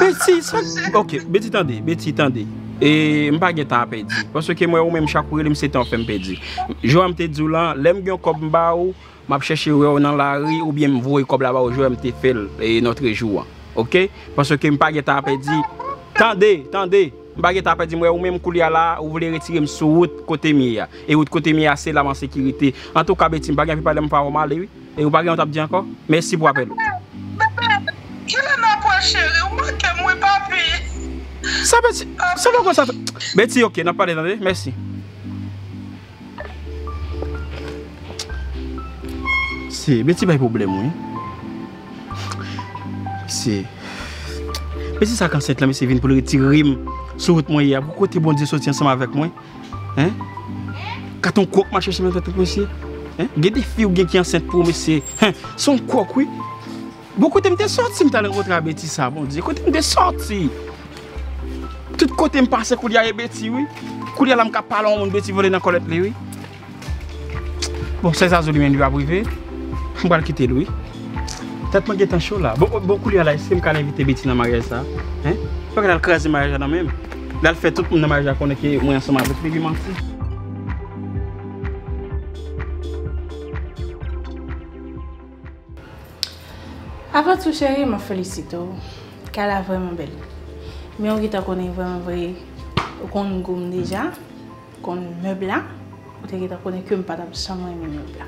Betty, ça... Ok, Betty, attendez, Betty, attendez. Et je ne vais pas gagner temps à perdre. Parce que moi, même chaque jour, je me suis fait perdre. Je vais te dire là, je vais comme ça, je vais chercher dans la rue ou bien je vais voir comme là-bas, je vais te faire notre jour. Ok? Parce que je ne vais pas gagner temps à perdre. Attendez, attendez. Je ne vais pas perdre. Moi, même coulier là, vous voulez retirer sur l'autre côté mia. Et l'autre côté mia, c'est la sécurité. En tout cas, Betty, je ne vais pas gagner temps à parler. Et vous ne vais pas gagner temps à encore. Merci pour l'appel. Ça Betty, ça va quoi ça fait? Betty, ok, n'a pas d'attendez, merci. Si, Betty, pas de problème, oui. Si. Betty, ça quand c'est là, mais c'est venu pour le retirer sur route moyen. Pourquoi t'es bon Dieu sortir ensemble avec moi? Hein? Quand ton coq m'a cherché, c'est tout monsieur. Hein? Il y a des filles qui sont enceintes pour monsieur. Son coq, oui. Beaucoup de me sorti, m't'allais retrouver Betty ça, bon Dieu. Côté me sorti. Tout côté me passe qu'il y a Betty oui. Qu'il y a l'homme qui parle on Betty voler dans Colette oui. Bon, c'est ça lui même va privé. On va le quitter lui. Peut-être moi j'étais chaud là. Bon qu'il y a là, c'est me qu'à inviter Betty dans mariage ça, hein? Faut qu'elle crase mariage là même. Là elle fait tout pour dans mariage qu'on est que moi ensemble avec lui menti. Avant tout chérie, je félicite. Qu'elle est vraiment belle. Mais on connaît vraiment vrai qu'on gomme déjà, qu'on meuble là, on connaît que pas d'absolument meuble là.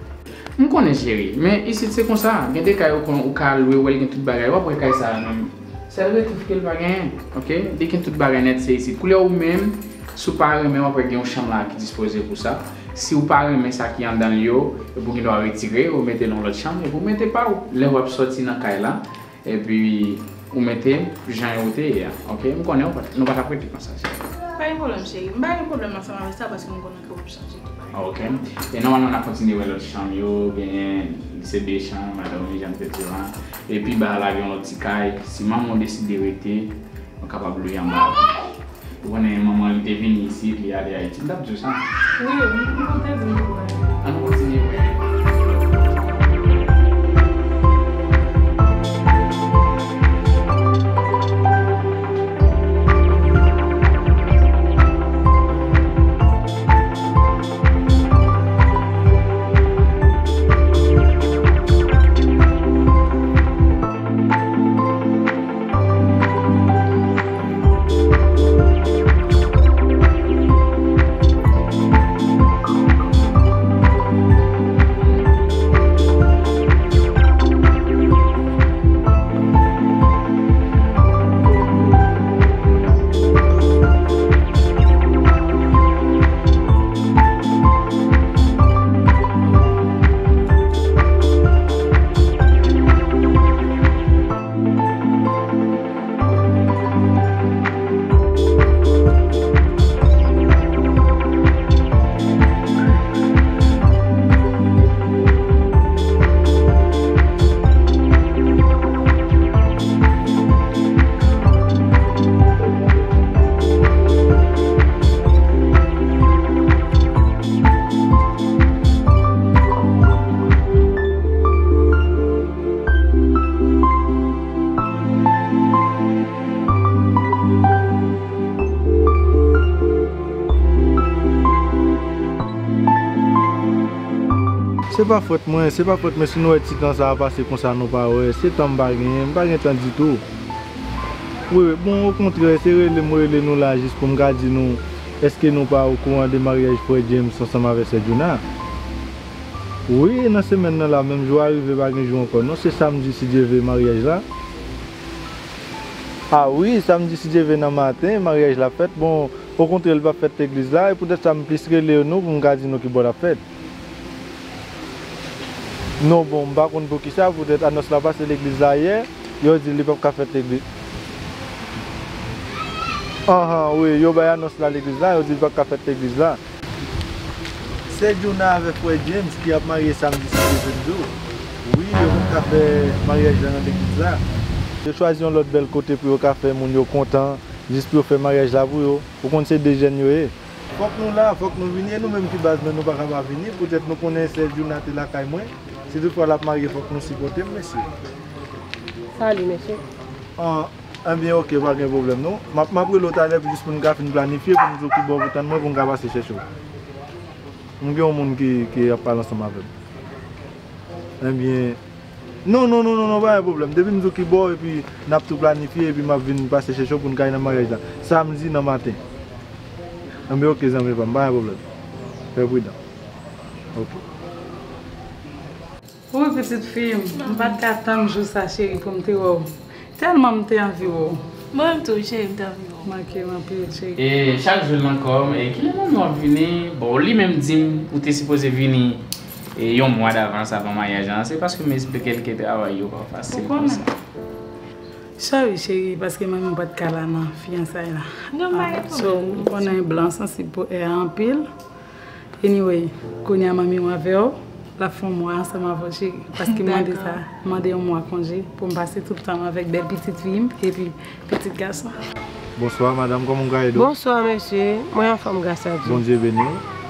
On connaît chérie, mais ici c'est comme ça. Il y a des cas où on a loué ou tout bagage, après cas ça non. C'est vrai que le bagage, OK? Dès que tout bagage net c'est ici. Couleur ou même sous par même après une chambre là qui disposée pour ça. Si vous parlez mais ça qui est dans l'eau, vous pouvez retirer, vous mettez dans l'autre chambre et vous mettez pas les robes sorties dans cas là et puis vous mettez, j'en ai ôté, ok? Je connais, on va t'apprêter comme ça. Pas de problème, chérie. Pas de problème avec ça parce que je connais que vous changez tout. Ok. Et non, on a continué l'autre chambre, bien, c'est des chambres, madame, les gens, etc. Et puis, bah, là, on a un petit caille. Si maman décide de rester, on est capable de lui en bas. Vous connaissez, maman, elle est venue ici, puis elle est à Haïti. Vous tout ça? Oui, on continue. C'est pas faute, mais si nous étions dans ça, passer comme ça, nous pas, c'est un bagage, pas du tout. Oui, bon, au contraire, c'est le mot de nous là, juste pour me garder nous. Est-ce que nous pas au courant de mariage pour James ensemble avec Sedjouna? Oui, dans cette semaine là, même jour arrivé, pas un jour encore. Non, c'est samedi si Dieu veut mariage là. Ah oui, samedi si Dieu veut dans le matin, mariage la fête. Bon, au contraire, elle va faire l'église là et peut-être ça me plisserait les nous pour me garder nous qui boit la fête. Non, bon, je ne sais pas pour qui ça, vous êtes à notre là-bas, c'est l'église là hier, ils ont dit qu'ils ne peuvent pas faire l'église. Ah oui, ils ont annoncé à l'église là, ils ont dit qu'ils ne peuvent pas faire l'église là. C'est le journal avec Frère James qui a marié samedi 22. Oui, ils ont fait le mariage dans l'église là. Ils ont choisi un autre bel côté pour faire mon yo content, juste pour faire le mariage là pour eux, pour qu'on se dégénère. Il faut que nous là, il faut que nous venions, nous-mêmes qui basons, nous ne pouvons pas venir, peut-être nous connaissons ce journal de la caille. Si deux fois la mariée, il faut que nous supportons, monsieur. Salut, monsieur. Ah, bien, ok, pas de problème, non? Je vais prendre l'autre à juste pour nous planifier, pour nous occuper beaucoup de temps, pour nous passer chez nous. Nous avons des gens qui parlent ensemble avec nous. Eh bien, non, pas de problème. Depuis nous occupons, et puis nous avons tout planifié, et puis nous venons passer chez nous pour nous gagner le mariage là. Samedi dans le matin. Eh bien, ok, ça ne me fait pas de problème. Fais prudent. Ok. Oui, petite fille, je ne vais pas attendre juste sa chérie pour me dire tellement je t'ai envie. Moi, je suis chérie, je t'ai envie. Et chaque jour, encore, quel est le moment de venir? Bon, lui-même dit que tu es supposé venir un mois d'avance avant le mariage. C'est parce que je m'explique que tu es à Hawaï, pas facile. Pourquoi? Chérie, parce que je ne suis pas de calama, fiançailles. Non, mais on a un blanc sensible pour en pile. Anyway, je connais ma maman avec eux. La femme moi ensemble avec chérie parce que m'a dit ça, m'a demandé un mois congé pour me passer tout le temps avec des petites filles et puis petites garçons. Bonsoir madame, comment vous allez? Bonsoir monsieur, moi en femme grâce à Dieu. Bon Dieu béni.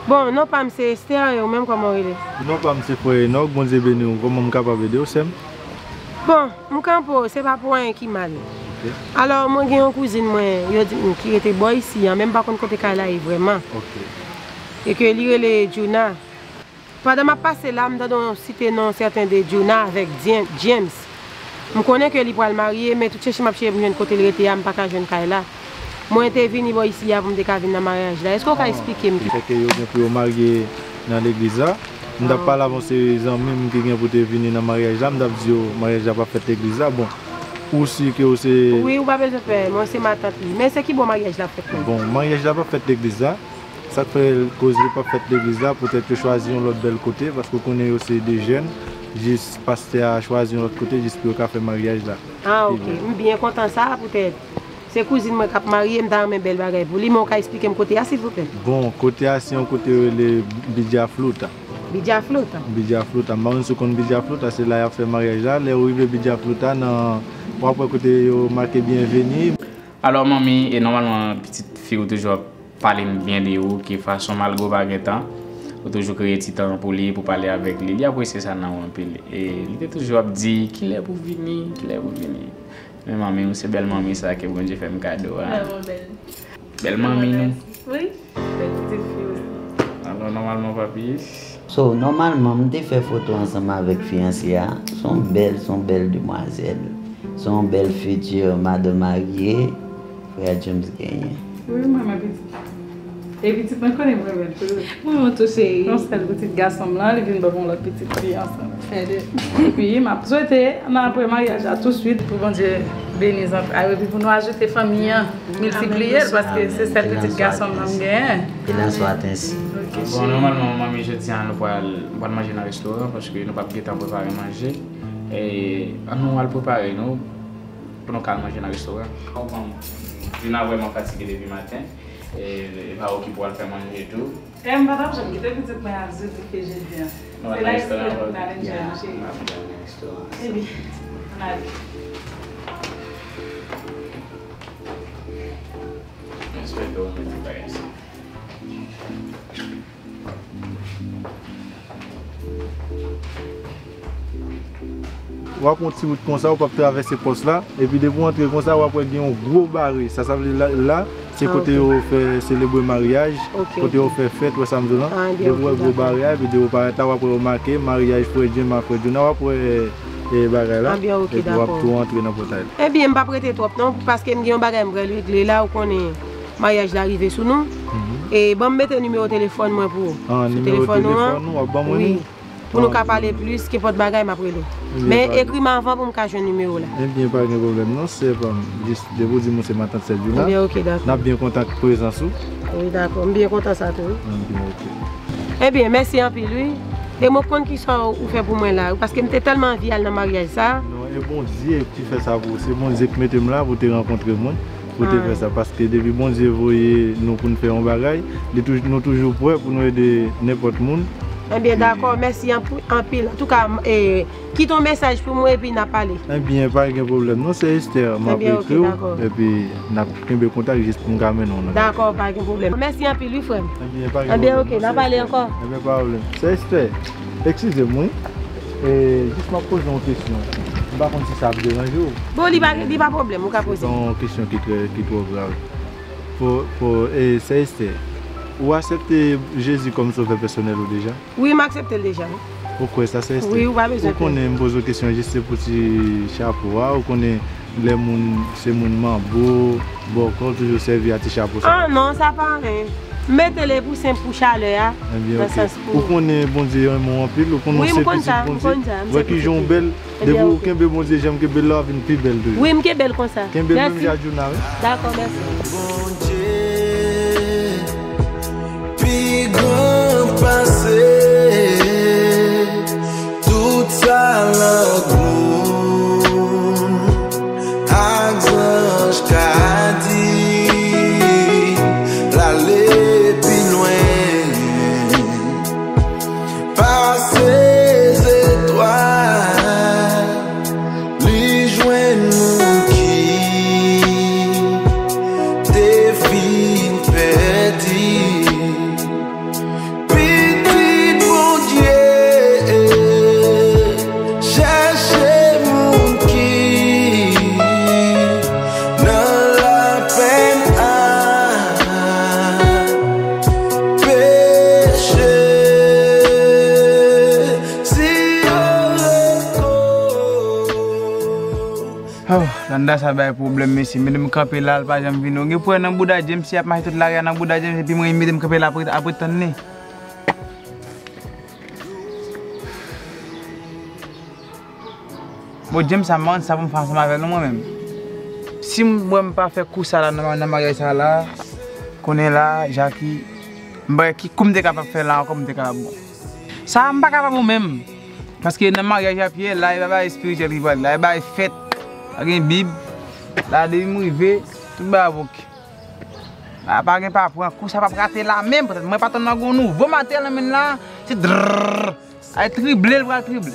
Bon, non pas monsieur Esther ou même comment il est. Non pas monsieur Frère Enoch, bon Dieu béni, comment vous capable de vous? Bon, mon campo, c'est pas pour un qui mal. Alors moi j'ai une cousine moi, qui était boy ici, même pas contre côté là vraiment. OK. Et que lire les journaux. Pendant que je passe là, je cité non certains des Jonah avec James. Je connais que lui pour le marier, mais tout ce que je suis venu de côté, je ne peux pas jeune là. Moi, je suis venu ici avant de venir dans le mariage. Est-ce qu'on peut expliquer? C'est que je suis marié dans l'église. Je ne parle pas avant ces amis qui viennent pour venir dans le mariage. Je me dis que le mariage n'a pas fait l'église. Bon, aussi que c'est. Oui, on ne peut pas le faire. Moi, c'est ma tante. Mais c'est qui bon mariage là fait? Bon, le mariage n'a pas fait l'église. Ça fait cause de pas fait l'église là, peut-être que choisir l'autre bel côté parce que qu'on est aussi des jeunes, juste pasteur à choisir l'autre côté juste pour faire mariage là. Ah ok, je suis bien content ça peut-être. C'est cousine moi qui a marié, me donne mes belles bagages. Pour lui, moi expliquer mon côté s'il vous plaît. Bon, côté à si on côté les Bidja Flouta. Bidja Flouta. Bidja Flouta, moi je connais Bidja Flouta, c'est là y a fait mariage là, les rives Bidja Flouta dans propre côté marqué bienvenue. Alors mamie et normalement petite fille toujours parler bien de vous, qui façon malgo baguetan, ou toujours créer du temps pour lui, pour parler avec lui. Il a apprécié ça dans un pile. Et il a toujours dit qu'il est pour venir, qu'il est pour venir. Mais maman, c'est belle maman ça que bon Dieu fait un cadeau. Belle. Belle maman. Oui, belle petite fille. Alors normalement papi. So normalement, on fait photo ensemble avec fiancée. Sont belles demoiselles, sont belles futures madame mariée, Frère James Gagné. Oui, maman petite. Et petite, je connais vraiment tout. Oui, mon touché. Non, c'est le petit garçon là, il vient de voir la petite fille ensemble. Et puis, m'a souhaité, après mariage, à tout de suite, pour bon Dieu bénisse. Et puis, pour nous ajouter famille, multiplier, parce que c'est cette petite garçon là, il en soit ainsi. Bon, normalement, maman, je tiens à nous pas manger dans le restaurant, parce que nous pas de temps pour préparer manger. Et nous allons préparer, nous, pour nous manger dans le restaurant. Je suis vraiment fatigué depuis le matin. Et pas occupé pour faire manger et tout. Et madame, je me disais que à vous que j'ai bien. C'est là que je vais manger. C'est bien. Allez. J'espère que vous me préparez ça. On va continuer comme ça, on va traverser poste là, et puis debout entrer comme ça, on va prendre un gros baril. Ça veut dire là, c'est côté où on fait célébrer le mariage, côté où on fait fête, ça me dit là. Debout un gros baril, puis debout par là, on va remarquer mariage pour Dieu, ma frère Dieu, on va et bagay là et tout entrer dans portail. Eh bien, pas prêter trop non parce que me dit un bagay me régler là ou connait mariage d'arriver sous nous. Et bon mettre numéro téléphone moi pour. Ah, téléphone nous, bon moi. Pour nous parler plus que votre bagay m'a après là. Mais écris-moi avant pour me cacher un numéro là. Eh bien, pas de problème non, c'est juste de vous dire c'est ma tante Sylvie là. Bien OK d'accord. N'a bien contact présence sous. Oui d'accord, bien content ça tout. Eh bien, merci en pile lui. Et mon compte qui soit ouvert pour moi là, parce que j'étais tellement envie dans le mariage ça. Non, et bon Dieu qui fait ça pour vous, c'est bon Dieu qui mette là pour te rencontrer moi, pour te faire ça. Parce que depuis bon Dieu voyez nous pour nous faire un bagage, nous toujours prêts pour nous aider n'importe monde. Eh bien d'accord, merci en pile. En tout cas, quitte ton message pour moi et puis n'a parlé. Eh bien, pas de problème, non c'est Esther, m'a appelé et puis n'a pas contact juste pour nous ramener. D'accord, pas de problème. Merci en pile lui frère. Eh bien OK, n'a parlé encore. Eh bien pas de problème. C'est Esther. Excusez-moi. Juste m'a poser une question. Je ne sais pas si ça vous dérange. Bon, il n'y a pas de problème, on peut poser. C'est une question qui est trop grave. Pour c'est Esther. Vous acceptez Jésus comme sauveur personnel ou déjà? Oui, je m'accepte déjà. Pourquoi ça c'est? Oui, vous avez besoin. Vous connaissez une question juste pour ce chapeau. Vous connaissez les gens, c'est mon mambo, beaucoup toujours servi à ce chapeau. Ah non, ça pas rien. Mettez-les pour simple pour chaleur. Vous connaissez bon Dieu, mon pile, vous connaissez petit bon Dieu. Vous qui jouez belle, de vous qui bon Dieu, j'aime que belle love une plus belle. Oui, je suis belle comme ça. D'accord, merci. Tout ça la goun à grange qu'a dit l'aller plus loin par ces étoiles lui joignent nous qui des filles perdues. Nanda ça va problème ici mais me camper là pas jamais venir on prend un bouda James si a marché toute l'arrière dans bouda James et puis moi me camper là après tant né bon James ça monte ça va me faire ensemble avec moi même si moi me pas faire coup ça là dans mariage ça là connait là Jackie mais qui comme t'es capable faire là comme t'es capable ça me pas capable moi-même parce que dans mariage à pied là il va pas spirituel rival là il va fête avec une Bible, là, de m'arriver, tout va avec. Là, pas de papier, un coup, ça va rater là même, peut-être. Moi, pas ton argent, nous, vous m'attendez là, maintenant, c'est drrrr. Elle triple, elle va tripler.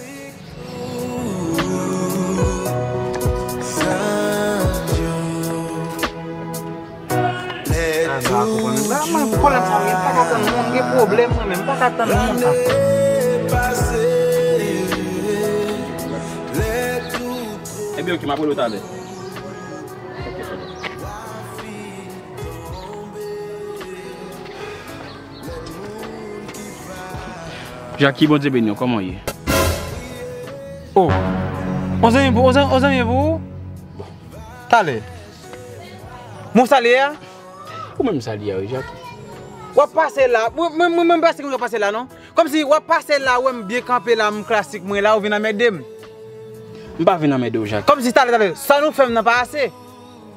Eh bien, ok, m'a pris le temps. Jackie, bon Dieu béni, comment y est? Oh, on s'en vient vous? T'allez? Mon salaire? Ou même salaire, Jackie? Ou passer là, même parce que vous passez là, non? Comme si vous passez là, ou bien camper là, classique, moi là, ou bien à mesdames. Je ne vais pas venir à m'aider Jacques. Comme si ça nous fait, nous pas assez.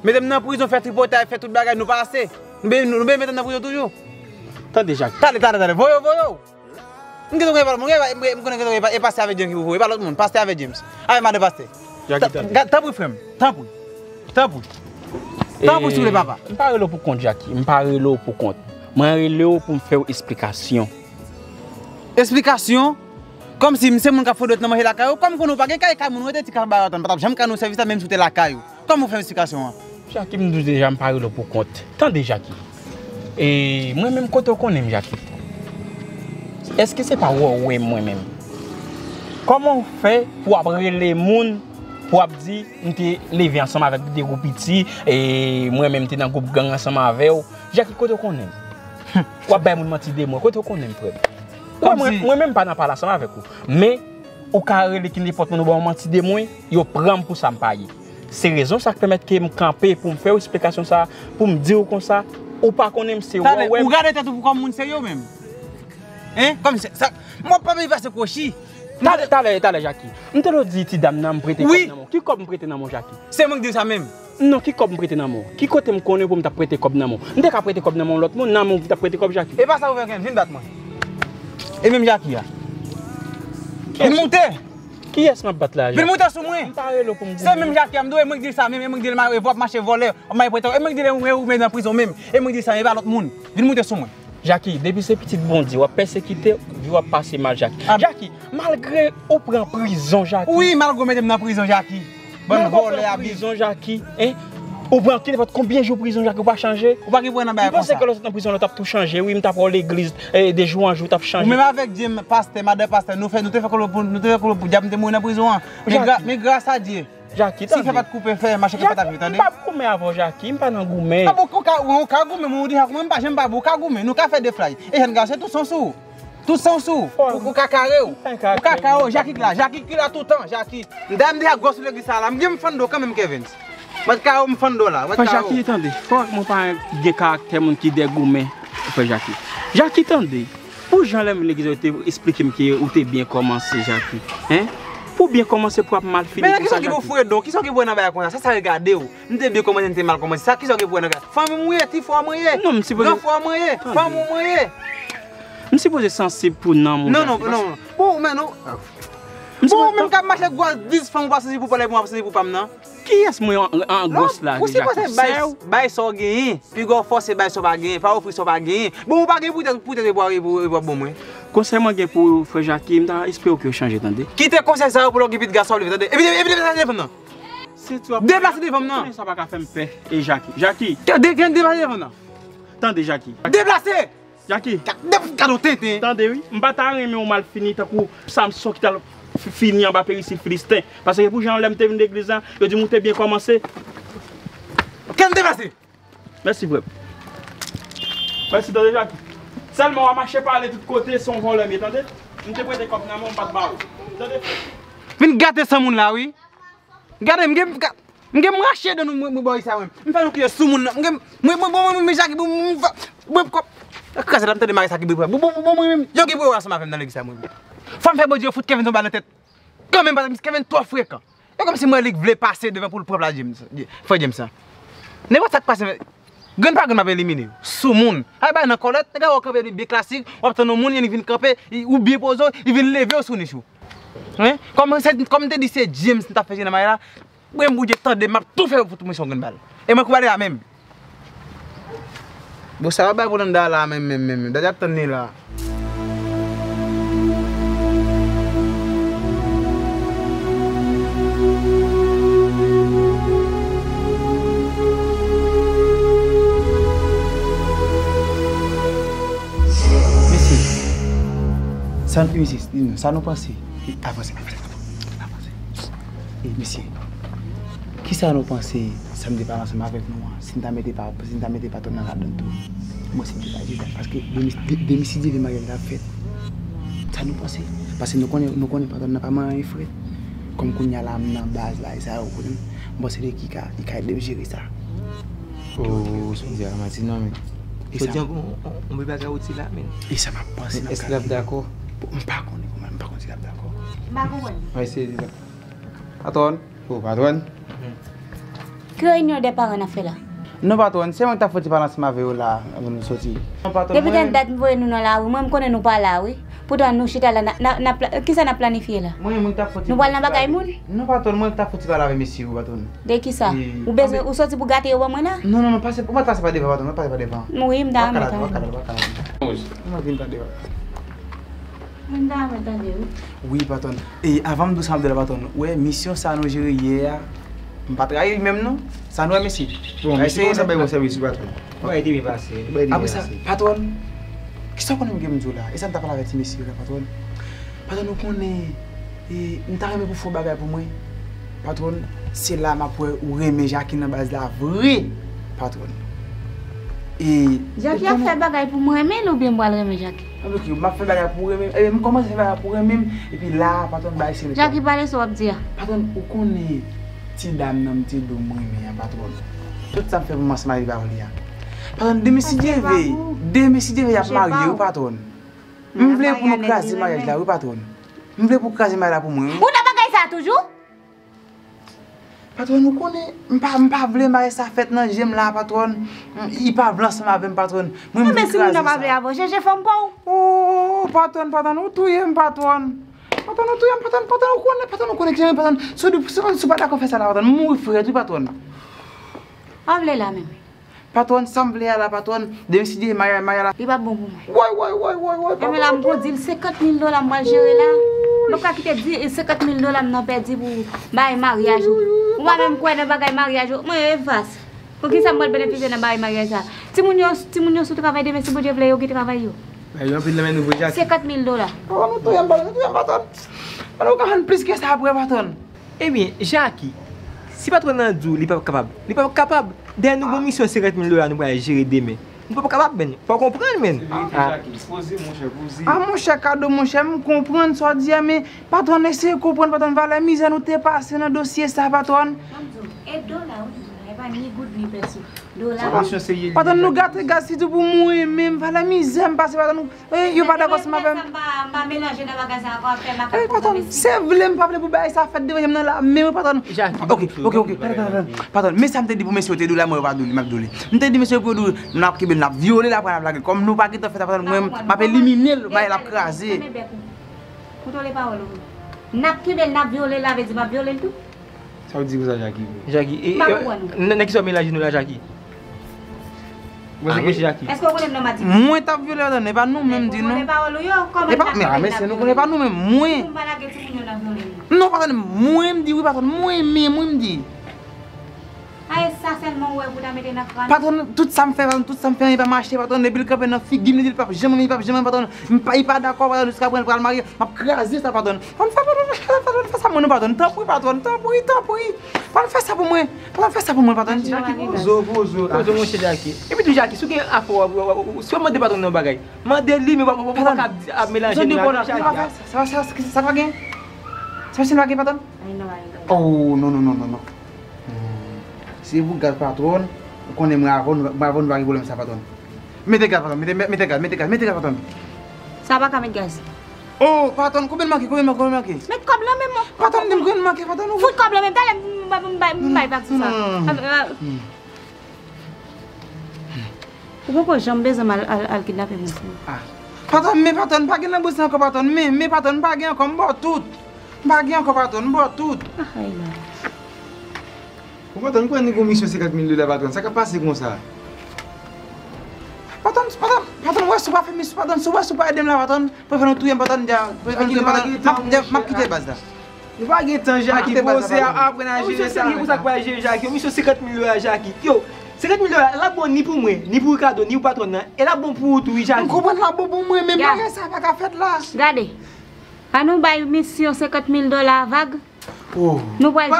Mesdames, nous en prison, faire tripotage, faire tout le bagage, nous pas assez. Nous devons mettre en prison toujours. Attendez, Jacques. Attendez, voyons. Je ne vais pas passer avec James. Je ne vais pas l'autre monde, passer avec James. Allez, madame, passez. Jacques, T'as pris, frère. Sur le papa. Je ne parle pas pour compte, Jacques. Je ne parle pas pour compte. Je parle pour me faire une explication. Explication? Comme si monsieur mon cafou doit manger la caillou comme qu'on nous pas quelqu'un mon était tika baraton pas jamais qu'à nous service même sous la caillou comme on fait explication Jackie me déjà me parler pour compte tant déjà qui et moi même quand on connaît Jackie est-ce que c'est pas ouais moi même comment on fait pour appeler les monde pour dire on était levé ensemble avec des groupes petits et moi même t'es dans groupe gang ensemble avec Jackie quand on connaît quoi ben mon mentir des moi quand on connaît frère. Moi-même, je ne parle pas ensemble avec vous. Mais, au carré qui les porte mon menti de moi, yo prend pour ça me payer. C'est raison ça qui permet que me camper pour me faire explication ça, pour me dire comme ça ou pas connait c'est ouais. Ou regarder tête pour comme monde sérieux même. Hein comme ça moi pas me passer cochi. T'as le Jackie. On te le dit ti dame nan me prêter comme mon. Qui comme me prêter dans mon Jackie? C'est moi qui dis ça même. Non, qui comme prêter dans mon? Qui côté me connaît pour me prêter comme dans mon? On te ka prêter comme dans mon l'autre monde, nan mon t'a prêter comme Jackie. Et pas ça ouvert viens battre moi. Et même Jackie là. Il monte. Qui est-ce qui m'a battu là? Il monte sur moi. C'est même Jacques qui m'a dit ça, même dit le voit marcher voler, m'a prêté, m'a dit le met dans prison même, m'a dit ça, il va l'autre monde. Il monte sur moi. Jackie, depuis ce petit bandit, on persécuté, on passer mal Jackie. Jackie, malgré on prend prison Jackie. Oui, malgré mettre dans prison Jackie. Bon voler à prison Jackie, hein? On prend combien de jours prison Jackie, on va changer, on va qui prendre dans prison. Pense que l'autre en prison, on t'a tout changé. Oui, on t'a pour l'église des jours en jour, t'a changé. Même avec Dieu, pasteur, madame pasteur, nous fait que le diable te mourir en prison. Mais grâce à Dieu, Jackie, si fait pas de couper faire, machin pas t'as vu t'entendre. Pas gourmet avant Jackie, pas dans gourmet. Pas beaucoup ka gourmet, on dit comment pas j'aime pas beaucoup ka gourmet, nous ka fait des fly. Et j'en garçon tout sans sou. Tout sans sou. Ou cacao, Jackie là tout le temps, Jackie. Dame dit à gosse l'église là, me me fando quand même Kevin. Parce que on me fando là, parce que Jackie attendez. Faut mon pas des caractère mon qui des gourmet, pas Jackie. Jackie attendez. Pour Jean l'aime l'église expliquer où t'es bien commencé Jackie. Hein? Pour bien commencer pour mal finir. Mais qui sont qui vous fouez donc? Qui sont qui vous n'avez pas ça? Ça regardez où? Nous devons commencer à mal commencer. Ça qui sont qui vous n'avez pas? Femme mouillée, tu faut mouiller. Non, monsieur Bozé. Femme mouillée. Monsieur Bozé sensible pour non. Non. Pour maintenant. Bon, même quand marcher gosse 10 femmes pas sensible pour parler moi sensible pour pas maintenant. Qui est-ce moi en gosse là? Vous c'est pas bail sans gagner. Puis go force bail sans pas gagner, pas offrir sans pas gagner. Bon, pas gagner pour bon moi. Conseil moi pour frère Jacques, j'espère que vous changez, attendez. Qui te conseille ça pour l'occuper de garçon, attendez. Évitez ça téléphone. C'est toi. Déplacer téléphone non. Ça va pas faire paix et Jacques. Jackie. Tu dégaine déplacer téléphone non. Attendez Jackie. Déplacer. Jackie. Cadoté. Attendez oui, on bataille mais on mal fini tant pour Samson qui t'a fini en bas périssé Philistin parce que pour Jean l'aime te venir d'église, je dis monter bien commencer. Qu'est-ce que déplacer? Merci frère. Merci attendez Jackie. Seulement on va marcher par les tous côtés sans voler, attendez. On te prête comme nan, on pas de barreau. Attendez. Vin gâter ce monde là, oui. Gardez, m'gem marcher dans nous boy ça même. M'fait nous que sous monde, m'gem moi Jacques moi craser la tête de Marie ça qui bon moi-même. Yo qui boire ensemble dans l'église ça moi. Faut me faire bon Dieu foot Kevin tombe dans la tête. Quand même parce que Kevin trop fréquent. Et comme si moi l'église voulait passer devant pour le propre la James. Faut James ça. N'est pas ça qui passe. Gun pas gun m'a éliminé sous monde ah bah dans colette gars on camper bien classique on prend nos monde ils viennent camper ou bien poser ils viennent lever sur nous hein comme te dit c'est James t'a fait dans là moi bouge temps de m'a tout faire pour tout son gun balle et moi couper là même bon ça va pour dans là même déjà tenir là ça nous passe. Avancez. Et monsieur, qui ça nous pense ça me dépasse avec nous. Si nous ne mettons pas, ton nom là-dedans. Moi, c'est du parce que des missiles de mariage la fête. Ça nous passe. Parce que nous ne connaissons pas ton maman et frère. Comme qu'on y a la base là, et ça, moi, c'est lui qui a gérer ça. Oh, je me dis, non, mais. On peut pas faire outil là, mais. Et ça m'a pensé. Est-ce que tu d'accord? On ne peut pas connaître, d'accord. Oui, c'est ça. Attends, pardon. Que nous des parents à faire là? Non, pardon, c'est mon tafouti pendant ce matin là, avant nous sortir. Depuis la date nous voyons nous là, moi je connais nous pas là, oui. Pourtant nous chita là, qui ça n'a planifié là? Moi mon tafouti. Nous parlons bagay moun? Non, pardon, moi tafouti parler avec monsieur, pardon. De qui ça? Ou besoin ou sorti pour gâter ou moi là? Non, pas c'est pas devant, pardon, pas pas devant. Oui, madame. Oui, patron. Et avant de sortir de la patron, ouais, mission ça nous gère hier. Pas travailler même non, ça nous merci. Bon, essayez ça pour service patron. Ouais, dit bien passé. Après ça, patron. Qu'est-ce qu'on aime game là? Et ça t'a parlé avec monsieur là, patron. Patron nous connaît et on t'a remis pour faire bagarre pour moi. Patron, c'est là m'a pour remettre Jacques dans base là vrai. Patron. Et Jacques a fait bagarre pour moi, mais ou bien moi remettre Jacques. Donc il m'a fait bagarre pour même et me commence à faire pour même et puis là patron bail c'est Jacques parler ça va dire patron ou connait ti dame nan ti do moi mais patron tout ça fait moment se marier baolia patron demi si deve y a marié ou patron me voulait pour nous craser mariage là ou patron me voulait pour craser mariage pour moi ou n'a bagaille ça toujours patron nous connaît m'pa voulait marier ça fête nan j'aime là patron il pas blanc ensemble avec patron moi mais si nous n'a pas voulu avant j'ai femme quoi oh patron ou tout aime patron patron sous pas d'accord faire ça là patron moi frère tout patron avlé là même patron semble là patron décider marier là il pas bon pour moi ouais mais là me dit $50,000 moi gérer là nous pas quitter dit $50,000 m'en perdu pour bail mariage. Moi même quoi dans bagay mariage moi efface pour qui ça me bénéficier dans bagay mariage ça ti moun yo sous travail demain si bon Dieu veut yo qui travaille yo mais yo pile même nouveau Jacques $50,000 oh nous tu en patron alors quand plus que ça après patron eh bien Jacques si patron nan dou il pas capable des nouveaux missions $50,000 nous va gérer demain nous pas capable ben pas comprendre men ah exposer mon cher vous ah mon cher cadeau mon cher me comprendre ça dire mais patron essayer comprendre patron va la misère nous t'es passé dans dossier ça patron et $1 et pas ni good ni peso $1 patron nous gâte si tout pour moi même va la misère me passer patron eh yo pas d'accord ça m'a mélanger dans bagage ça va faire ma patron c'est vrai me pas pour bail ça fait devant dans la même patron OK patron mais ça me dit pour monsieur te doula moi pas douli m'a douli me te dit monsieur pour douli n'a qui n'a violé la blague comme nous pas qui te fait patron moi m'a éliminer le bail l'a craser couteau les paroles n'a qui n'a violé la veut dire m'a violé tout ça veut dire vous Jackie n'est qui sont mélangés nous là Jackie. Est-ce que vous voulez me dire moi t'as violé n'est pas nous même dit non. Mais c'est nous connaît pas nous même moi. Non pas moi me dit oui patron moi me dit. Ah ça seulement ouais vous la mettez dans crâne. Patron tout ça me fait il va marcher patron les billes camper dans figue me dit pas jamais patron il pas d'accord patron jusqu'à prendre pour le marier m'a craser ça patron. On fait ça moi non patron tant pour pas faire ça pour moi. Pas faire ça pour moi patron. Bozo mon cher Jackie. Et puis Jackie ce qui a faut me patron dans bagaille. Mandé lui mais pas à mélanger ça va bien. Ça c'est pas patron. Oh non. Si vous gardez patron, vous connaissez Maravon va rigoler ça patron. Mettez gaz patron. Ça va comme gaz. Oh patron, combien marqué. Mais comme là même patron, combien marqué patron. Vous comme là même d'aller ça. Pourquoi j'ai besoin à kidnapper monsieur? Ah. Patron pas gain boss encore patron, mais patron pas gain comme bon tout. Pas gain encore patron, bon tout. Patron, quoi, une commission $50,000 patron, ça qu'a passé comme ça. Patron, ouais, soupa fait, mais soupa aide la patron, pour faire un tour, patron, m'a quitté base là. Nous pas gagner temps Jacques, poser après à gérer ça. Vous ça quoi gérer Jacques, commission $50,000 Jacques. Yo, $50,000 la bonne ni pour moi, ni pour cadeau, ni pour patron là, et la bonne pour tout Jacques. On comprend la bonne pour moi, mais pas ça pas qu'a fait là. Regardez. À nous bail mission $50,000 vague. Oh. Nous voyons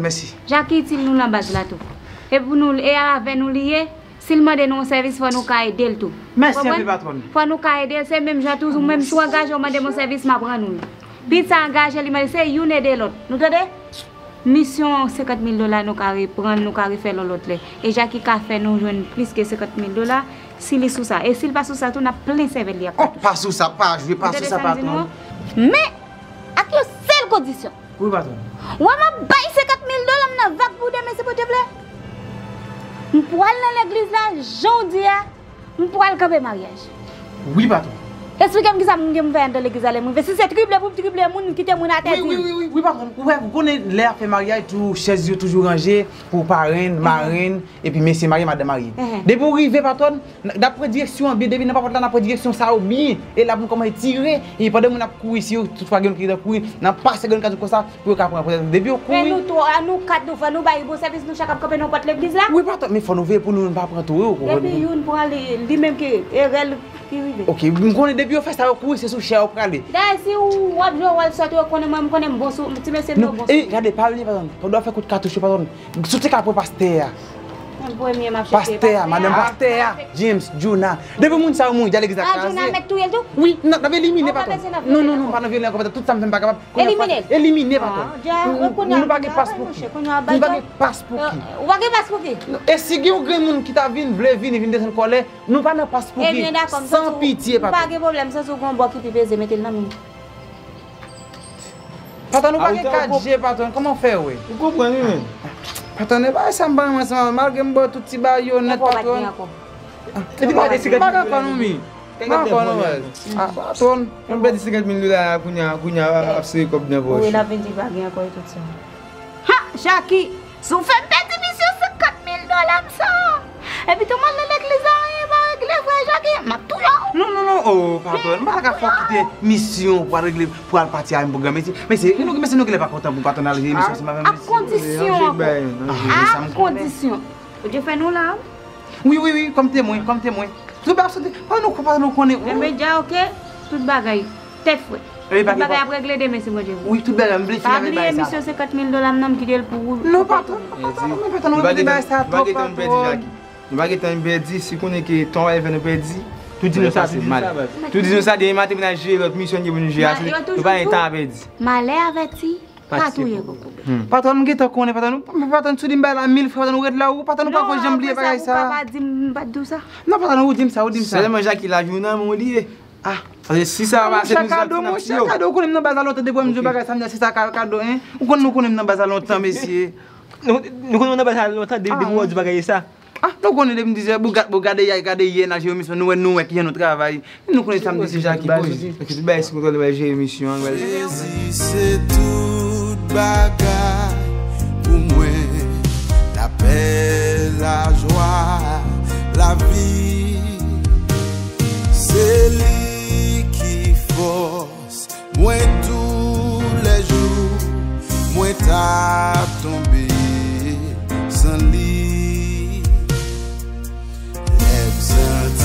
merci. Jackie, il nous la base là tout. Et vous nous et avec nous lier, s'il m'a donné un service pour nous aider tout. Merci à patron. Pour nous aider, c'est même j'ai toujours même trois gage on m'a donné mon service m'a prendre nous. Puis ça engage il m'a c'est une aider l'autre. Nous t'entendez? Mission $50,000 nous carré prendre nous carré faire l'autre là. Et Jackie qu'a fait nous joindre plus que $50,000 s'il est sous ça. Et s'il pas sous ça, on a plein service là. Oh, pas sous ça, pas je vais pas sous ça patron. Mais à quelle seule condition? Oui, patron. Ou m'a bail $50,000 n'a vague pour demain, s'il vous plaît. On pourra aller dans l'église là, j'en dis, on pourra aller camper mariage. Oui, patron. Expliquez-moi qui ça me fait dans l'église là, si c'est triple mon qui te mon tête. Oui, patron. Vous connaissez l'air fait mariage tout chaise toujours rangé pour parraine, marraine et puis monsieur marié, madame mariée. Dès pour arriver patron, d'après direction bien devine pas là d'après direction ça ou bien et là pour comment tirer et pendant mon a courir ici toute fois qui dans courir, n'a pas seconde comme ça pour prendre début courir. Mais nous toi à nous quatre nous faisons bail bon service nous chaque camper dans porte l'église là. Oui, patron, mais faut nous veiller pour nous pas prendre tout. Et puis une pour aller lui même que elle qui arrive. OK, vous connaissez puis on fait ça au cours c'est sous cher au pralé. Là si ou a jouer ou sortir on connaît moi on connaît bon sous petit monsieur bon. Et regardez parler par exemple, on doit faire coup de cartouche par exemple. Surtout qu'après pasteur. Pasteur, madame Pasteur, James, Juna. Depuis mon ça au l'église à Juna met tout tout. Oui, non, d'avait éliminé pas. Non non non, pas de violence comme tout ça me pas capable. Éliminer. Éliminer pas. Nous pas passeport. Nous pas passeport. On pas passeport. Et si il y a grand monde qui t'a venir de coller, nous pas dans passeport. Sans pitié pas. Pas de problème, ça son bon qui peser mettre dans nous. Pardon, nous pas 4G pardon. Comment faire oui? Vous comprenez? Patronne, bah ça me balance malgré moi tout petit baillon net patron. Tu dis pas des cigarettes. Pas quand nous mi. Pas quand nous. Ah patron, on peut des cigarettes $1000 kunya absé comme bien boche. Oui, la 20 pas rien quoi tout ça. Ha, Jackie, sous fait petit monsieur $5000 ça. Et puis tout le monde l'église avec les frères Jackie, m'a tout là. Non non non, oh patron, on pas faire quitter mission pour régler pour aller partir à un programme. Mais c'est nous qui n'est pas content pour patron aller mission c'est ma même. À condition. Je fais nous là. Oui, comme témoin. Nous pas nous connaît. Mais déjà OK, toute bagaille. Tête fouet. Bagaille après régler demain c'est moi je. Oui, toute belle me blé ça. Pas monsieur $5000 n'am qui dèl pour vous. Non pas toi. Pas toi. Baguette on perdit si connaît que ton rêve on perdit. Tout dit nous ça c'est mal. Tout dit nous ça des matins gérer notre mission de nous gérer. Nous pas un temps perdu. Malais avec ti. Patron me geta connait patron tu dis la 1000 fois patron là ou patron pas qu'on j'aime lier pas ça. Pas dire pas do ça. Non patron ou dim ça. C'est moi Jacques la journée mon lié. Ah, si ça va c'est nous. Cadeau qu'on aime dans bazar longtemps depuis me bagage ça c'est ça cadeau hein. Ou qu'on nous connait dans bazar longtemps monsieur. Nous connait dans bazar longtemps depuis moi du bagage ça. Ah, donc on est me disait regarder hier na mission nous qui nous travail. Nous connait ça monsieur Jacques Boy. Tu baisse sur le mission. C'est tout. Bagage pour moi, la paix, la joie, la vie, c'est lui qui force moi tous les jours, moi t'as tombé sans lit, les sentiments.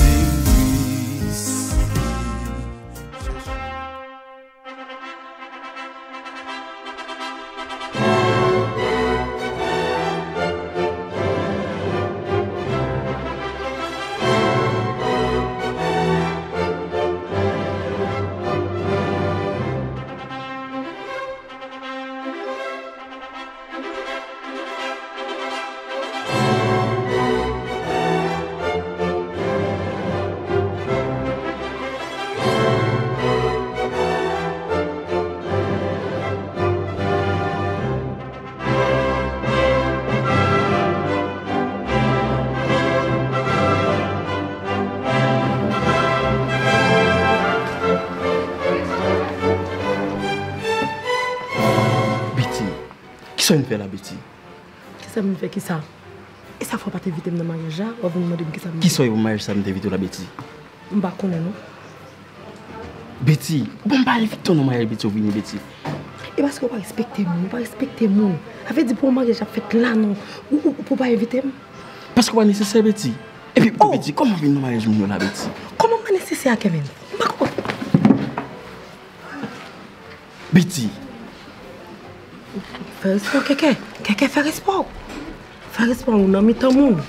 Qu'est-ce que tu fais là, Betty? Qu'est-ce que tu fais? Qui ça? Et ça ne faut pas t'éviter dans le mariage? Ou vous me demandez qui ça? Qui est-ce que vous m'évitez là, Betty? Je ne sais pas. Betty, vous ne m'évitez pas dans le mariage, Betty. Et parce que vous ne respectez pas, vous ne respectez pas. Vous avez dit pour le mariage, vous faites là, non? Ou pour ne pas éviter? Parce que vous êtes nécessaire, Betty. Et puis, Betty, comment vous venez dans le mariage, là, Betty? Comment vous êtes nécessaire, Kevin? Betty. Fais respect, quelqu'un fait respect. Fais respect, on a mis ton monde.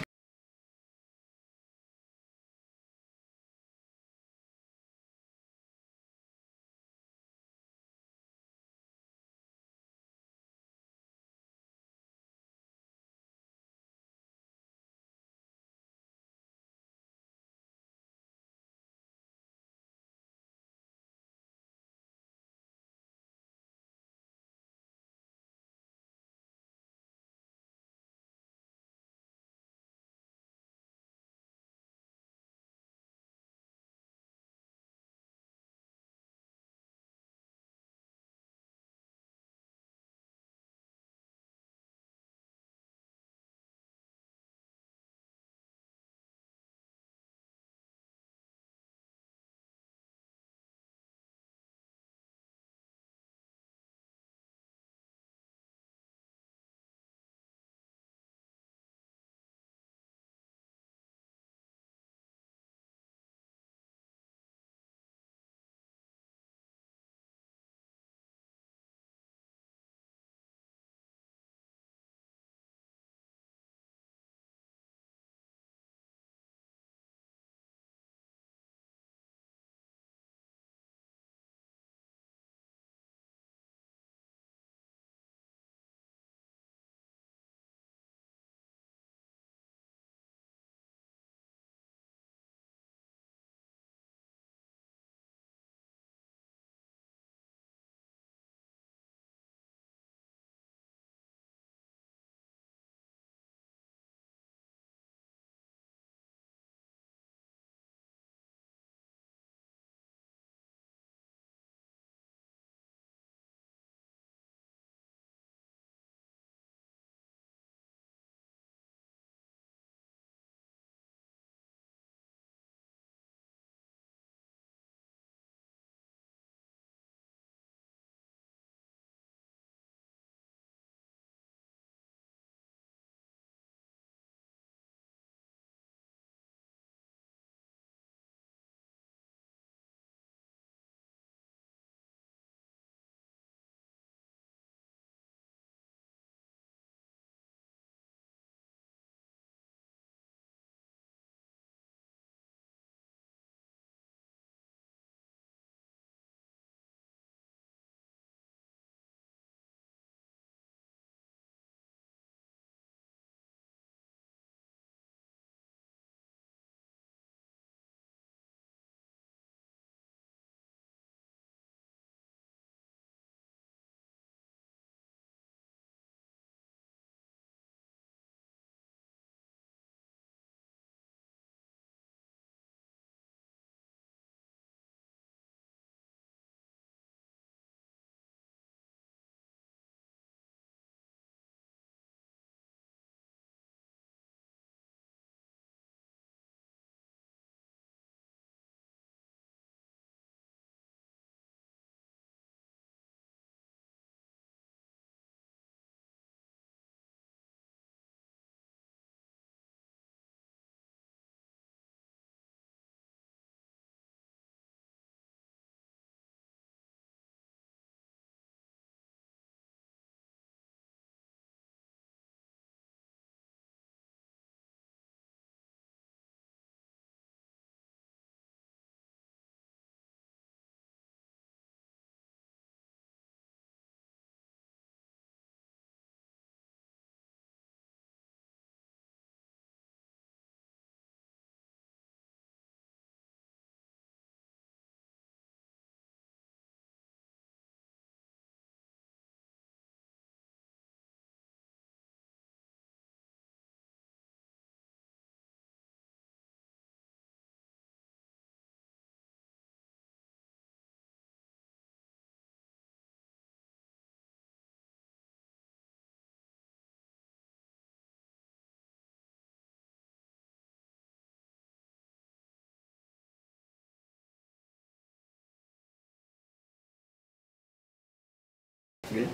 Oui.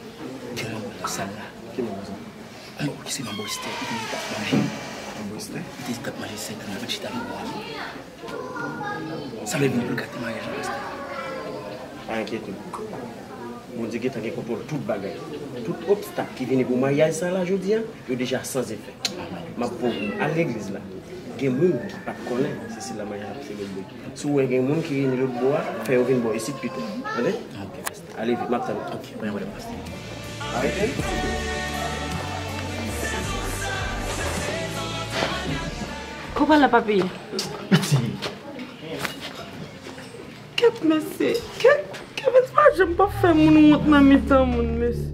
Tout obstacle qui vient pour mariage ça là aujourd'hui est déjà sans effet. Ma pauvre à l'église là, des gens qui pas connaît c'est la mariage c'est le des gens qui viennent le bois faire une bois ici plutôt. Allez vite maintenant. OK, on va le passer. Arrêtez. Comment la papi? Merci. Qu'est-ce que c'est? Je ne peux pas faire mon autre mamie dans mon monsieur.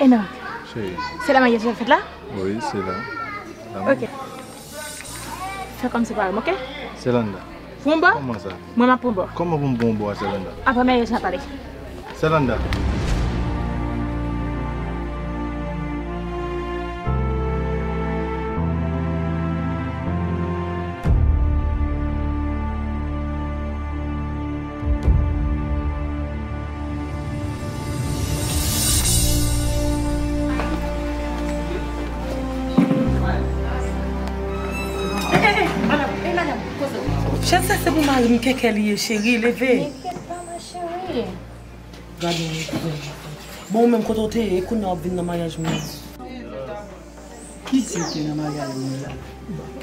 Et non. C'est la maillot que j'ai faite là? Oui, c'est là. Là ok. Fais comme c'est pas ok? C'est là. Pomba? Comment ça? Moi, ma pomba. Comment vous me pomba, Selanda? Après, mais je vais parler. Selanda. Quelqu'un est chérie, levez. Bon, même quand on est, écoute, on vient dans le mariage. Qui c'est qui est dans le mariage?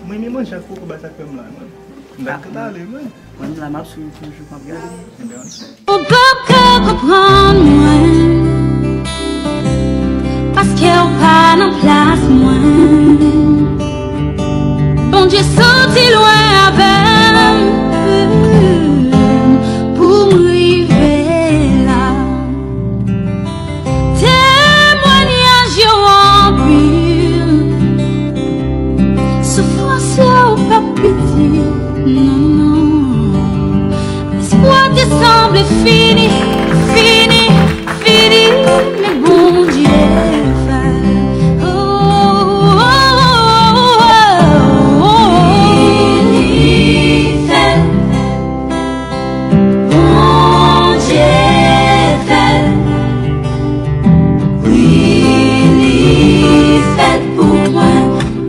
Moi, je mange à quoi pour battre comme là. On peut pas comprendre moi, parce qu'il n'y a pas de place moi. Bon Dieu, sorti loin avec. Fini, fini, fini, mais bon Dieu fait. Oh, oh, oh, oh, oh. Fini fait, bon Dieu fait. Fini fait pour moi,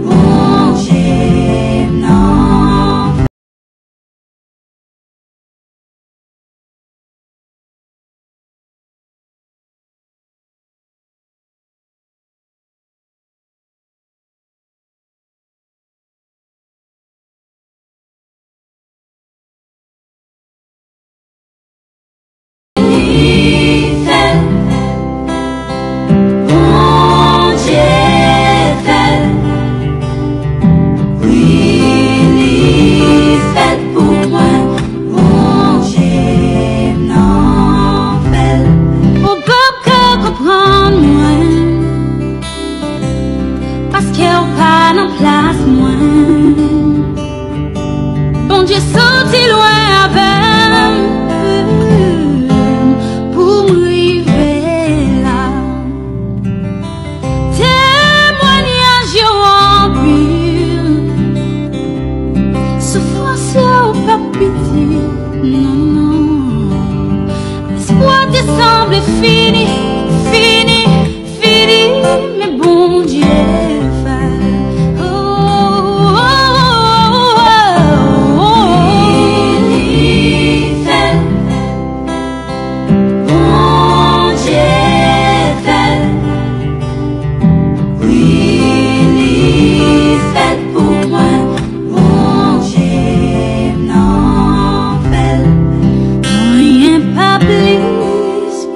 bon Dieu non. Please,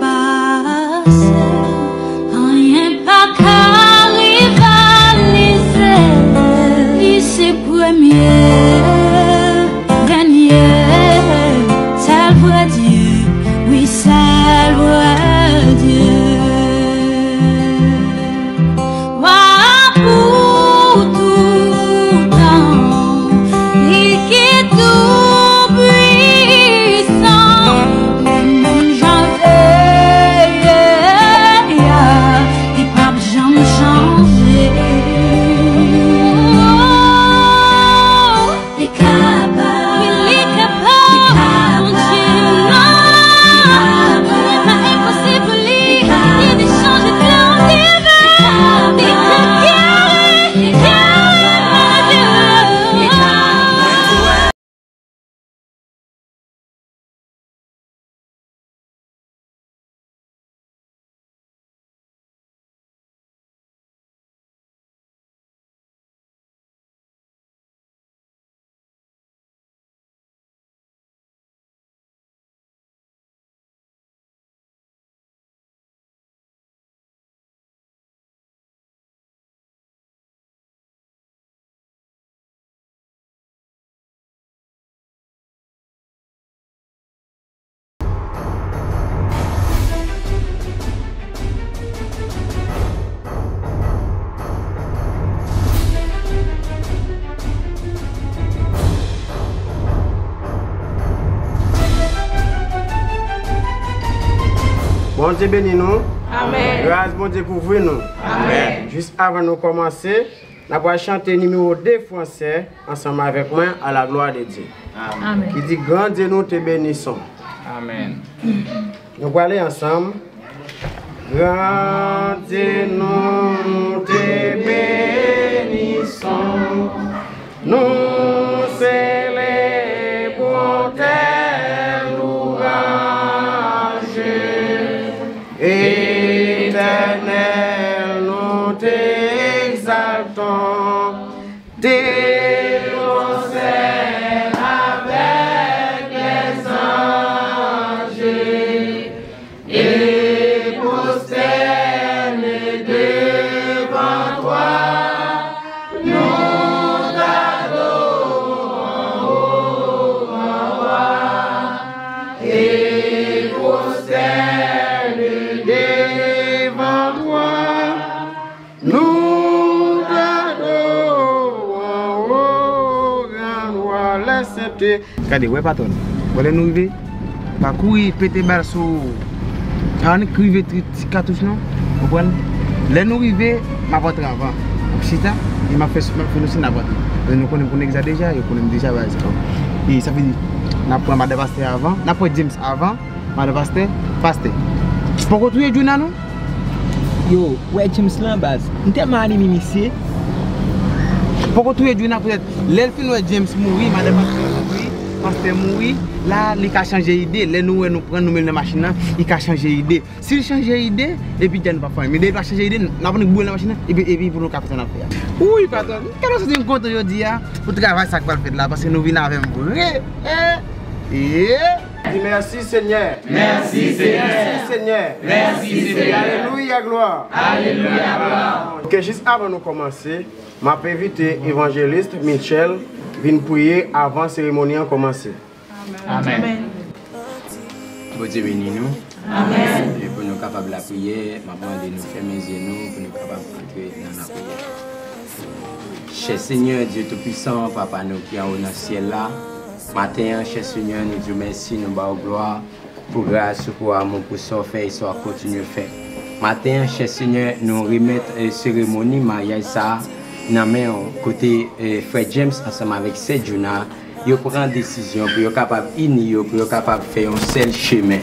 pas Bon Dieu bénit nous. Amen. Grâce bon Dieu couvre nous. Amen. Juste avant de commencer, nous allons chanter numéro 2 français ensemble avec moi à la gloire de Dieu. Amen. Qui dit grand Dieu nous te bénissons. Amen. Nous allons aller ensemble. Grand Dieu nous te bénissons. Nous célébrons tes louanges. Éternel, nous t'exaltons. Tes conseils avec les anges. Et prosternés devant toi. Regardez, ouais, patron. Voilà, nous arrivons. Pas courir, péter balle sur. On écrivait cartouche, non? Vous comprenez? Là, nous arrivons, ma voiture avant. Chita, il m'a fait aussi la voiture. Nous connaissons déjà, nous connaissons déjà. Et ça veut dire, nous prenons Madame Pasteur avant, nous prenons James avant, Madame Pasteur, Pasteur. Pourquoi tu es du nanon? Yo, ouais, James Lambaz. Nous t'es marié, Mimissé. Pourquoi tu es du nanon? Peut-être, l'elfine, ouais, James mourit, Madame Pasteur. Parce que mourir, là, il a changé d'idée. Les nous, nous prenons la machine, il a changé d'idée. S'il change d'idée, et puis il ne va pas faire. Mais il va changer d'idée, il va prendre la machine, et puis pour nous capter la affaire. Oui, patron, quand on se compte aujourd'hui, pour travailler ça qu'on fait là, parce que nous venons avec vous. Merci Seigneur. Merci Seigneur. Merci Seigneur. Merci Seigneur. Alléluia, gloire. Alléluia, gloire. Ok, juste avant de commencer, je vais inviter l'évangéliste Michel. Viens prier avant la cérémonie a commencé. Amen. Amen. Bon Dieu béni nous. Amen. Et pour nous capables de prier, ma maman de nous fermer les yeux pour nous capables d'entrer dans la prière. Cher Seigneur Dieu Tout-Puissant, Papa nous qui est au ciel là, matin, cher Seigneur, nous te merci, nous bas gloire pour grâce, pour amour, pour son fait et soit continuer faire. Matin, cher Seigneur, nous remettre la cérémonie mariage ça. Dans mes côté Fred James ensemble avec Sejuna, ils prennent décision pour être capable d'unir, pour être capable de faire un seul chemin.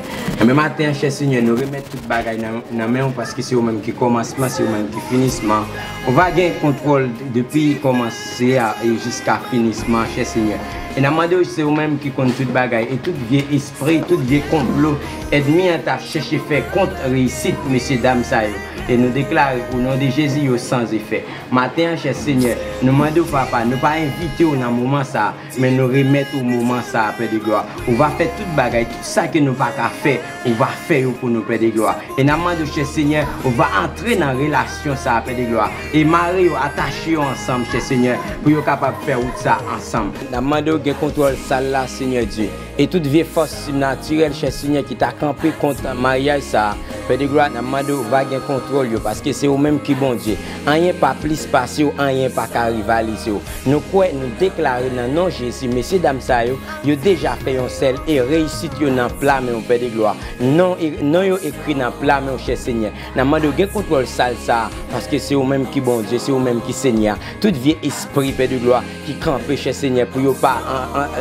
Mais matin, cher Seigneur, nous remettons toutes bagages dans mes parce que c'est au même qui commencement, c'est au même qui finissement. On va gagner contrôle depuis commencer jusqu'à finissement, cher Seigneur. Et nous demandons c'est au même qui compte toutes bagages et tout vieux esprit, tout vieux complot ennemi à chercher faire contre réussite, messieurs dames ça. Et nous déclarons au nom de Jésus sans effet. Matin, cher Seigneur, nous demandons Papa, nous pas inviter au moment ça, mais nous remettre au moment ça, Père de gloire. On va faire toute bagaille, tout ça que nous pas faire, on va faire pour nous, Père de gloire. Et nous demandons, cher Seigneur, on va entrer dans la relation ça, Père de gloire. Et Marie, attacher ensemble, cher Seigneur, pour être capable de faire tout ça ensemble. Nous demandons que contrôle ça là, Seigneur Dieu. Et toute vieille force naturelle, cher Seigneur, qui t'a campé contre mariage ça, Père de gloire, nous demandons va gagner contrôle parce que c'est vous-même qui bon Dieu. Rien pas plus passé, rien pas qu'à rivaliser. Nous croyons, nous déclarons dans le nom de Jésus, messieurs, dames, ça, vous avez déjà fait un sel et réussi dans le plan, mon Père de gloire. Non, vous avez écrit dans le plan, mon cher Seigneur. Nous demandons de contrôler ça parce que c'est vous-même qui bon Dieu, c'est vous-même qui Seigneur. Tout vieux esprit, Père de gloire, qui campe, cher Seigneur, pour ne pas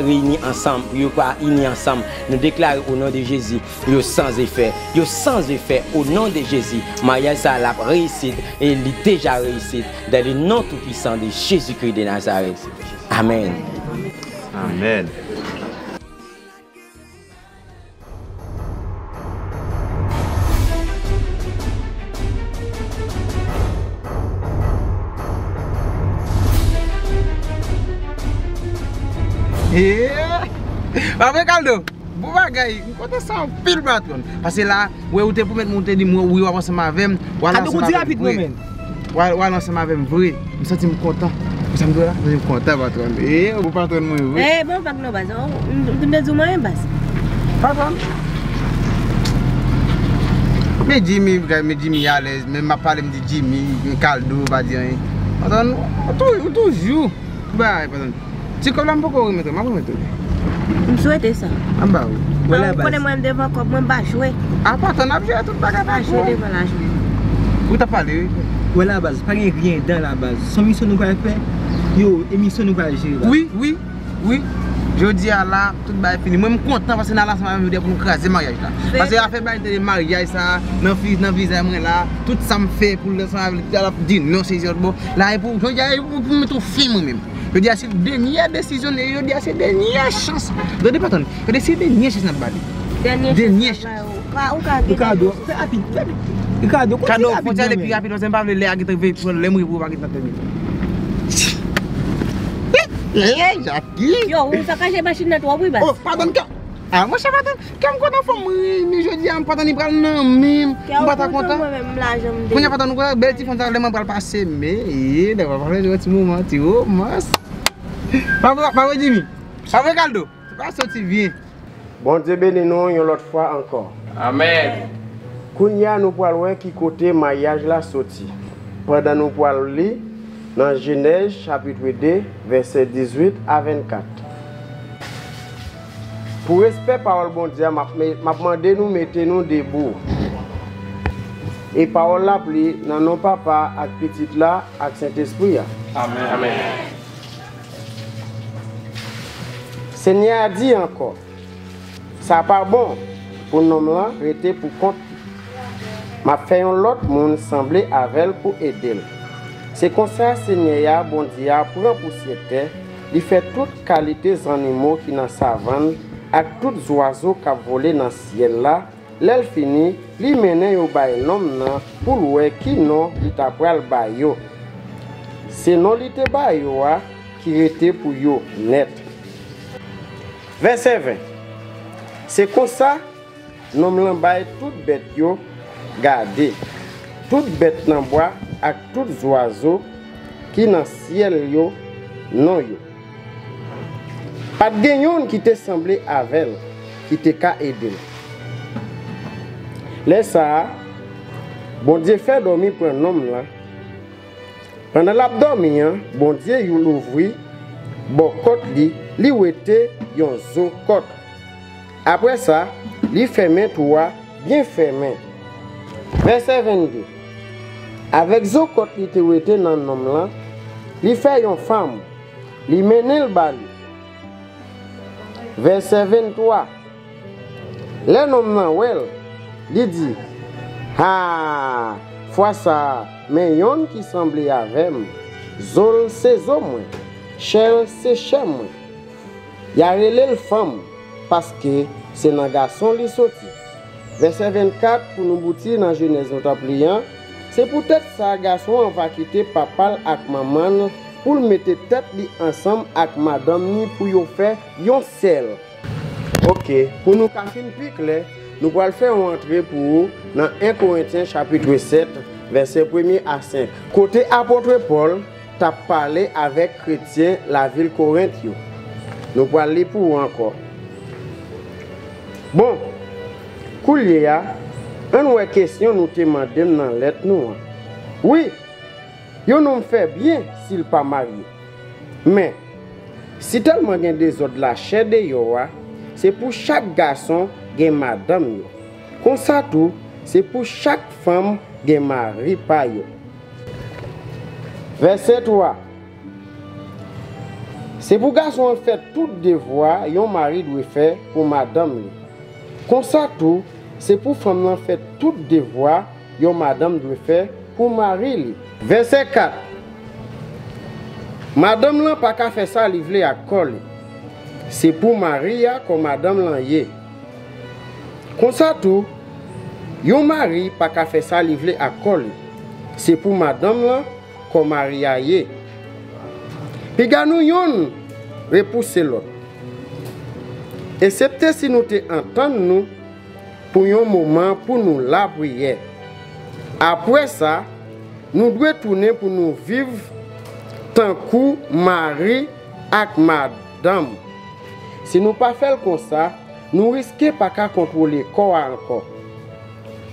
réunir ensemble, pour ne pas unir ensemble. Nous déclarons au nom de Jésus, vous sans effet. Vous sans effet, au nom de Jésus. Maria, ça la réussite et il est déjà réussi dans le nom tout-puissant de Jésus-Christ de Nazareth. Amen. Amen. Amen, Caldo. Parce que là, où tu peux mettre mon tête, où tu avances ma veine, où tu avances ma veine, où tu avances ma veine, où tu avances ma content. Où tu avances ma content, patron. Eh, vous partez de moi, oui. Eh, bon, patron, tu me dis moi, patron. Mais Jimmy, Jimmy à l'aise, même ma parole de Jimmy, Caldo, va dire. Patron, toujours. Bah, patron. Tu comprends pourquoi vous mettez, ma vous mettez. Je souhaite ça. Ah bah oui. Voilà base. Connais moi devant comme moi pas jouer. Ah pas ton objet tout bagage pas jouer devant la jouer. Où t'as parlé? Voilà base, pas rien dans la base. Son mission nous va faire. Yo, émission nous va gérer. Oui, oui, oui. Je dis à la tout bail fini. Moi je suis content parce que là ça m'a pour craser mariage là. Parce que fait bail de mariage ça, dans visa moi là, tout ça me fait pour le ça dit non c'est bon. Là pour je mettre au fin moi même. Je dis à cette dernière décision, je dis à cette dernière chance. Je dis pas ton. Je dis c'est dernière chance dans bail. Dernière chance. Au cadeau. C'est rapide. Le cadeau. Cadeau pour dire les plus rapides, on pas les à qui trouver pour les mourir pour pas qui t'entendre. Yo, vous avez machine à toi, oui, bah. Oh, pardon, ah, moi, je suis content. Je dis, on pas même. On pas content. On n'a pas de nouvelles belles petits fondations pour le passé, mais d'avoir parlé de votre moment, tu vois, mas. Papa, Jimmy, ça va, Caldo? Tu vas sortir bien. Bon Dieu béni nous une autre fois encore. Amen. Kounia, nous pour loin qui côté mariage la sortie. Pendant nous pour aller. Dans Genèse chapitre 2, verset 18 à 24. Pour respect parole bon Dieu, m'a demandé nous mettez-nous debout. Et parole la pli dans nos papa avec petite là avec Saint-Esprit. Amen. Amen. Seigneur a dit encore, ça pas bon pour nous là, rester pour compte. M'a fait un lot monde sembler avec pour aider. C'est comme ça, Seigneur, bon Dieu, prend pour cette terre, il fait toutes qualités animaux qui dans sa savane, avec tous les oiseaux qui volent dans le ciel là. L'elle finit, il mène au bail l'homme pour louer qui non, il t'apprend le bail. C'est non, il te bail qui était pour yo net. Verset 20. C'est comme ça, nous l'en bail toutes bêtes yo gardées. Toutes bêtes dans bois. À tous les oiseaux qui dans le ciel, yo, non. Yo. Pas de gagnant qui te semblé avec elle, qui te ka aidé. Laisse ça, bon Dieu fait dormir pour un homme là. Pendant l'abdomen, bon Dieu il l'ouvrit, bon côte li ouete yon zo côte. Après ça, il ferme toi, bien fermé. Verset 22. Avec ce côté qui était dans l'homme là, il fait une femme, il mène le bal. Verset 23. L'homme là, il dit, ah, fois ça, mais yon qui semblait avec moi, zol c'est zol moi, chel c'est chel moi. Il a relé le femme parce que c'est un garçon qui sorti. Verset 24 pour nous boutir dans Genèse Tapliant. C'est peut-être ça, garçon, va quitter papa avec maman pour mettre tête ensemble avec madame pour faire un sel. Ok, pour nous casser une pique, nous allons faire une entrée pour dans 1 Corinthiens chapitre 7, verset 1er à 5. Côté apôtre Paul, tu as parlé avec chrétien la ville Corinthe. Nous allons aller pour encore. Bon, Koulia. Une question nous demandons dans la lettre. Oui, ils nous fait bien s'il n'est pas marié. Mais, si tellement il y a des autres la chair de Yoa, c'est pour chaque garçon qu'il y a madame. Comme ça, tout, c'est pour chaque femme qu'il y a mari. Verset 3. C'est pour garçon fait tout devoir yon mari doit faire pour madame. Comme ça, tout, c'est pour femme faire tout devoir que madame doit faire pour mari. Verset 4. Madame n'a pas qu'à faire ça livrer à colle. C'est pour mari que madame l'a yé. Comme ça tout, yon mari pas qu'à faire ça livrer à colle. C'est pour madame là que mari a yé. Puis nous yon repousser l'autre. Excepté si nous t'entendons pour un moment pour nous la prière. Après ça, nous devons tourner pour nous vivre tant que mari et madame. Si nous ne faisons pas comme ça, nous risquons pas de contrôler le corps encore.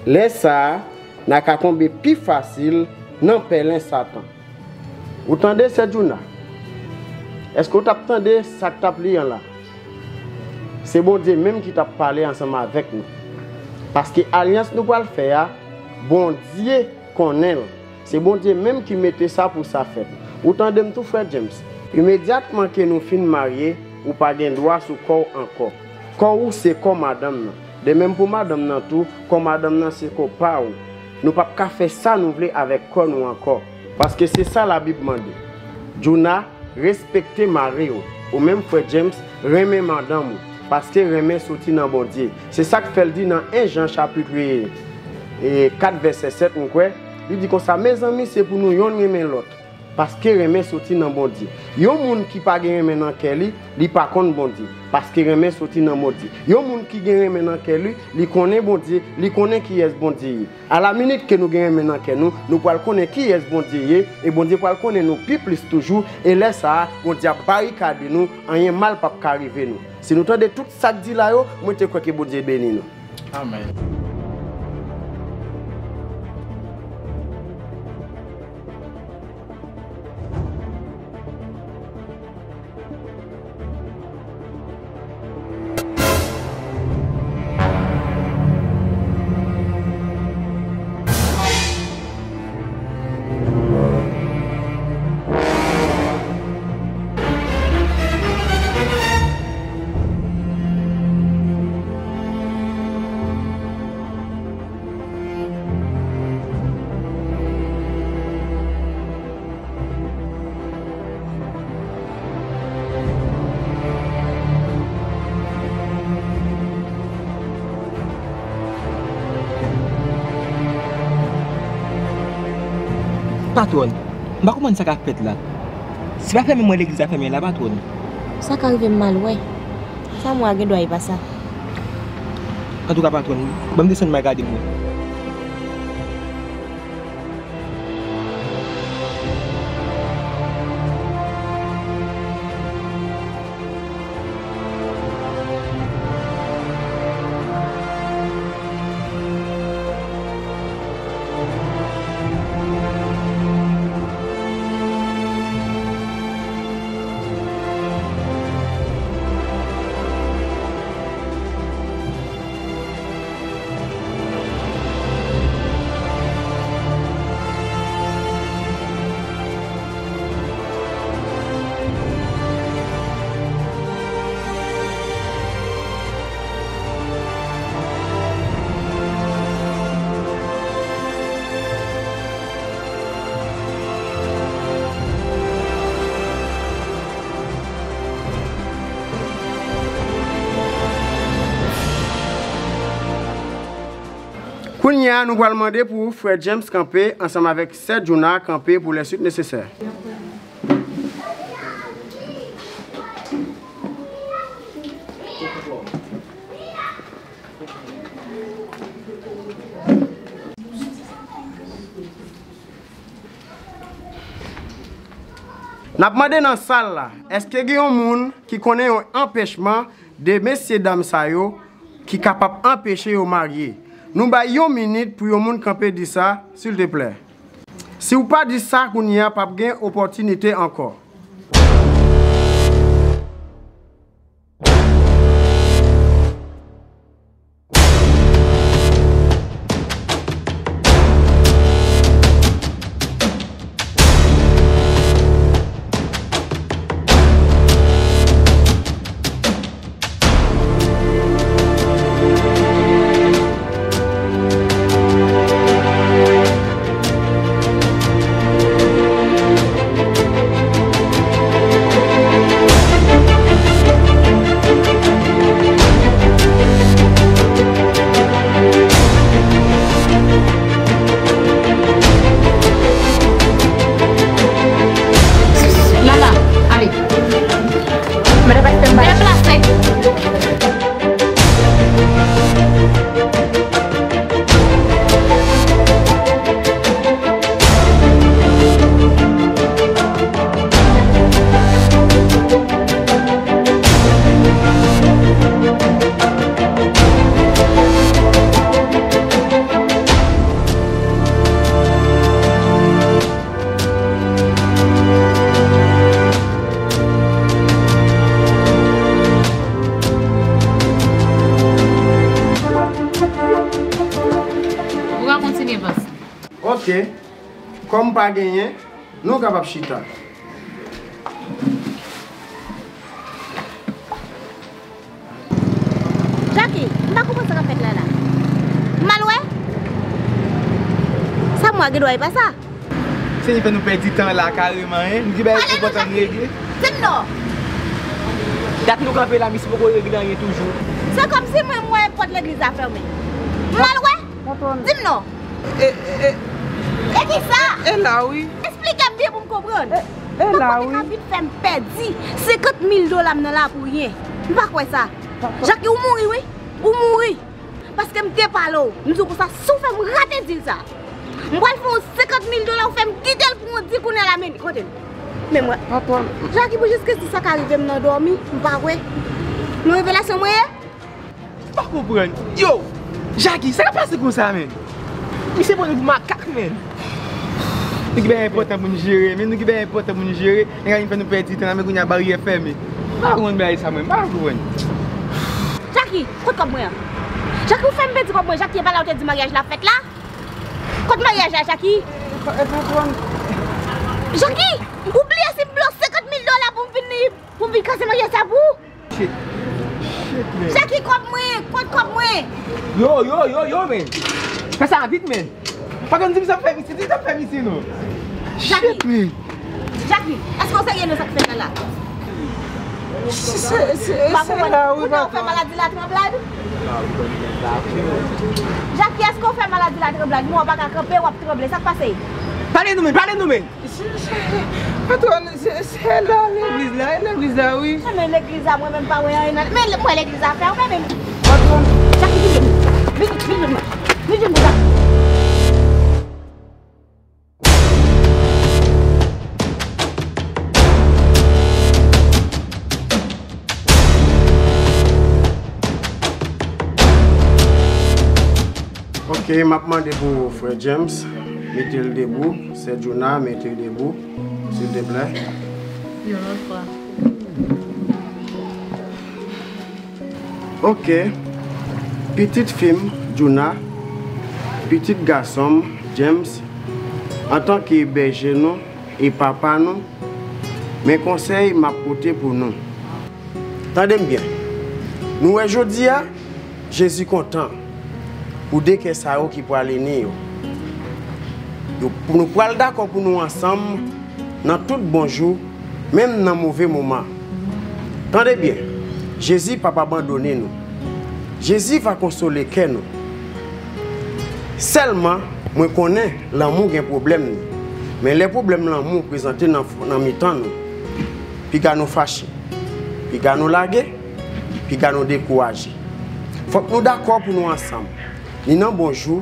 Laissez ça, nous allons tomber plus facile dans le pèlerin Satan. Vous entendez cette journée? Est-ce que vous entendez cette table là? C'est bon Dieu même qui t'a parlé ensemble avec nous. Parce que l'alliance nous va le faire, bon Dieu qu'on aime. C'est bon Dieu même qui mettait ça pour sa fête. Autant de tout frère James. Immédiatement que nous finissons mariés, ou pas de droit sur corps encore. Corps c'est comme madame. De même pour madame nan tout, comme madame nan c'est comme pas. Nous ne pouvons pas faire ça nous voulons avec corps nous encore. Parce que c'est ça la Bible m'a dit. Juna, respectez Marie ou même frère James, remet madame. Parce que remet soutien dans bon Dieu. C'est ça que fait le dit dans 1 Jean chapitre 4 verset 7. Il dit comme ça, mes amis, c'est pour nous yon remet l'autre. Parce que remet soutien dans bon Dieu. Yon moun qui pas gen remet dans Kelly, li pas connaît bon Dieu. Parce que remet soutien dans bon Dieu. Yon moun qui gen remet dans Kelly, li connaît bon Dieu, li connaît qui est bon Dieu. À la minute que nous gen remet dans Kelly, nous pouvons connaître qui est bon Dieu et bon Dieu pour connaître nous plus toujours et laisse ça bon Dieu barricader nous, rien mal pas arriver nous. Si nous tendez tout ça dit là yo, moi te crois que bon Dieu béni nous. Amen. Patron, je ne sais pas comment ça a fait là. Si pas fermé l'église a fermé là, patron. Ça arrive mal, ouais. Ça moi je dois y passer. En tout cas, patron, je vais descendre regarder moi. Nous allons demander pour frère James camper ensemble avec Seth Jonah camper pour les suites nécessaires. Nous avons demandé dans la salle, est-ce qu'il y a des gens qui connaissent un empêchement de messieurs et dames qui sont capables d'empêcher de marier? Nous avons une minute pour que les gens disent ça, s'il te plaît. Si vous ne dites pas ça, vous n'avez pas d'opportunité encore. que, comme pas gagné, nous sommes capables de chita. Jackie, je ne sais pas comment ça va faire là. Maloué? Ça, moi, je ne dois pas ça. Si nous perdons du temps là, carrément, nous devons régler. C'est non. Date nous camper la mission pour régler toujours. C'est comme si moi, porte l'église à fermer. Maloué? Dis non. Et qui ça? Et là, oui. Expliquez-moi bien pour me comprendre. Et là, oui. Je vais perdre $50 000 dans la pour rien. Je ne sais pas quoi ça. Jacques, vous mourrez, oui? Vous mourrez. Parce que je ne suis pas là. Nous sommes ça, sauf que je rate de ça. Je vais faire $50 000 ou faire guider pour me dire qu'on est à la main. Mais moi, Jacques, vous juste que si ça arrive, je vais dormir. Je ne sais pas quoi. Nous révélation, moi? Je ne comprends pas. Yo, Jacques, ça va passer comme ça, mais. Mais c'est pour nous macaque, mais. Nous sommes importants pour nous gérer, mais nous sommes importants pour nous gérer. Et quand nous perdons du temps, nous avons une barrière fermée. Nous ne sommes pas là, nous. Jackie, écoute comme moi. Jackie, vous faites un petit comme moi. Jackie n'est pas là au du mariage, la fête là. Quand le mariage là, Jackie. Jackie, oubliez si vous bloquez $50 000 pour venir casser le mariage à vous. Shit. Shit, man. Jackie, comme moi. Yo, man. Fais ça vite, man. Pas comme si vous avez fait ici, non. Jackie, est-ce qu'on sait rien de ça que fait là? C'est là où on fait maladie la tremblade. Jackie, est-ce qu'on fait maladie la tremblade? Nous, on va pas camper, on va trembler, ça passe. Parlez-nous, mais. Patron, c'est là, l'église là, oui. Mais l'église là, moi-même pas, oui. Mais moi, l'église là, faire, moi-même. Patron, Jackie, viens. Ok, maintenant debout, frère James, mettez-le debout. C'est Jonah, mettez-le debout, s'il te plaît. Ok, petite femme, Jonah, petit garçon, James, en tant que berger nous et papa nous, mes conseils m'apportent pour nous. Tendez bien, nous aujourd'hui, je suis content. Pour dire que ça qui peut aller venir. Pour nous parler d'accord pour nous ensemble, dans tout bon jour, même dans mauvais moment. Tendez bien, Jésus ne va pas abandonner nous. Jésus va consoler nous. Seulement, je connais l'amour qui a un problème. Mais les problèmes de l'amour présentés dans le temps, puis nous fâchons, puis nous laguons, puis nous décourageons. Il faut que nous d'accord pour nous ensemble. Ni dans bon jour,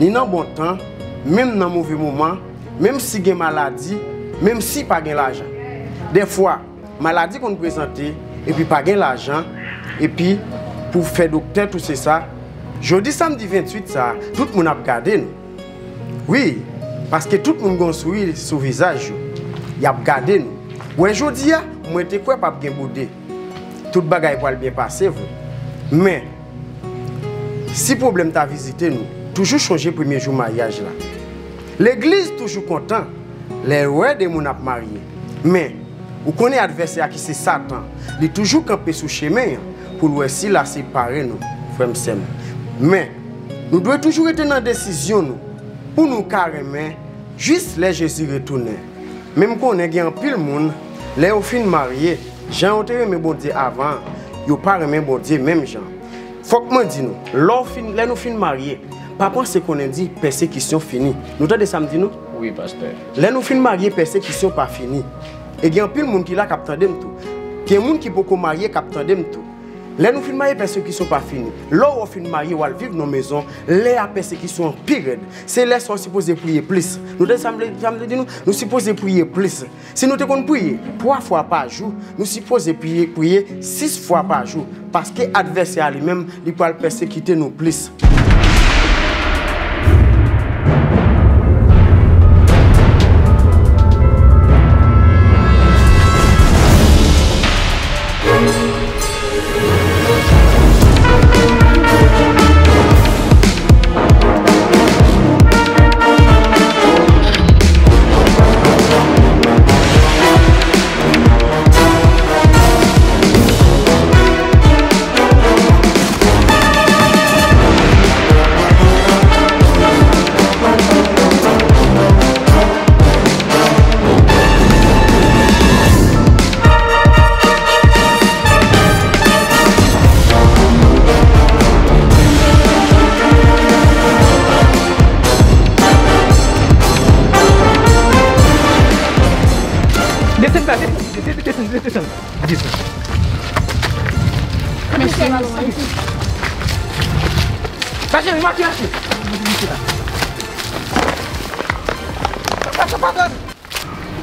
ni dans bon temps, même dans mauvais moment, même si il y a maladie, même si pas gain l'argent. Des fois, maladie qu'on présente et puis pas gain l'argent et puis pour faire docteur tout c'est ça. Jeudi samedi 28 ça, tout le monde a regardé nous. Oui, parce que tout le monde a un sourire sur le visage. Il a regardé nous. Ouais, jeudi a, moi était quoi pas gain boudé. Tout bagaille va bien passer vous. Mais si le problème t'a visité nous, toujours changer le premier jour de mariage là. L'église toujours content, les rois de mon ap marié. Mais, vous connaissez l'adversaire qui c'est Satan, il est toujours campé sous le chemin pour nous aussi la séparer nous, frère Msem. Mais, nous devons toujours être dans la décision nous, pour nous carrément, juste les Jésus retourner. Même quand on est en pile monde, les au fin marié, j'ai enterré mes bon Dieu avant, ils n'ont pas remis bon Dieu même gens. Faut que je nous lorsque nous finissons mariés, pas penser qu'on a dit persécution finie. Nous t'as des samedi nous? Oui, pasteur. Lorsque nous finissons mariés, persécution pas finie. Et il y a un pile monde qui là capteur de tout. Il y a un monde qui beaucoup marié capteur de tout. Lorsque nous finissons mariés, persécution pas finie. Lorsque nous finissons mariés, on va vivre dans nos maisons. Les persécutions pire. C'est là qu'on suppose prier plus. Nous t'as samedi nous, nous supposons prier plus. Si nous te qu'on prier 3 fois par jour, nous supposons prier 6 fois par jour. Parce que l'adversaire lui-même, il peut persécuter nous plus.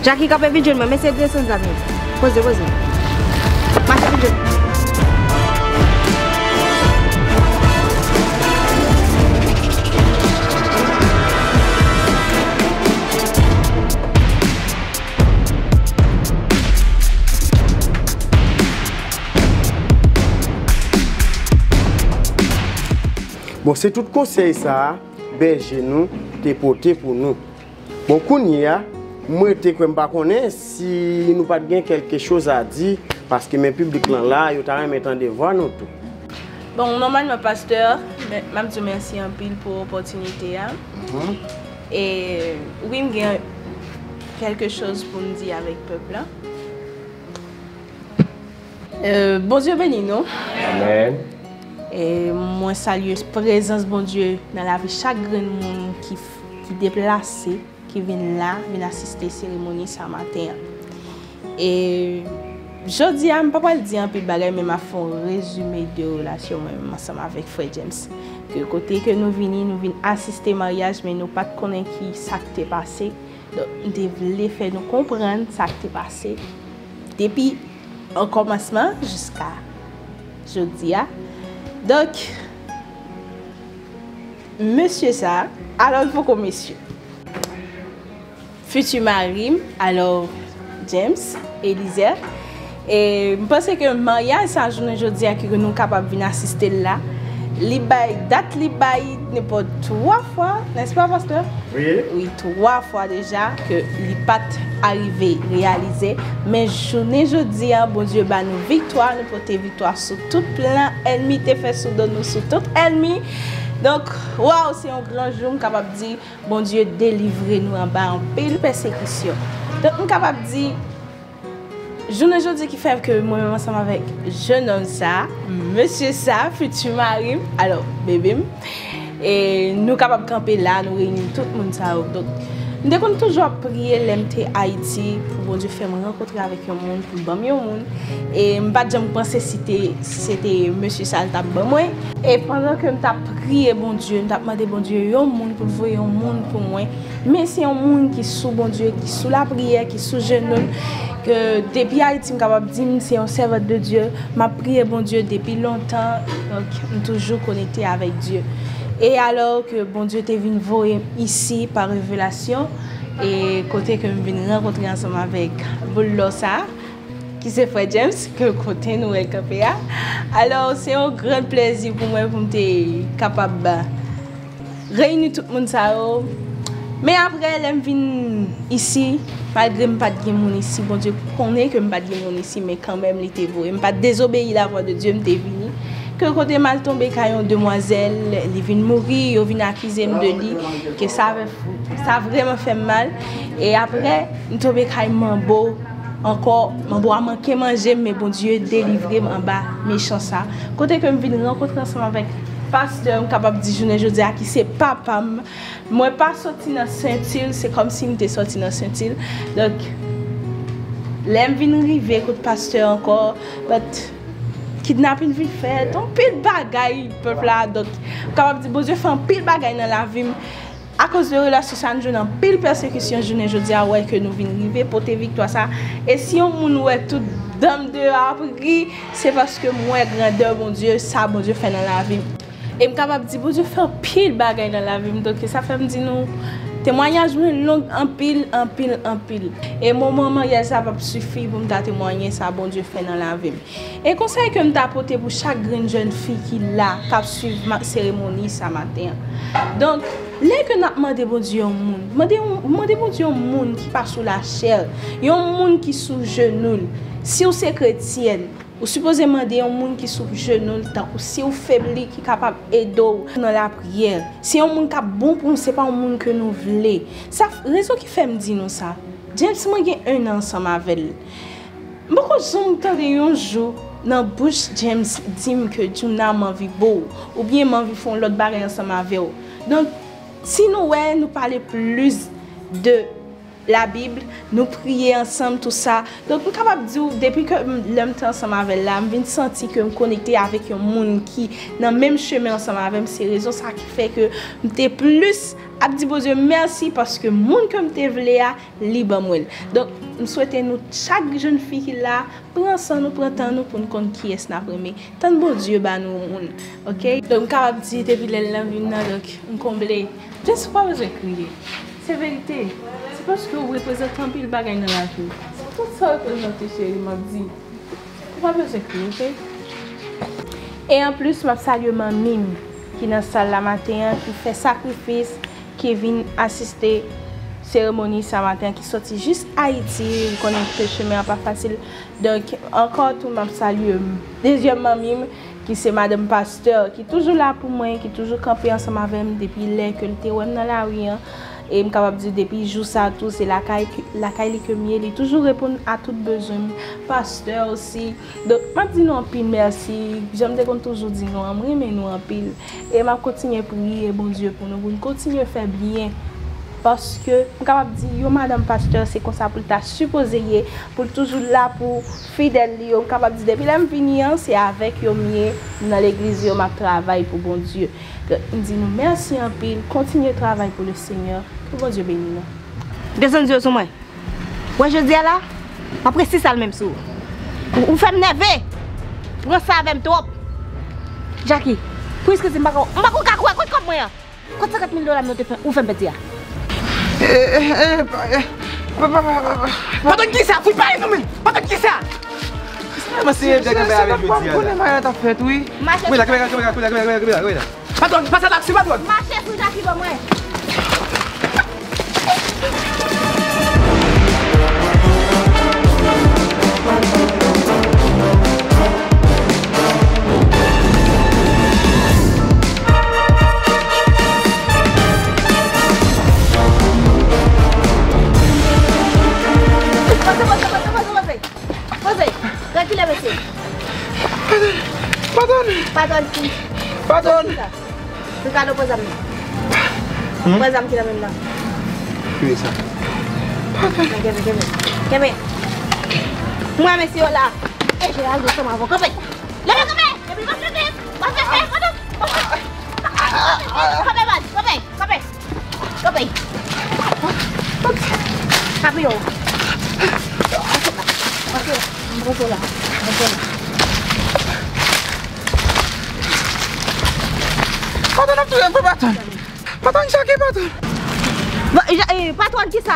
Jackie, quand même, je me suis dit, c'est un ami. Posez-vous. Bon, c'est tout conseil ça, berger nous, déporter pour nous. Bon, Kounia, moi, je ne connais pas si nous n'avons pas quelque chose à dire, parce que mes publics là, ils sont devant nous tout. Bon, normalement, pasteur, je vous remercie en pile pour l'opportunité. Et oui, je vais quelque chose pour nous dire avec le peuple. Bon Dieu béni nous. Amen. Et moi, salue la présence, bon Dieu, dans la vie chaque monde qui déplace, qui vient là, vient assister à la cérémonie ce matin. Et je dis, je ne peux pas le dire un peu de bagaille, mais je fais un résumé de relation ensemble avec Frère James. Que côté que nous venons assister au mariage, mais nous ne connaissons pas qui ça qui est passé. Donc, nous voulons faire nous comprendre ça qui est passé. Depuis le commencement jusqu'à jeudi. Donc, monsieur ça, alors il faut qu'on monsieur. Futur mari, alors James, Elisa. Et je pense que le mariage, ça, je ne dis pas que nous sommes capables d'assister là. Les bails, date les bails, n'est pas 3 fois, n'est-ce pas, pasteur? Oui. Oui, 3 fois déjà que les pattes arrivées, réalisées. Mais journée, je dis, bon Dieu, bah nous victoire, nous porter victoire sur tout plein ennemi, t'es fait soudain nous sur tout ennemi. Donc, waouh, c'est un grand jour, capable de dire, bon Dieu, délivrez-nous en bas en pile persécution. Donc, on capable de dire. Journée aujourd'hui qui fait que moi-même ensemble avec jeune homme ça, monsieur ça, futur mari, alors bébé, et nous capables de camper là, nous réunir tout le monde ça. Donc, nous avons toujours prié l'MT Haïti pour Dieu faire me rencontrer avec un monde, pour bâmer un monde. Et je ne pensais pas que c'était monsieur ça qui t'a bâmé. Et pendant que je prié, bon Dieu, je demandé, bon Dieu, il y a un monde pour voir un monde pour moi. Mais c'est un monde qui est sous bon Dieu, qui est sous la prière, qui est sous jeune homme. Que depuis Haïti, je suis capable de dire que c'est un serveur de Dieu. Ma prière, bon Dieu, depuis longtemps, donc je suis toujours connecté avec Dieu. Et alors que bon Dieu t'est venu voir ici par révélation, et côté que je viens rencontrer ensemble avec Boulosa, qui c'est Frère James, que côté nous est capé. Alors c'est un grand plaisir pour moi pour me capable de réunir tout le monde. Mais après, je viens ici. Malgré que je ne suis pas de monde ici, bon Dieu connaît que je ne suis pas de monde ici, mais quand même, il était vrai. Je ne suis pas désobéi la voix de Dieu, je suis venu. Que quand je mal tombé, quand une demoiselle, elle est venue mourir, elle est venue accuser de lui, que ça a vraiment fait mal. Et après, je suis tombé quand même beau. Encore, je dois manquer manger, mais bon Dieu, délivrer en bas, méchant ça. Quand je suis venu rencontrer ensemble avec pasteur, je suis capable de dire je dis à qui c'est papa. Je ne suis pas sorti dans Saint-Île, c'est comme si je suis sorti dans Saint-Île. Donc, l'aime vient arriver contre le pasteur encore. Mais kidnapping vite fait, on pile bagaille, peuple là. Donc, je suis capable de dire bon Dieu, fait un pile bagaille dans la vie. À cause de la société, je suis en pile persécution, je dis à ouais que nous venons arriver pour tes victoires. Et si on nous est tout dame de appris, c'est parce que moi, grandeur, mon Dieu, ça, bon Dieu, fait dans la vie. Et je suis capable de dire, bon Dieu, fait un pile bagaille dans la vie. Donc, ça fait me dire, nous, témoignage, long, en pile, en pile, en pile. Et mon maman, ça va suffire pour me témoigner, ça, bon Dieu, fait dans la vie. Et conseil que je t'apporte pour chaque jeune fille qui est là, qui suit ma cérémonie ce matin. Donc, les que nous demandons bon Dieu au monde, demandons bon Dieu au monde qui passe sous la chair, il y a un monde qui est sous genoux. Si vous êtes chrétien, vous supposez demander un monde qui est sous genoux, si vous êtes faible, qui est capable d'aider dans la prière, si un monde qui est bon pour nous, ce n'est pas un monde que nous voulons. C'est la raison qui fait me dire nous ça. James, moi j'ai un an ensemble avec lui. Beaucoup de gens m'ont un jour dans la bouche James dit que tu n'as pas envie beau ou bien envie font l'autre barrière ensemble avec vous. Donc, si nous, ouais, nous parlons plus de la Bible, nous prier ensemble, tout ça. Donc, je suis capable de dire, depuis que l'homme est ensemble avec l'âme, je me sens que je me connecte avec un monde qui est dans le même chemin ensemble avec moi. C'est raison ça qui fait que je suis plus à dire bon Dieu merci parce que le monde que je voulais, c'est libre. Donc, je souhaite nous, chaque jeune fille qui est là, prendre soin nous, prendre temps nous pour nous connaître qui est-ce que nous tant bon Dieu, bah nous, ok? Donc, je suis capable de dire, depuis l'homme, je me comblé. Je ne sais pas besoin de crier. C'est vérité. C'est parce que vous représentez un peu le bagage dans la vie. C'est tout ça que vous représentez, chérie, m'a dit. C'est pas besoin de crier, ok? Et en plus, je salue ma mime qui est dans la salle la matin, qui fait sacrifice, qui vient assister à la cérémonie ce matin, qui sortit juste à Haïti. Vous connaissez le chemin, pas facile. Donc, encore tout, je salue deuxième ma mime, qui c'est Madame Pasteur, qui est toujours là pour moi, qui est toujours campée ensemble avec moi depuis l'heure que j'étais dans la rue. Et je suis capable de dire depuis jour ça tout, c'est la caille que miel, il toujours répond à tout besoin. Pasteur aussi. Donc, je dis non en pile, merci. J'aime toujours dire non, je mais non en pile. Et je continue à prier, bon Dieu, pour nous. Je continue à faire bien. Parce que je suis capable de dire, Madame Pasteur, c'est comme ça pour ta supposé, pour toujours là, pour fidèle. Je suis capable de dire, depuis l'infini, c'est avec yo mieux dans l'église, yo ma travail pour bon Dieu. Il dit nous merci en pile, continuez le travail pour le Seigneur. Que bon Dieu bénisse nous. Descendez sur moi. Moi je dis là, après c'est ça le même sou. Vous faites nerveux. Prends ça avec toi. Jackie, puisque c'est Mako Kakou, quoi comme moi. Quand 50 000 $ nous te fait, vous faites petit. Pardon qui ça? Fouille pas les noms. Pardon qui ça? Monsieur, j'ai gagné avec petit. Oui, la caméra, oui. Attends, passe à la taxi, madame. Marchez sous Jackie, pour moi. Pardon. Je ne sais pas si vous avez qui même là. Oui, ça. Moi, monsieur, là. Et j'ai l'air de ça, ma voix. Patron Jackie, patron. Patron qui ça?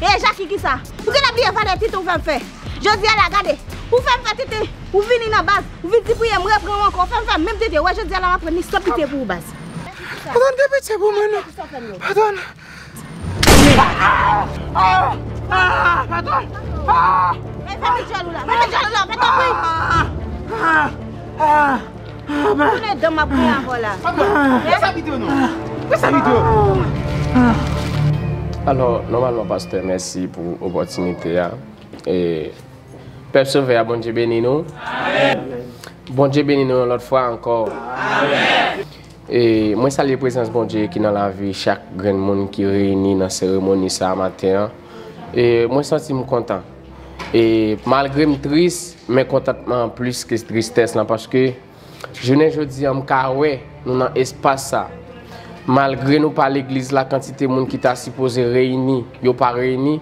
Jackie qui ça? Vous avez bien fait des titres, vous faites faire. Je dis à la garde, vous faites faire titres, vous venez dans la base, vous venez prier, vous reprenez encore, vous faites même titres. Ouais, je dis à la prendre, stop titres pour vous base. Patron, qu'est-ce que c'est pour moi? Patron. Patron. Vous êtes dans ma première voilà. Alors, normalement, pasteur, merci pour l'opportunité. Et persévérer à bon Dieu béni nous. Bon Dieu béni nous l'autre fois encore. Amen. Et moi, salue la présence bon Dieu qui est dans la vie, chaque grand monde qui réunit dans la cérémonie ce matin. Et moi, je sens content. Et malgré me triste, mais contentement plus que tristesse là, parce que je dis en Kawe, nous n'avons espace ça. Malgré nous par l'église, la quantité de monde qui t'a supposé réunir, yo pas réuni.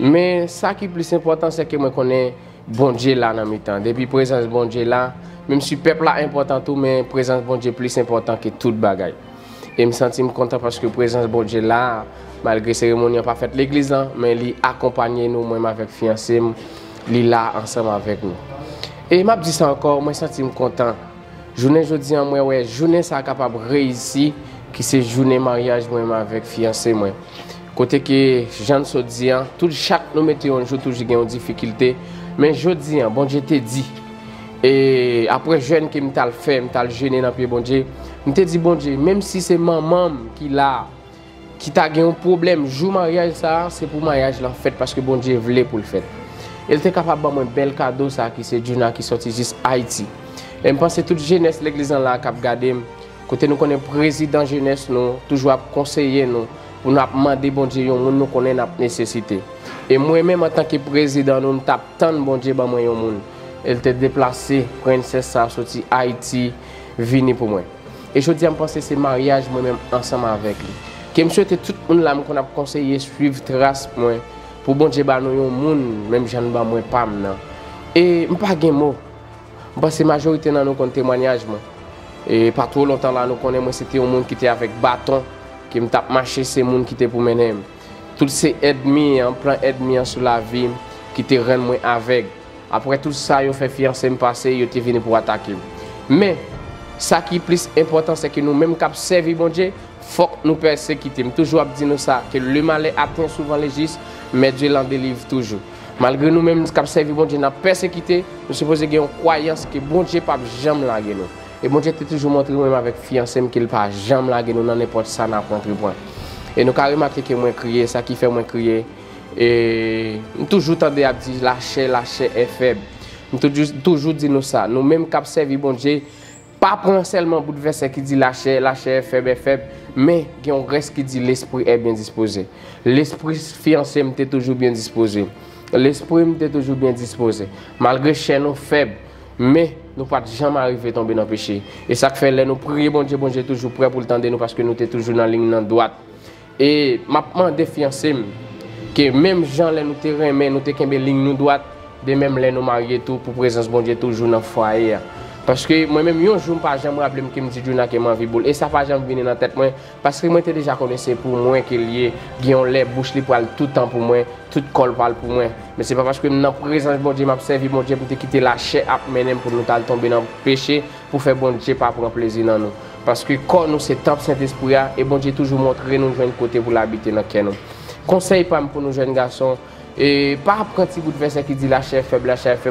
Mais ça qui est plus important, c'est que moi connais bon Dieu là dans mes temps. Depuis présence bon Dieu là, même si peuple là important tout, mais présence bon Dieu plus important que toute bagaille. Et me sentir content parce que présence bon Dieu là, malgré cérémonie pas faite l'église là, mais il accompagne nous même avec fiancé, il là ensemble avec nous. Et m'a dit ça encore, moi sentir content. Journée jodi en moi ouais, journée ça capable réussir qui c'est journée mariage moi avec fiancé moi. Côté que Jean so dit tout chaque nous mettez un jour toujours gagne une difficulté, mais jodi en bon Dieu te dit. Et après jeune qui m'ta le fait, m'ta le jeûner dans pied bon Dieu. M'te dit bon Dieu, même si c'est maman qui là qui t'a gagne un problème jour mariage ça, c'est pour mariage là fait parce que bon Dieu voulait pour le fait. Elle était capable de faire un bel cadeau ça qui c'est Juna qui sorti juste Haïti. Et je pense que toute jeunesse l'église là qui a gardé côté nous connaît président jeunesse nous toujours conseiller nous on a demandé bon Dieu on nous connaît notre nécessité et moi-même en tant que président nous tape tant bon Dieu ba moi un monde elle était déplacée princesse ça sorti Haïti venir pour moi et je dis en penser c'est mariage moi-même ensemble avec lui que me souhaiter tout monde là qu'on a conseillé suivre trace moi pour bon Dieu ba nous un monde même Jean ba moi pas non et me pas gain mot parce que majorité dans nos témoignages moi et pas trop longtemps là nous connaît moi c'était un monde qui était avec bâton qui me tape marché c'est monde qui était pour mener toutes ces ennemis en plan ennemi sur la vie qui te rend moins avec après tout ça ils ont fait fiancé me passer ils étaient venus pour attaquer mais ça qui est plus important c'est que nous même cap servir bon Dieu faut que nous persécuter toujours dit nous ça que le mal atteint souvent les justes mais Dieu l'en délivre toujours malgré nous même cap servir bon Dieu n'a persécuté nous supposons qu'il y a une croyance que bon Dieu pas jamais larguer nous. Et bon Dieu t'a toujours montré moi-même avec fiancé qu'il pas jamais largué nous dans n'importe ça n'a contre point. Et nous carrément remarqué que moi crier ça qui fait moi crier et toujours tendé à dire lâcher est faible. Nous toujours dit nous ça. Nous même cap servir bon Dieu pas prendre seulement bout de verset qui dit lâcher est faible mais il y a un reste qui dit l'esprit est bien disposé. L'esprit fiancé m'était toujours bien disposé. L'esprit m'était toujours bien disposé malgré chez nous faibles mais nous ne pouvons jamais arriver à tomber dans le péché. Et ça fait que nous prions, bon Dieu, toujours prêt pour le tendre nous parce que nous sommes toujours dans la ligne droite. Et maintenant, je fiancé que même gens nous te remet, nous sommes dans la ligne droite, de même les nous marier tout pour présence bon Dieu toujours dans le foyer. Parce que moi-même, un jour, je me rappelle que je me dis que je suis en. Et ça ne va jamais venir dans la tête. Parce que moi, je déjà connaissais pour moi qu'il y a les bouches qui parlent tout le temps pour moi, tout le col parle pour moi. Mais ce n'est pas parce que je suis en présence, bon Dieu, je m'observe, bon Dieu, pour quitter la chair, pour nous tomber dans le péché, pour faire bon Dieu, pas prendre plaisir dans nous. Parce que quand nous sommes en Saint-Esprit, et bon Dieu, toujours montrer nous un côté pour l'habiter dans le nous. Conseil pour nos jeunes garçons. Et pas apprendre un bout de verset qui dit la chair faible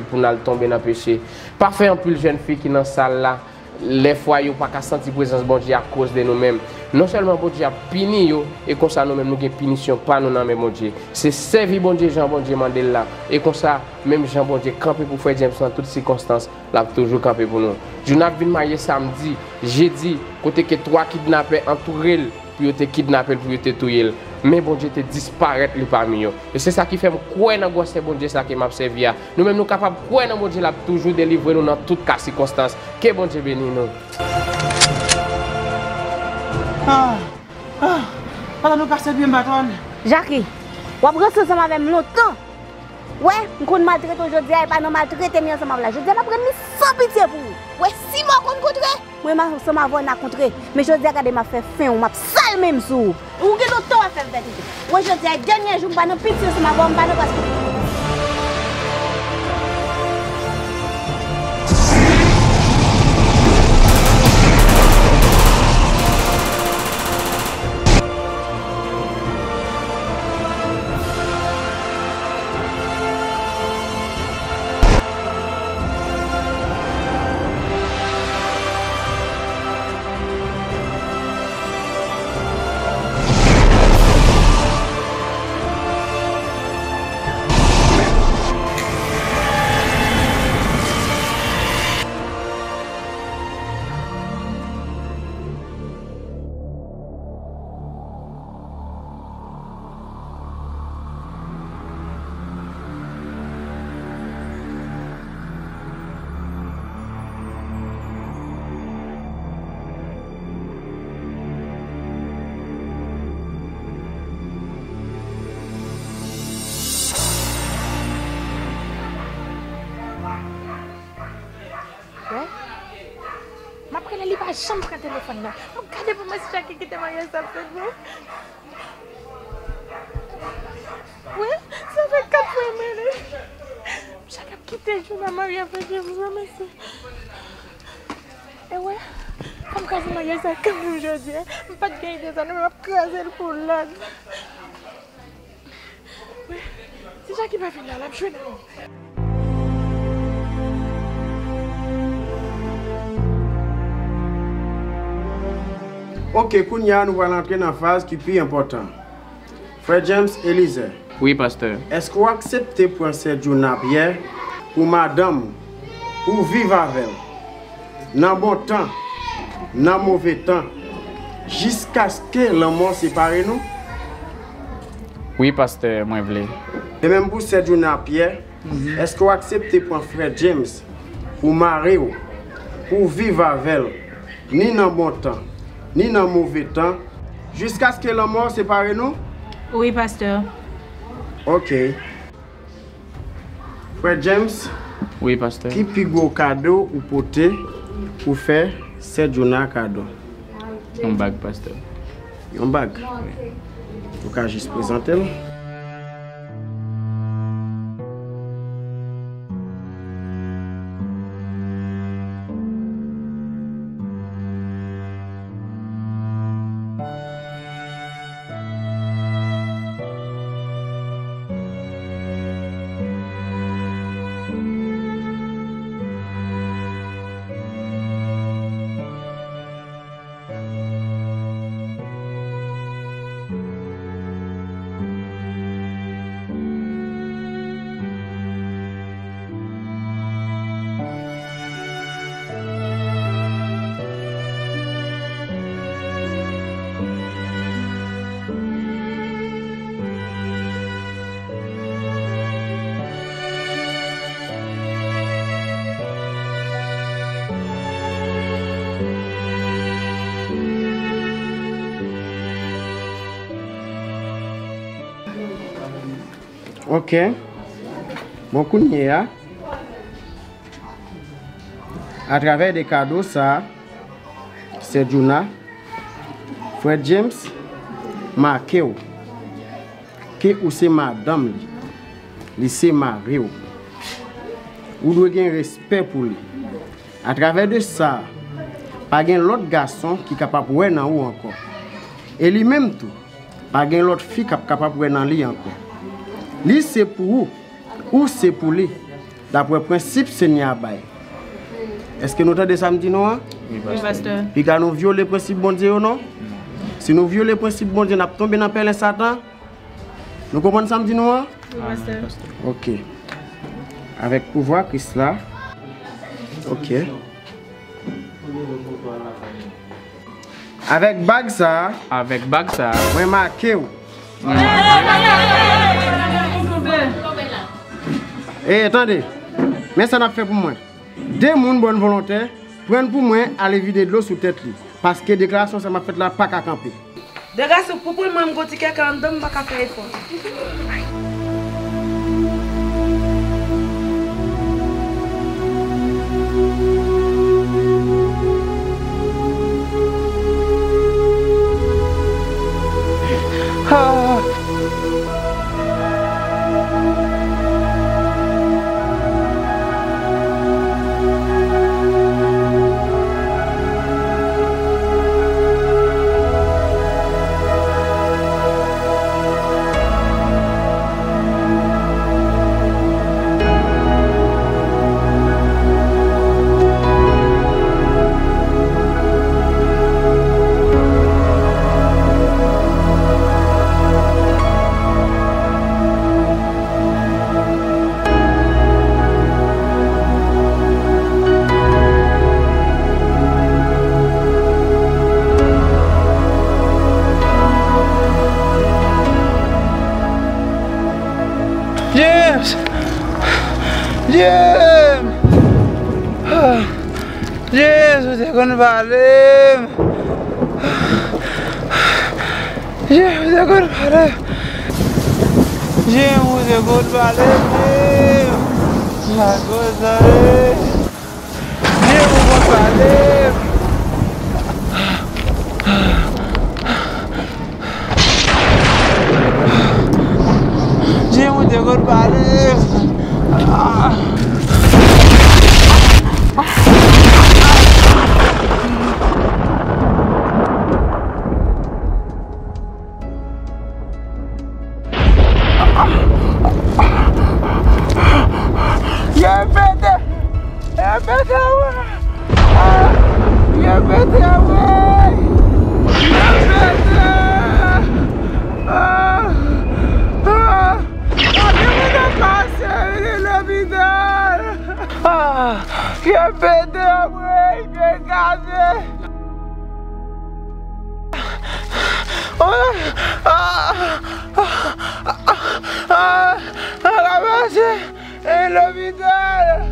pour nous tomber dans le péché. Pas faire un peu de jeune fille qui est dans la salle là, les fois ils n'ont pas senti la présence de bon Dieu à cause de nous-mêmes. Non seulement bon Dieu a puni yo, et comme ça nous-mêmes nous avons punition, pas nous dans bon Dieu. C'est servir bon Dieu, Jean bon Dieu Mandela. Et comme ça, même Jean bon Dieu, camper pour Frère James dans toutes circonstances, là toujours camper pour nous. Je n'ai vu marier samedi, jeudi, côté que 3 kidnappés entourés, puis te kidnappés, puis te tués. Mais bon Dieu te disparaît parmi eux. Et c'est ça qui fait que nous croyons dans ce bon Dieu qui m'a servi. Nous-mêmes, nous sommes capables de croire dans bon Dieu qui a toujours délivré nous dans toutes les circonstances. Que bon Dieu bénisse nous. Pendant nous passer bien bâton. Jackie, on prend ensemble avec nous longtemps. Ouais, nous sommes maltraités aujourd'hui, et pas nous maltraités ensemble là. Je dis, nous prenons sans pitié pour vous. Ouais, si moi, on contre. Moi, je suis en contre. Mais je dis, regardez, je fais faim, on m'a sale même sous. Ou que l'autre a fait vérité. Moi, je dis, dernier jour, je ne pitié sur ma voix, je ne parce que. Chambre à téléphone là. Regardez pour moi si Jackie qui était marié ça fait bon. Oui, ça fait 4 fois même. Jackie a quitté le jour de marié avec Dieu, vous remercie. Et ouais, comme quand je marié ça comme aujourd'hui, je ne pas de gagner des années, je vais craser pour l'autre. Oui, si Jackie va venir là, je vais là. Ok, Kounia, nous allons entrer dans la phase qui est plus importante. Frère James Elise. Oui, pasteur. Est-ce qu'on accepte pour cette journée hier, pour madame, pour vivre avec elle, dans bon temps, dans mauvais temps, jusqu'à ce que la mort sépare nous? Oui, pasteur, moi je veux. Et même pour cette journée à Pierre, est-ce que vous acceptez pour un frère James, ou marier, ou vivre avec elle, ni dans bon temps, ni dans mauvais temps, jusqu'à ce que la mort sépare nous? Oui, pasteur. Ok. Frère James? Oui, pasteur. Qui pigo cadeau ou poté pour faire cette journée à cadeau? Un bague, pasteur. Un bague? Oui. Vous pouvez juste présenter. Ok. Bon, Kounia, à travers des cadeaux, ça, c'est Juna, Frère James, Marqueo, qui ou c'est madame, c'est Mario. Vous devez avoir un respect pour lui. À travers de ça, pas de l'autre garçon qui est capable de voir dans vous encore. Et lui-même tout, pas de l'autre fille qui est capable de voir dans lui encore. Lui c'est pour vous, ou c'est pour lui, d'après le principe Seigneur Baye. Est-ce que nous entendons samedi non? Oui, pasteur. Puis quand nous violons les principes bon Dieu ou non? Si nous violons les principes bon Dieu, nous tombons dans le père de Satan. Nous comprenons samedi non? Oui, pasteur. Ok. Avec pouvoir Christ là. Ok. Avec bague ça. Avec bague ça. Oui, marquez. Eh, attendez, mais ça n'a fait pour moi. Deux personnes bonnes volontaires prennent pour moi aller vider de l'eau sous tête. Parce que déclaration, ça m'a fait là, pas qu'à camper. Déclaration, pourquoi moi, je me suis dit que je ne peux pas faire effort. Oh, À la base et l'hôpital.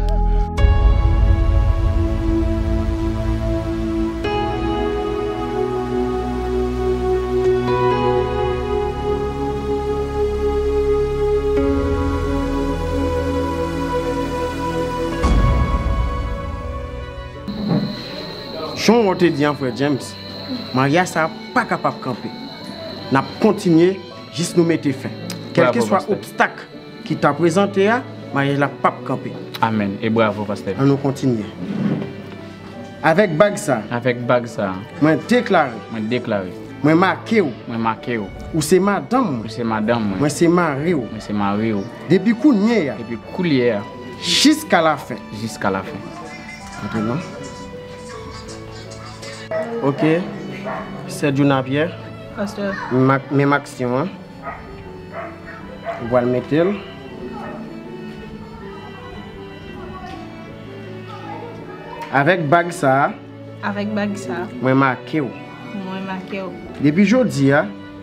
Je vous dis, frère James, Maria n'est pas capable de camper. Nous continuons jusqu'à nous mettre fin. Quel que soit l'obstacle qui t'a présenté, Maria n'est pas camper. Amen. Et bravo, pasteur. On continue. Avec Bagsa. Avec Bagsa. Je déclare. Je déclare. Je marque. Je marque. Ou c'est madame. Ou c'est madame. Moi c'est Marie. Moi c'est Marie. Depuis Koulière. Depuis Koulière. Jusqu'à la fin. Jusqu'à la fin. Ok, c'est du napier. Pasteur. Mes maximum. Voilà le métal. Avec Bagsa. Avec Bagsa. Moi marqué. Moi marqué. Depuis jeudi.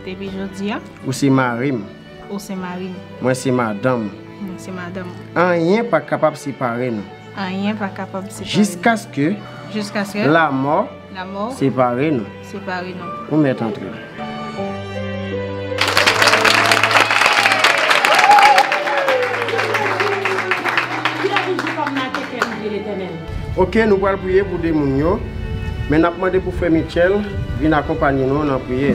Depuis jeudi. Ou c'est Marim. Ou c'est Marim. Moi c'est madame. Moi c'est madame. Rien pas capable de séparer nous. Rien pas capable de séparer. Jusqu'à ce que. Jusqu'à ce que. La mort. La mort. Séparez nous. Séparez nous. On est entré. Ok, nous allons prier pour des mounions. Mais nous avons demandé pour Frère Michel, viens accompagner nous dans la prière.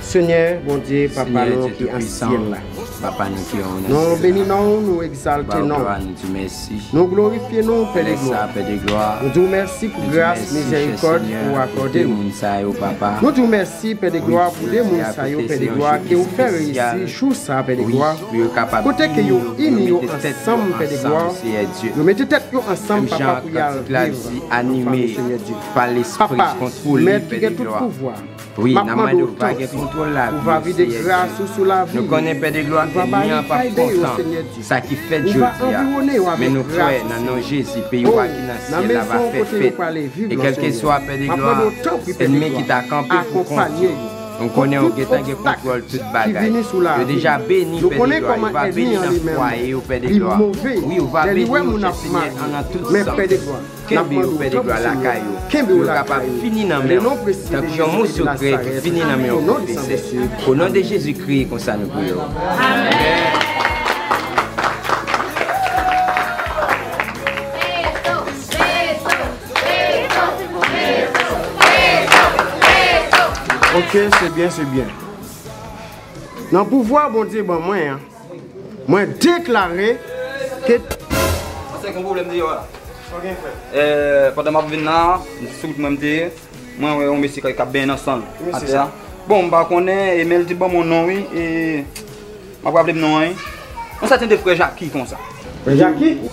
Seigneur, bon Dieu, Papa, nous qui en ciel là. Nous bénissons, nous exaltons, nous glorifions, Père de gloire. Nous te remercions pour grâce, miséricorde, pour accorder. Nous te remercions, Père de gloire, pour les mounsaïos, Père de gloire, qui ont fait réussir, chou ça, Père de gloire. Côté que nous unis ensemble, Père de gloire, nous mettons tête ensemble, Papa, pour y arriver. Animé par l'esprit, contrôlé, Père de gloire. Oui, nous avons pas de contrôle là. Nous va vivre de grâce sous la vie. Nous connaissons Père de gloire. Ça qui fait Dieu. Mais nous croyons dans Jésus, pays où il n'a pas fait. Et quel que soit Père de gloire, l'ennemi qui t'a campé pour contrôler. On connaît au guetan qui contrôle toute bagaille. Nous déjà béni Père de gloire. On va bénir dans le foyer au Père de gloire. Oui, on va bénir dans tout ça. Kembe ou Père de gloire la caillou. Kembe ou capable finir dans mes noms. Tant que j'en mousse au grec, finir dans mes noms. Au nom de Jésus-Christ, comme ça nous prions. Amen. Ok, c'est bien, c'est bien. Dans le pouvoir, bon Dieu, bon moi, hein, moi déclarer que. C'est un problème de là. Pendant ma venue là, moi on me dit qu'il y a bien ensemble. Bon, bah qu'on est, et me dit bon mon nom oui et ma problème non hein. On s'attend des frères Jackie comme ça.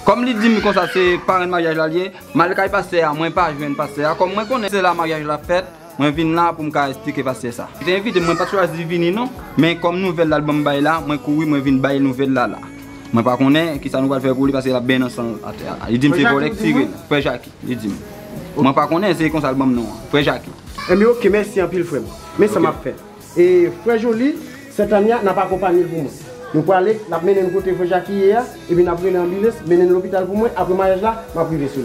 Comme il dit comme ça c'est par un mariage allié, malgré passer à moi pas jeune passer à comme moi connais c'est la mariage la fête. Je viens là pour me expliquer passer ça. Je t'invite, je ne pas choisir venir non, mais comme nouvel album bail là, moi courir, moi viens bail nouvelle là là. Moi pas connais qui ça nous va faire pour lui parce qu'il a bien ensemble. Il dit me c'est volé tirer, frère Jackie, il dit. Moi pas connais c'est comme ça album non, frère Jackie. Eh mais OK, merci en pile frère. Mais ça m'a fait. Et frère Joli, cette année n'a pas accompagné pour moi. Nous pour aller, n'a mener nous côté frère Jackie hier et puis n'a pris l'ambulance, mener l'hôpital pour moi après mariage là, m'a privé sur.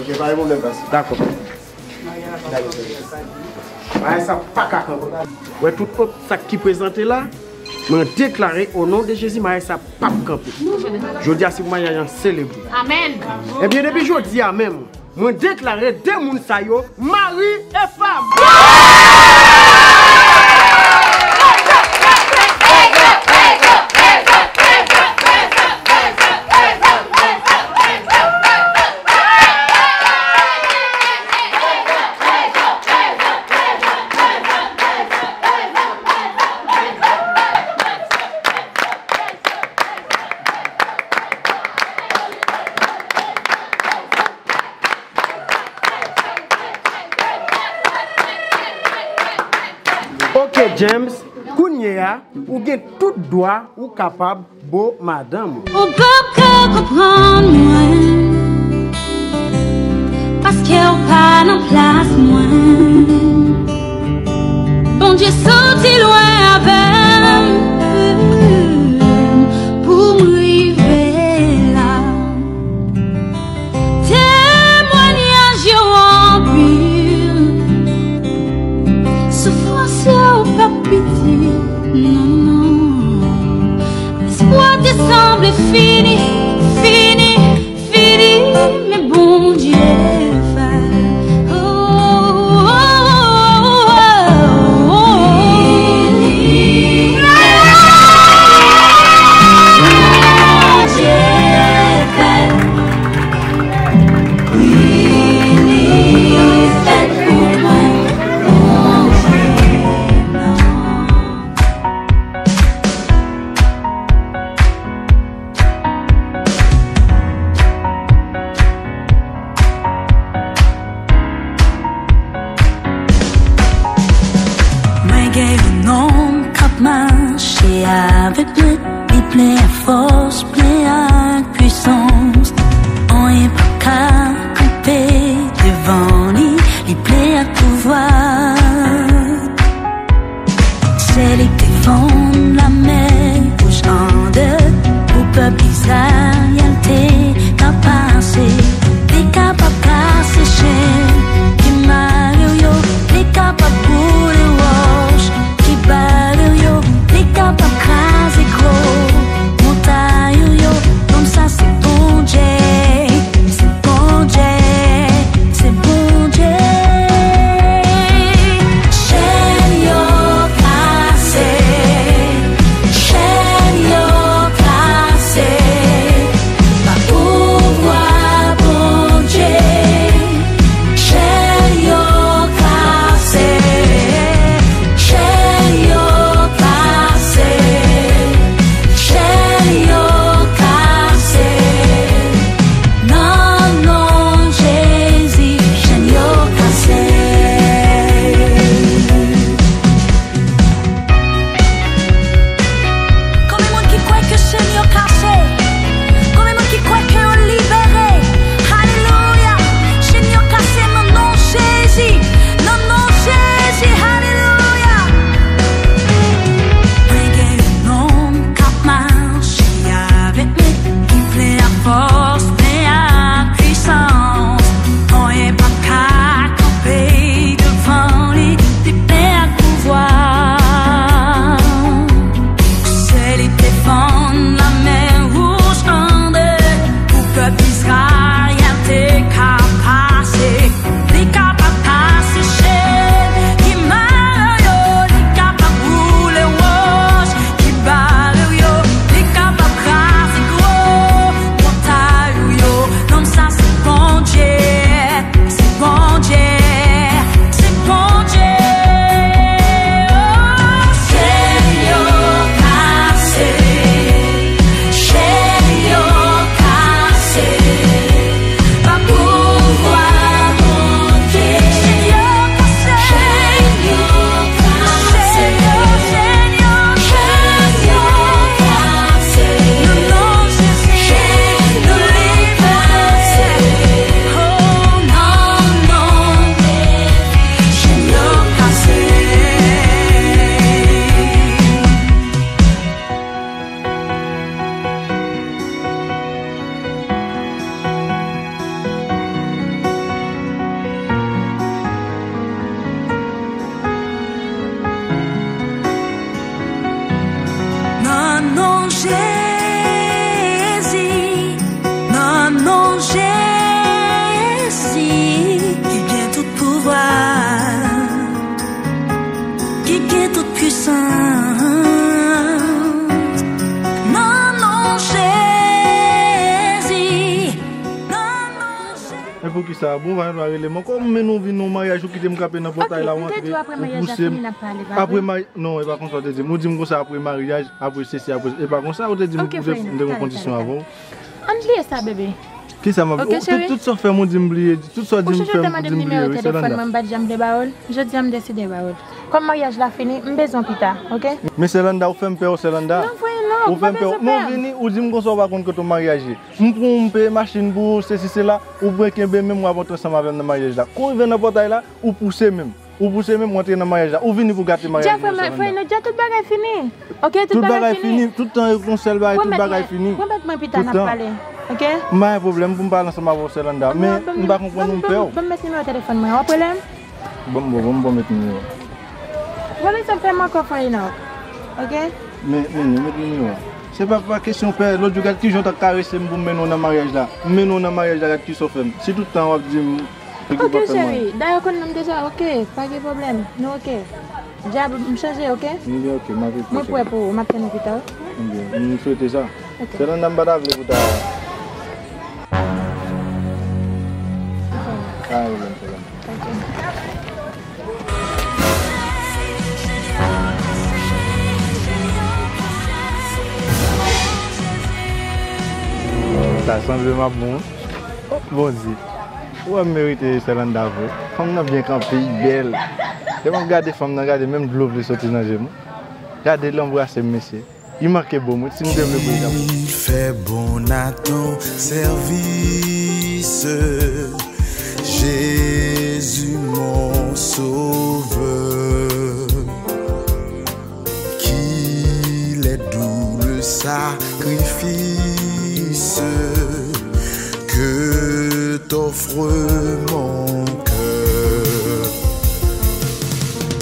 OK, pas de problème passe. D'accord. Ça pas ouais, tout ça qui présenté là, je déclaré au nom de Jésus, mais ça pas campé. Je dis à ce moment là, célébrer. Amen. Et bien depuis je dis à même, je déclaré deux moun sa yo, mari et James, Kounia, ou bien tout droit ou capable, beau madame. Ou pas comprendre, parce qu'il n'y a pas de place moins. Bon Dieu sorti loin avec pour m'arriver là. Témoignage en pile, souffrance au papiti. Non, non, l'espoir te semble fini, fini, fini, mais bon Dieu. Après mariage, non, et pas comme ça, te dit. Nous disons ça après mariage, après ceci, après. Et pas comme ça, on te dit, nous devons conditions avant. On ça, bébé. Qui ça m'a fait? Tout ça fait, on dit, oublier. Tout ça dit, je demande le numéro de téléphone, je dis, je décide de baoul. Comme mariage l'a fini, je vais en plus tard, ok? Mais c'est l'anda, on fait un peu, c'est l'anda. Non, on va faire. Non, venez, on dit qu'on va compte que ton mariage. On prend machine pour ceci cela, on prend qu'un même moi votre ensemble avec le mariage là. Quand il vient dans portail là, on pousse même. Ou pousser même rentrer dans le mariage là, ou venir pour gâter le mariage. Déjà, tout bagage fini. OK, tout bagage fini. Tout le temps le conseil va tout bagage fini. Moi mettre mon pita n'a pas parler. OK? Moi un problème pour me parler ensemble avec Celanda, mais on va comprendre mon père. Bon mettre numéro téléphone moi, problème. Bon mettre numéro. Voilà ça fait mon coffre là. OK? Mais mettre numéro. C'est pas pour question père, l'autre gars qui j'entends caresser pour mener dans mariage là. Mener dans mariage là qui s'offre. Si tout le temps on dit OK chérie, d'ailleurs quand on déjà OK, pas de problème. Non OK. Déjà me changer OK? Oui OK, ma vie. Moi pour matin au hôpital. Bien, nous souhaitons ça. C'est dans l'embardable pour ta. Ah oui, bon. Ça semble ma bonne. Bon dit. Ouais, mérité celle-là d'avant. Femme n'a bien campé, belle. Je regarde femme n'a regardé même de l'eau de sortir dans le. Regardez l'embrasser monsieur. Il marque beau mot, si me développer. Il fait bon à ton service. Jésus mon sauveur. Qu'il est doux le sacrifice. Que t'offre mon cœur.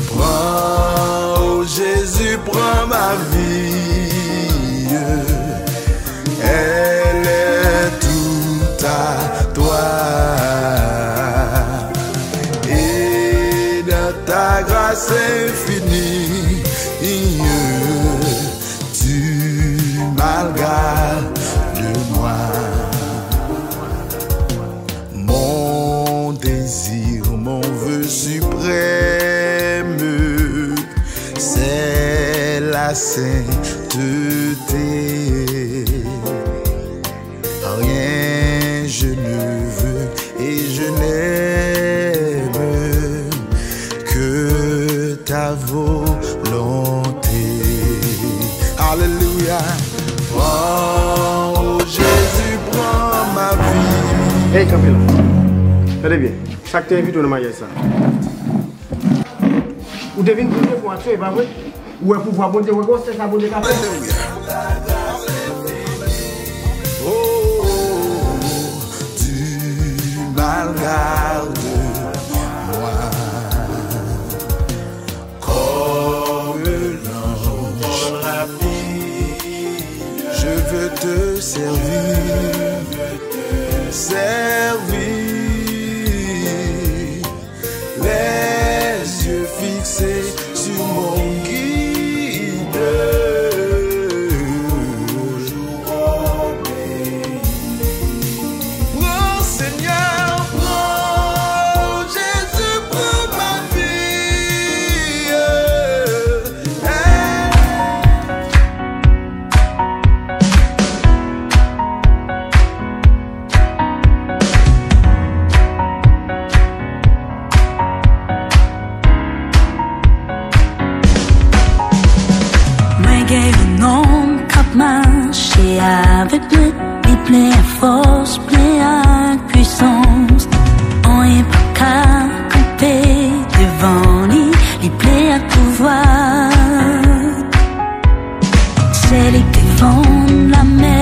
Prends, oh Jésus, prends ma vie. Elle est toute à toi. Et dans ta grâce infinie, tu m'algardes. Mon vœu suprême, c'est la sainteté. Rien je ne veux et je n'aime que ta volonté. Alléluia. Oh Jésus, prends ma vie. Hey Camille, allez bien. Chaque invité dans le mariage ça. Ou devine pour le point, c'est pas vrai? Ou est pouvoir bon Dieu, c'est ça bon Dieu. Oh, tu m'algardes moi comme l'ange dans la vie. Je veux te servir, les yeux fixés sur mon guide, toujours obéi. Oh Seigneur, oh Jésus, prends ma vie. Avec plaie, il plaît à force, plaît à puissance. On est pas qu'à camper devant lui, il plaît à pouvoir. C'est lui qui défend la mer.